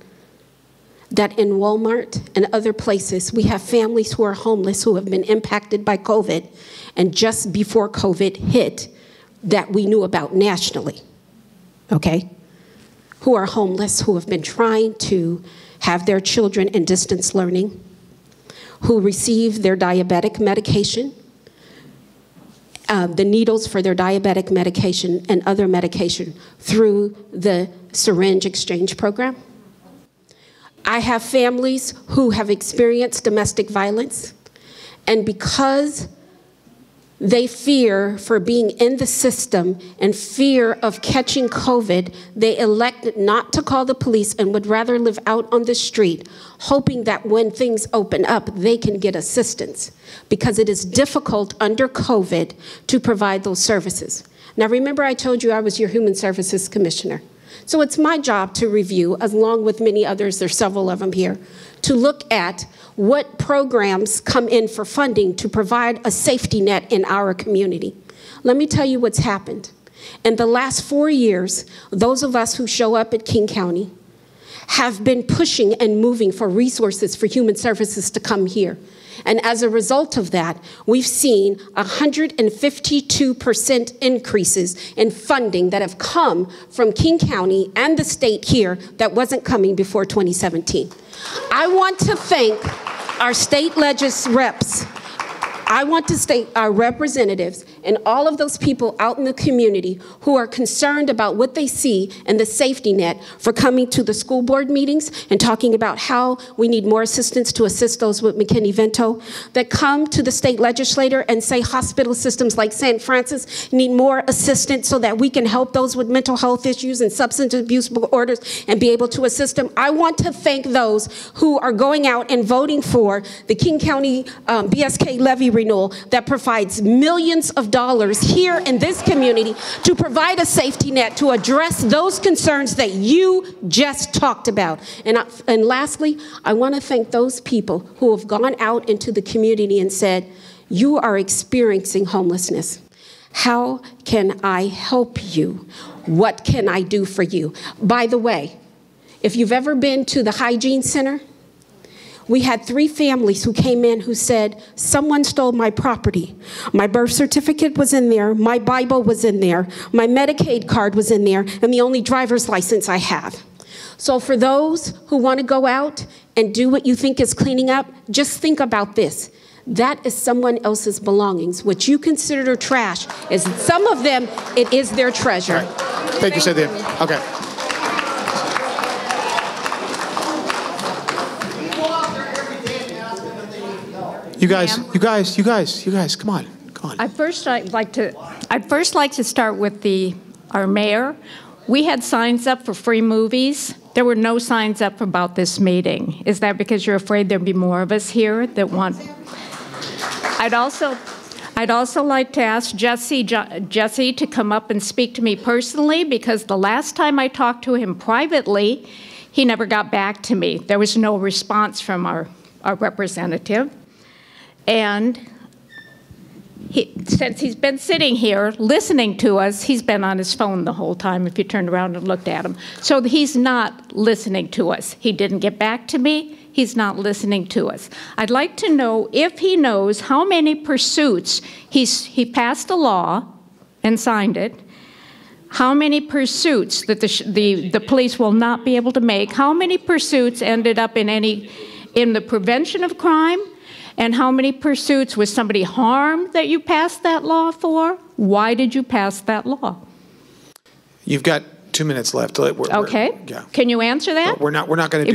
that in Walmart and other places, we have families who are homeless who have been impacted by COVID, and just before COVID hit, that we knew about nationally, okay? Who are homeless, who have been trying to have their children in distance learning, who receive their diabetic medication, the needles for their diabetic medication and other medication through the syringe exchange program. I have families who have experienced domestic violence, and because they fear for being in the system and fear of catching COVID, they elect not to call the police and would rather live out on the street, hoping that when things open up, they can get assistance, because it is difficult under COVID to provide those services. Now, remember I told you I was your Human Services Commissioner. So it's my job to review, along with many others, there's several of them here, to look at what programs come in for funding to provide a safety net in our community. Let me tell you what's happened. In the last 4 years, those of us who show up at King County have been pushing and moving for resources for human services to come here. And as a result of that, we've seen 152% increases in funding that have come from King County and the state here that wasn't coming before 2017. I want to thank our state reps. I want to thank our representatives and all of those people out in the community who are concerned about what they see and the safety net for coming to the school board meetings and talking about how we need more assistance to assist those with McKinney-Vento, that come to the state legislator and say hospital systems like St. Francis need more assistance so that we can help those with mental health issues and substance abuse orders and be able to assist them. I want to thank those who are going out and voting for the King County BSK levy renewal that provides millions of dollars here in this community to provide a safety net to address those concerns that you just talked about. And lastly, I want to thank those people who have gone out into the community and said, you are experiencing homelessness. How can I help you? What can I do for you? By the way, if you've ever been to the hygiene center, we had 3 families who came in who said, someone stole my property. My birth certificate was in there, my Bible was in there, my Medicaid card was in there, and the only driver's license I have. So for those who want to go out and do what you think is cleaning up, just think about this. That is someone else's belongings. What you consider trash is some of them, it is their treasure. Right. Thank you, Cynthia. Okay. You guys, come on, come on. I'd first like to start with our mayor. We had signs up for free movies. There were no signs up about this meeting. Is that because you're afraid there'd be more of us here that want? I'd also like to ask Jesse to come up and speak to me personally, because the last time I talked to him privately, he never got back to me. There was no response from our representative. And since he's been sitting here listening to us, he's been on his phone the whole time if you turned around and looked at him. So he's not listening to us. He didn't get back to me. He's not listening to us. I'd like to know if he knows how many pursuits, he passed a law and signed it, how many pursuits that the police will not be able to make, how many pursuits ended up in the prevention of crime, and how many pursuits was somebody harmed that you passed that law for? Why did you pass that law? You've got 2 minutes left. Okay. Yeah. Can you answer that? No, we're not going to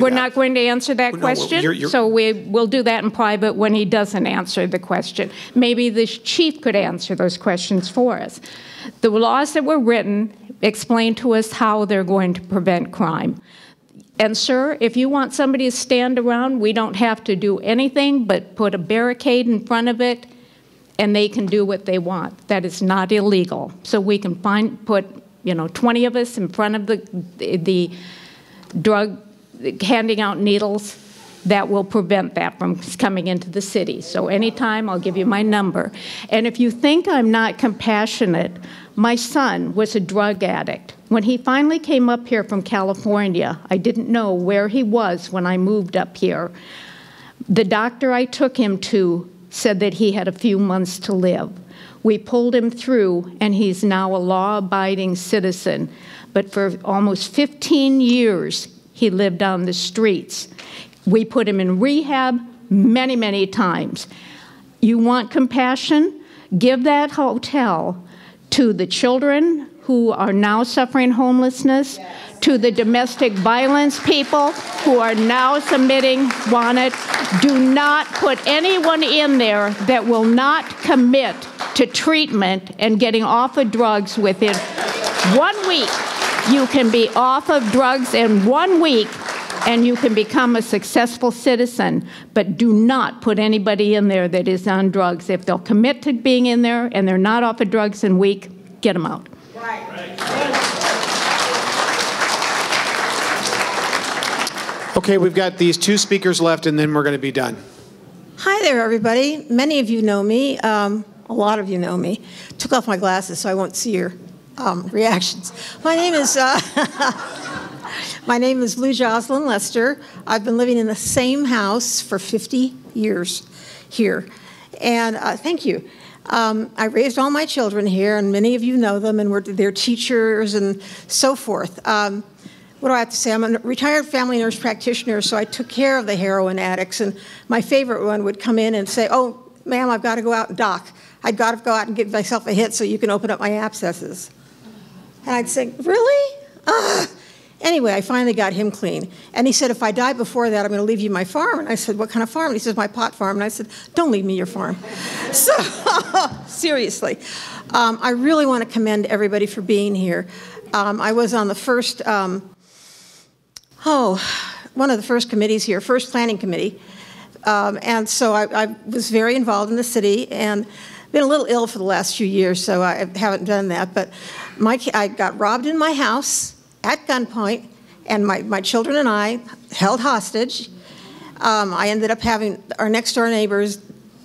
answer that question. So we'll do that in private when he doesn't answer the question. Maybe the chief could answer those questions for us. The laws that were written explain to us how they're going to prevent crime. And sir, if you want somebody to stand around, we don't have to do anything but put a barricade in front of it, and they can do what they want. That is not illegal. So we can put 20 of us in front of the drug, handing out needles. That will prevent that from coming into the city. So anytime, I'll give you my number. And if you think I'm not compassionate, my son was a drug addict. When he finally came up here from California, I didn't know where he was when I moved up here. The doctor I took him to said that he had a few months to live. We pulled him through, and he's now a law-abiding citizen. But for almost 15 years, he lived on the streets. We put him in rehab many, many times. You want compassion? Give that hotel to the children who are now suffering homelessness, yes, to the domestic violence people who are now submitting wanted. Do not put anyone in there that will not commit to treatment and getting off of drugs within 1 week. You can be off of drugs in 1 week, and you can become a successful citizen, but do not put anybody in there that is on drugs. If they'll commit to being in there and they're not off of drugs in a week, get them out. Right. Right. Okay, we've got these 2 speakers left, and then we're going to be done. Hi there, everybody. Many of you know me. A lot of you know me. Took off my glasses, so I won't see your reactions. My name is... My name is Lou Jocelyn Lester. I've been living in the same house for 50 years here. And thank you. I raised all my children here, and many of you know them, and they're teachers and so forth. What do I have to say? I'm a retired family nurse practitioner, so I took care of the heroin addicts. And my favorite one would come in and say, "Oh, ma'am, I've got to go out and dock. I've got to go out and get myself a hit so you can open up my abscesses." And I'd say, "Really? Ugh." Anyway, I finally got him clean. And he said, "If I die before that, I'm going to leave you my farm." And I said, "What kind of farm?" And he says, "My pot farm." And I said, "Don't leave me your farm." So, seriously, I really want to commend everybody for being here. I was on the first, one of the first committees here, first planning committee. And so I was very involved in the city, and been a little ill for the last few years, so I haven't done that. But I got robbed in my house at gunpoint, and my children and I held hostage. I ended up having our next door neighbors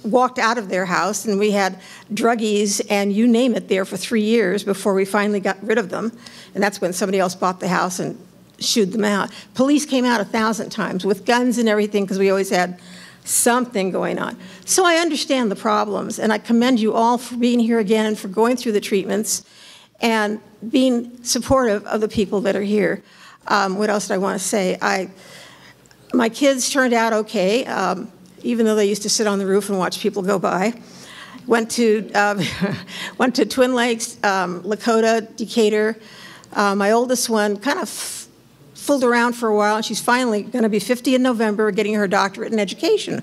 walked out of their house, and we had druggies and you name it there for 3 years before we finally got rid of them. And that's when somebody else bought the house and shooed them out. Police came out 1,000 times with guns and everything because we always had something going on. So I understand the problems, and I commend you all for being here again and for going through the treatments and being supportive of the people that are here. What else did I want to say? My kids turned out okay, even though they used to sit on the roof and watch people go by. Went to Twin Lakes, Lakota, Decatur. My oldest one kind of fooled around for a while, and she's finally going to be 50 in November, getting her doctorate in education.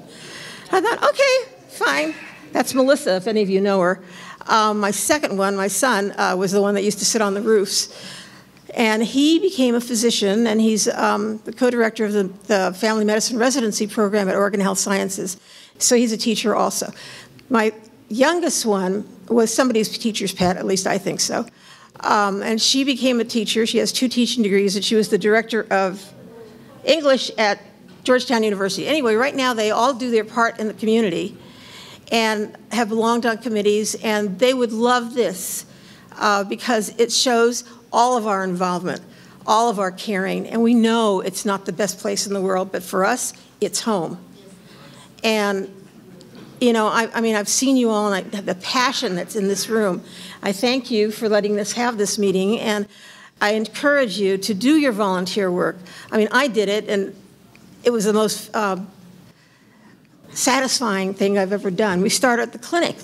I thought, okay, fine. That's Melissa, if any of you know her. My second one, my son, was the one that used to sit on the roofs. And he became a physician, and he's the co-director of the Family Medicine Residency Program at Oregon Health Sciences. So he's a teacher also. My youngest one was somebody's teacher's pet, at least I think so. And she became a teacher. She has 2 teaching degrees, and she was the director of English at Georgetown University. Anyway, right now they all do their part in the community and have belonged on committees, and they would love this because it shows all of our involvement, all of our caring, and we know it's not the best place in the world, but for us, it's home. And, you know, I mean, I've seen you all, and the passion that's in this room. I thank you for letting us have this meeting, and I encourage you to do your volunteer work. I mean, I did it, and it was the most satisfying thing I've ever done. We started the clinic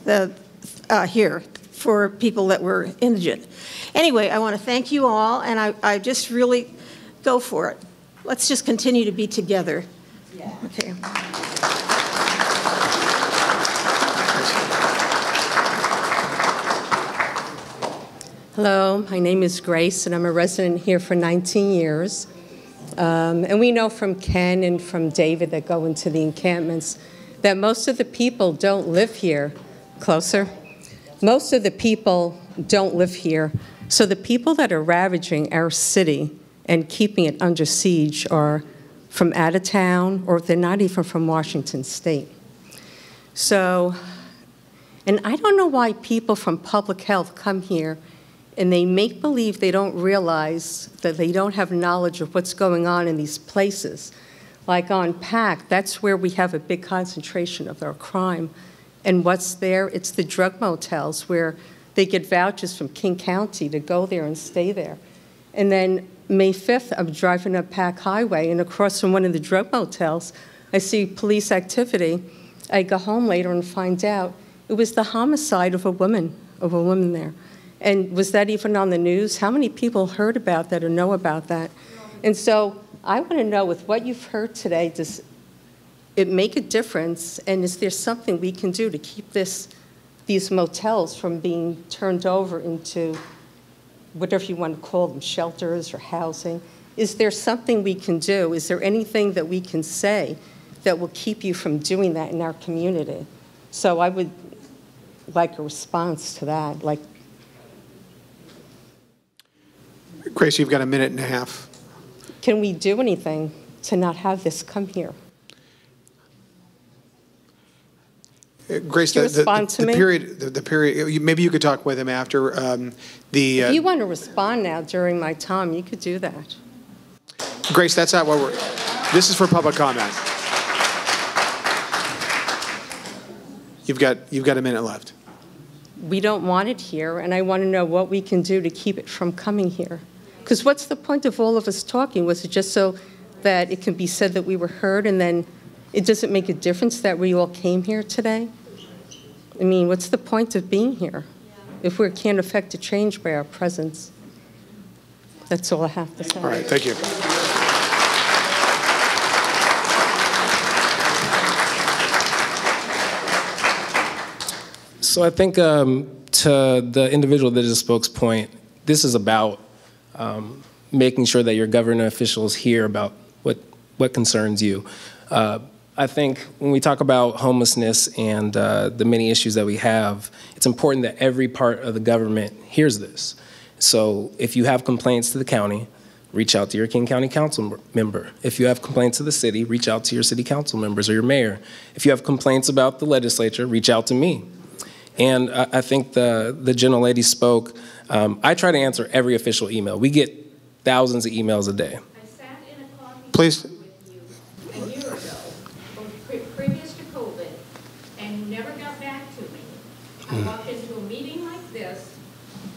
here for people that were indigent. Anyway, I want to thank you all, and I just really go for it. Let's just continue to be together. Yeah. Okay. Hello, my name is Grace, and I'm a resident here for 19 years. And we know from Ken and from David that go into the encampments that most of the people don't live here. Closer? Most of the people don't live here. So the people that are ravaging our city and keeping it under siege are from out of town, or they're not even from Washington State. So, and I don't know why people from public health come here and they make believe they don't realize that they don't have knowledge of what's going on in these places. Like on PAC, that's where we have a big concentration of our crime. And what's there? It's the drug motels where they get vouchers from King County to go there and stay there. And then May 5th, I'm driving up PAC Highway, and across from one of the drug motels, I see police activity. I go home later and find out it was the homicide of a woman there. And was that even on the news? How many people heard about that or know about that? And so I want to know, with what you've heard today, does it make a difference? And is there something we can do to keep these motels from being turned over into whatever you want to call them, shelters or housing? Is there something we can do? Is there anything that we can say that will keep you from doing that in our community? So I would like a response to that. Like, Grace, you've got a minute and a half. Can we do anything to not have this come here? Grace, the period, maybe you could talk with him after. If you want to respond now during my time, you could do that. Grace, that's not what we're, this is for public comment. You've got a minute left. We don't want it here, and I want to know what we can do to keep it from coming here. Because what's the point of all of us talking? Was it just so that it can be said that we were heard, and then it doesn't make a difference that we all came here today? I mean, what's the point of being here if we can't affect a change by our presence? That's all I have to say. All right, thank you. So I think to the individual that just spoke's point, this is about making sure that your government officials hear about what concerns you. I think when we talk about homelessness and the many issues that we have, it's important that every part of the government hears this. So if you have complaints to the county, reach out to your King County Council member. If you have complaints to the city, reach out to your city council members or your mayor. If you have complaints about the legislature, reach out to me. And I think the gentlelady spoke. I try to answer every official email. We get thousands of emails a day. I sat in a coffee Please. I walked into a meeting like this,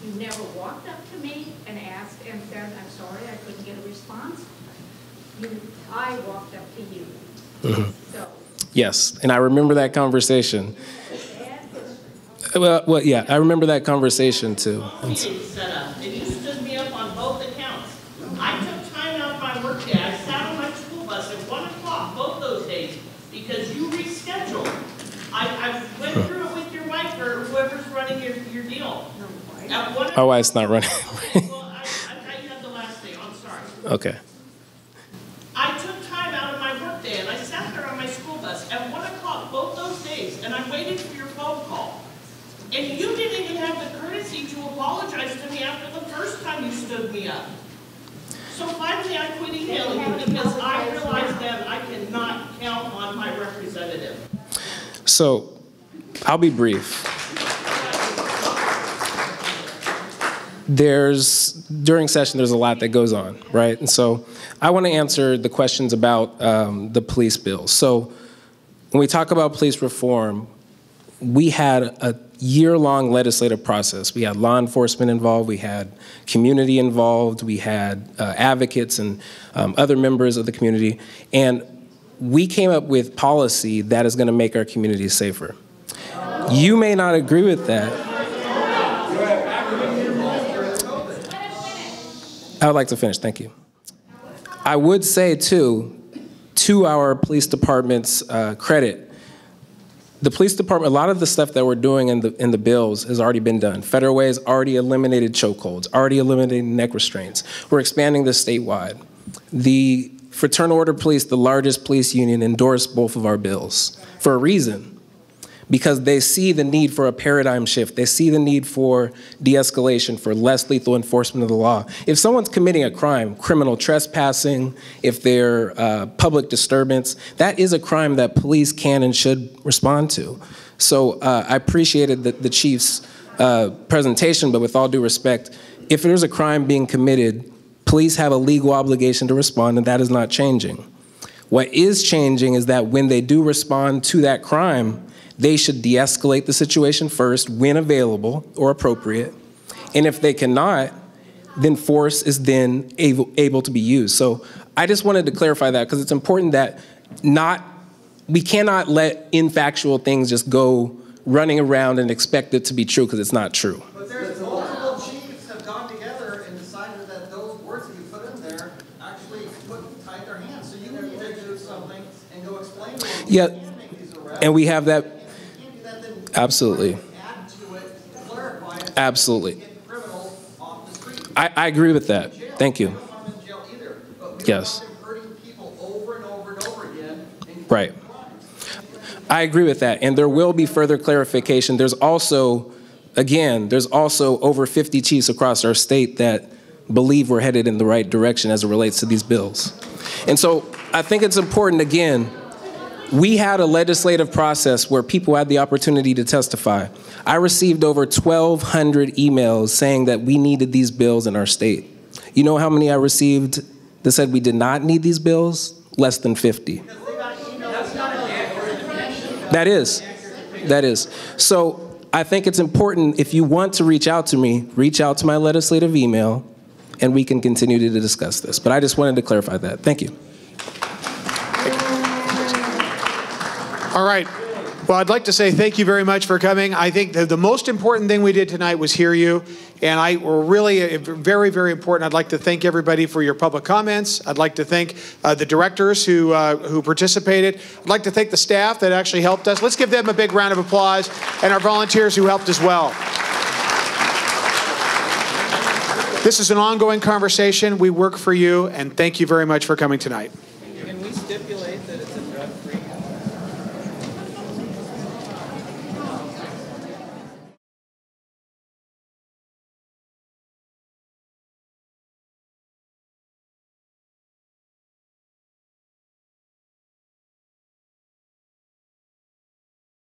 you never walked up to me and asked and said, I'm sorry, I couldn't get a response. I walked up to you. Mm-hmm. So. Yes, and I remember that conversation. Well, yeah, I remember that conversation too. It used to me up on both accounts. I took time out of my work day. I sat on my school bus at 1 o'clock both those days because you rescheduled. I went through it with your wife or whoever's running your deal. My wife's not running. Okay, well, I had the last day. I'm sorry. Okay. I took time out of my work day and I sat there on my school bus at 1 o'clock both those days and I waited for your phone call. And you didn't even have the courtesy to apologize to me after the first time you stood me up. So finally I quit emailing you because I realized that I cannot count on my representative. So I'll be brief. During session, there's a lot that goes on, right? And so I want to answer the questions about the police bill. So when we talk about police reform, we had a year-long legislative process. We had law enforcement involved, we had community involved, we had advocates and other members of the community, and we came up with policy that is going to make our community safer. You may not agree with that. I would like to finish, thank you. I would say too, to our police department's credit, the police department, a lot of the stuff that we're doing in the bills has already been done. Federal Way has already eliminated chokeholds, already eliminated neck restraints. We're expanding this statewide. The Fraternal Order Police, the largest police union, endorsed both of our bills for a reason, because they see the need for a paradigm shift. They see the need for de-escalation, for less lethal enforcement of the law. If someone's committing a crime, criminal trespassing, if they're public disturbance, that is a crime that police can and should respond to. So I appreciated the chief's presentation, but with all due respect, if there's a crime being committed, police have a legal obligation to respond, and that is not changing. What is changing is that when they do respond to that crime, they should de-escalate the situation first when available or appropriate. And if they cannot, then force is then able to be used. So I just wanted to clarify that because it's important that we cannot let infactual things just go running around and expect it to be true because it's not true. But there's multiple chiefs have gone together and decided that those words that you put in there actually tied their hands. So you can picture something and go explain to them. Yeah, and we have that. Absolutely. Absolutely. I agree with that. Thank you. Yes. Right. I agree with that. And there will be further clarification. There's also, again, there's also over 50 chiefs across our state that believe we're headed in the right direction as it relates to these bills. And so I think it's important, again, we had a legislative process where people had the opportunity to testify. I received over 1,200 emails saying that we needed these bills in our state. You know how many I received that said we did not need these bills, less than 50. That is. So I think it's important, if you want to reach out to me, reach out to my legislative email, and we can continue to discuss this. But I just wanted to clarify that. Thank you. All right. Well, I'd like to say thank you very much for coming. I think the most important thing we did tonight was hear you, and we're really very, very important. I'd like to thank everybody for your public comments. I'd like to thank the directors who participated. I'd like to thank the staff that actually helped us. Let's give them a big round of applause, and our volunteers who helped as well. This is an ongoing conversation. We work for you, and thank you very much for coming tonight.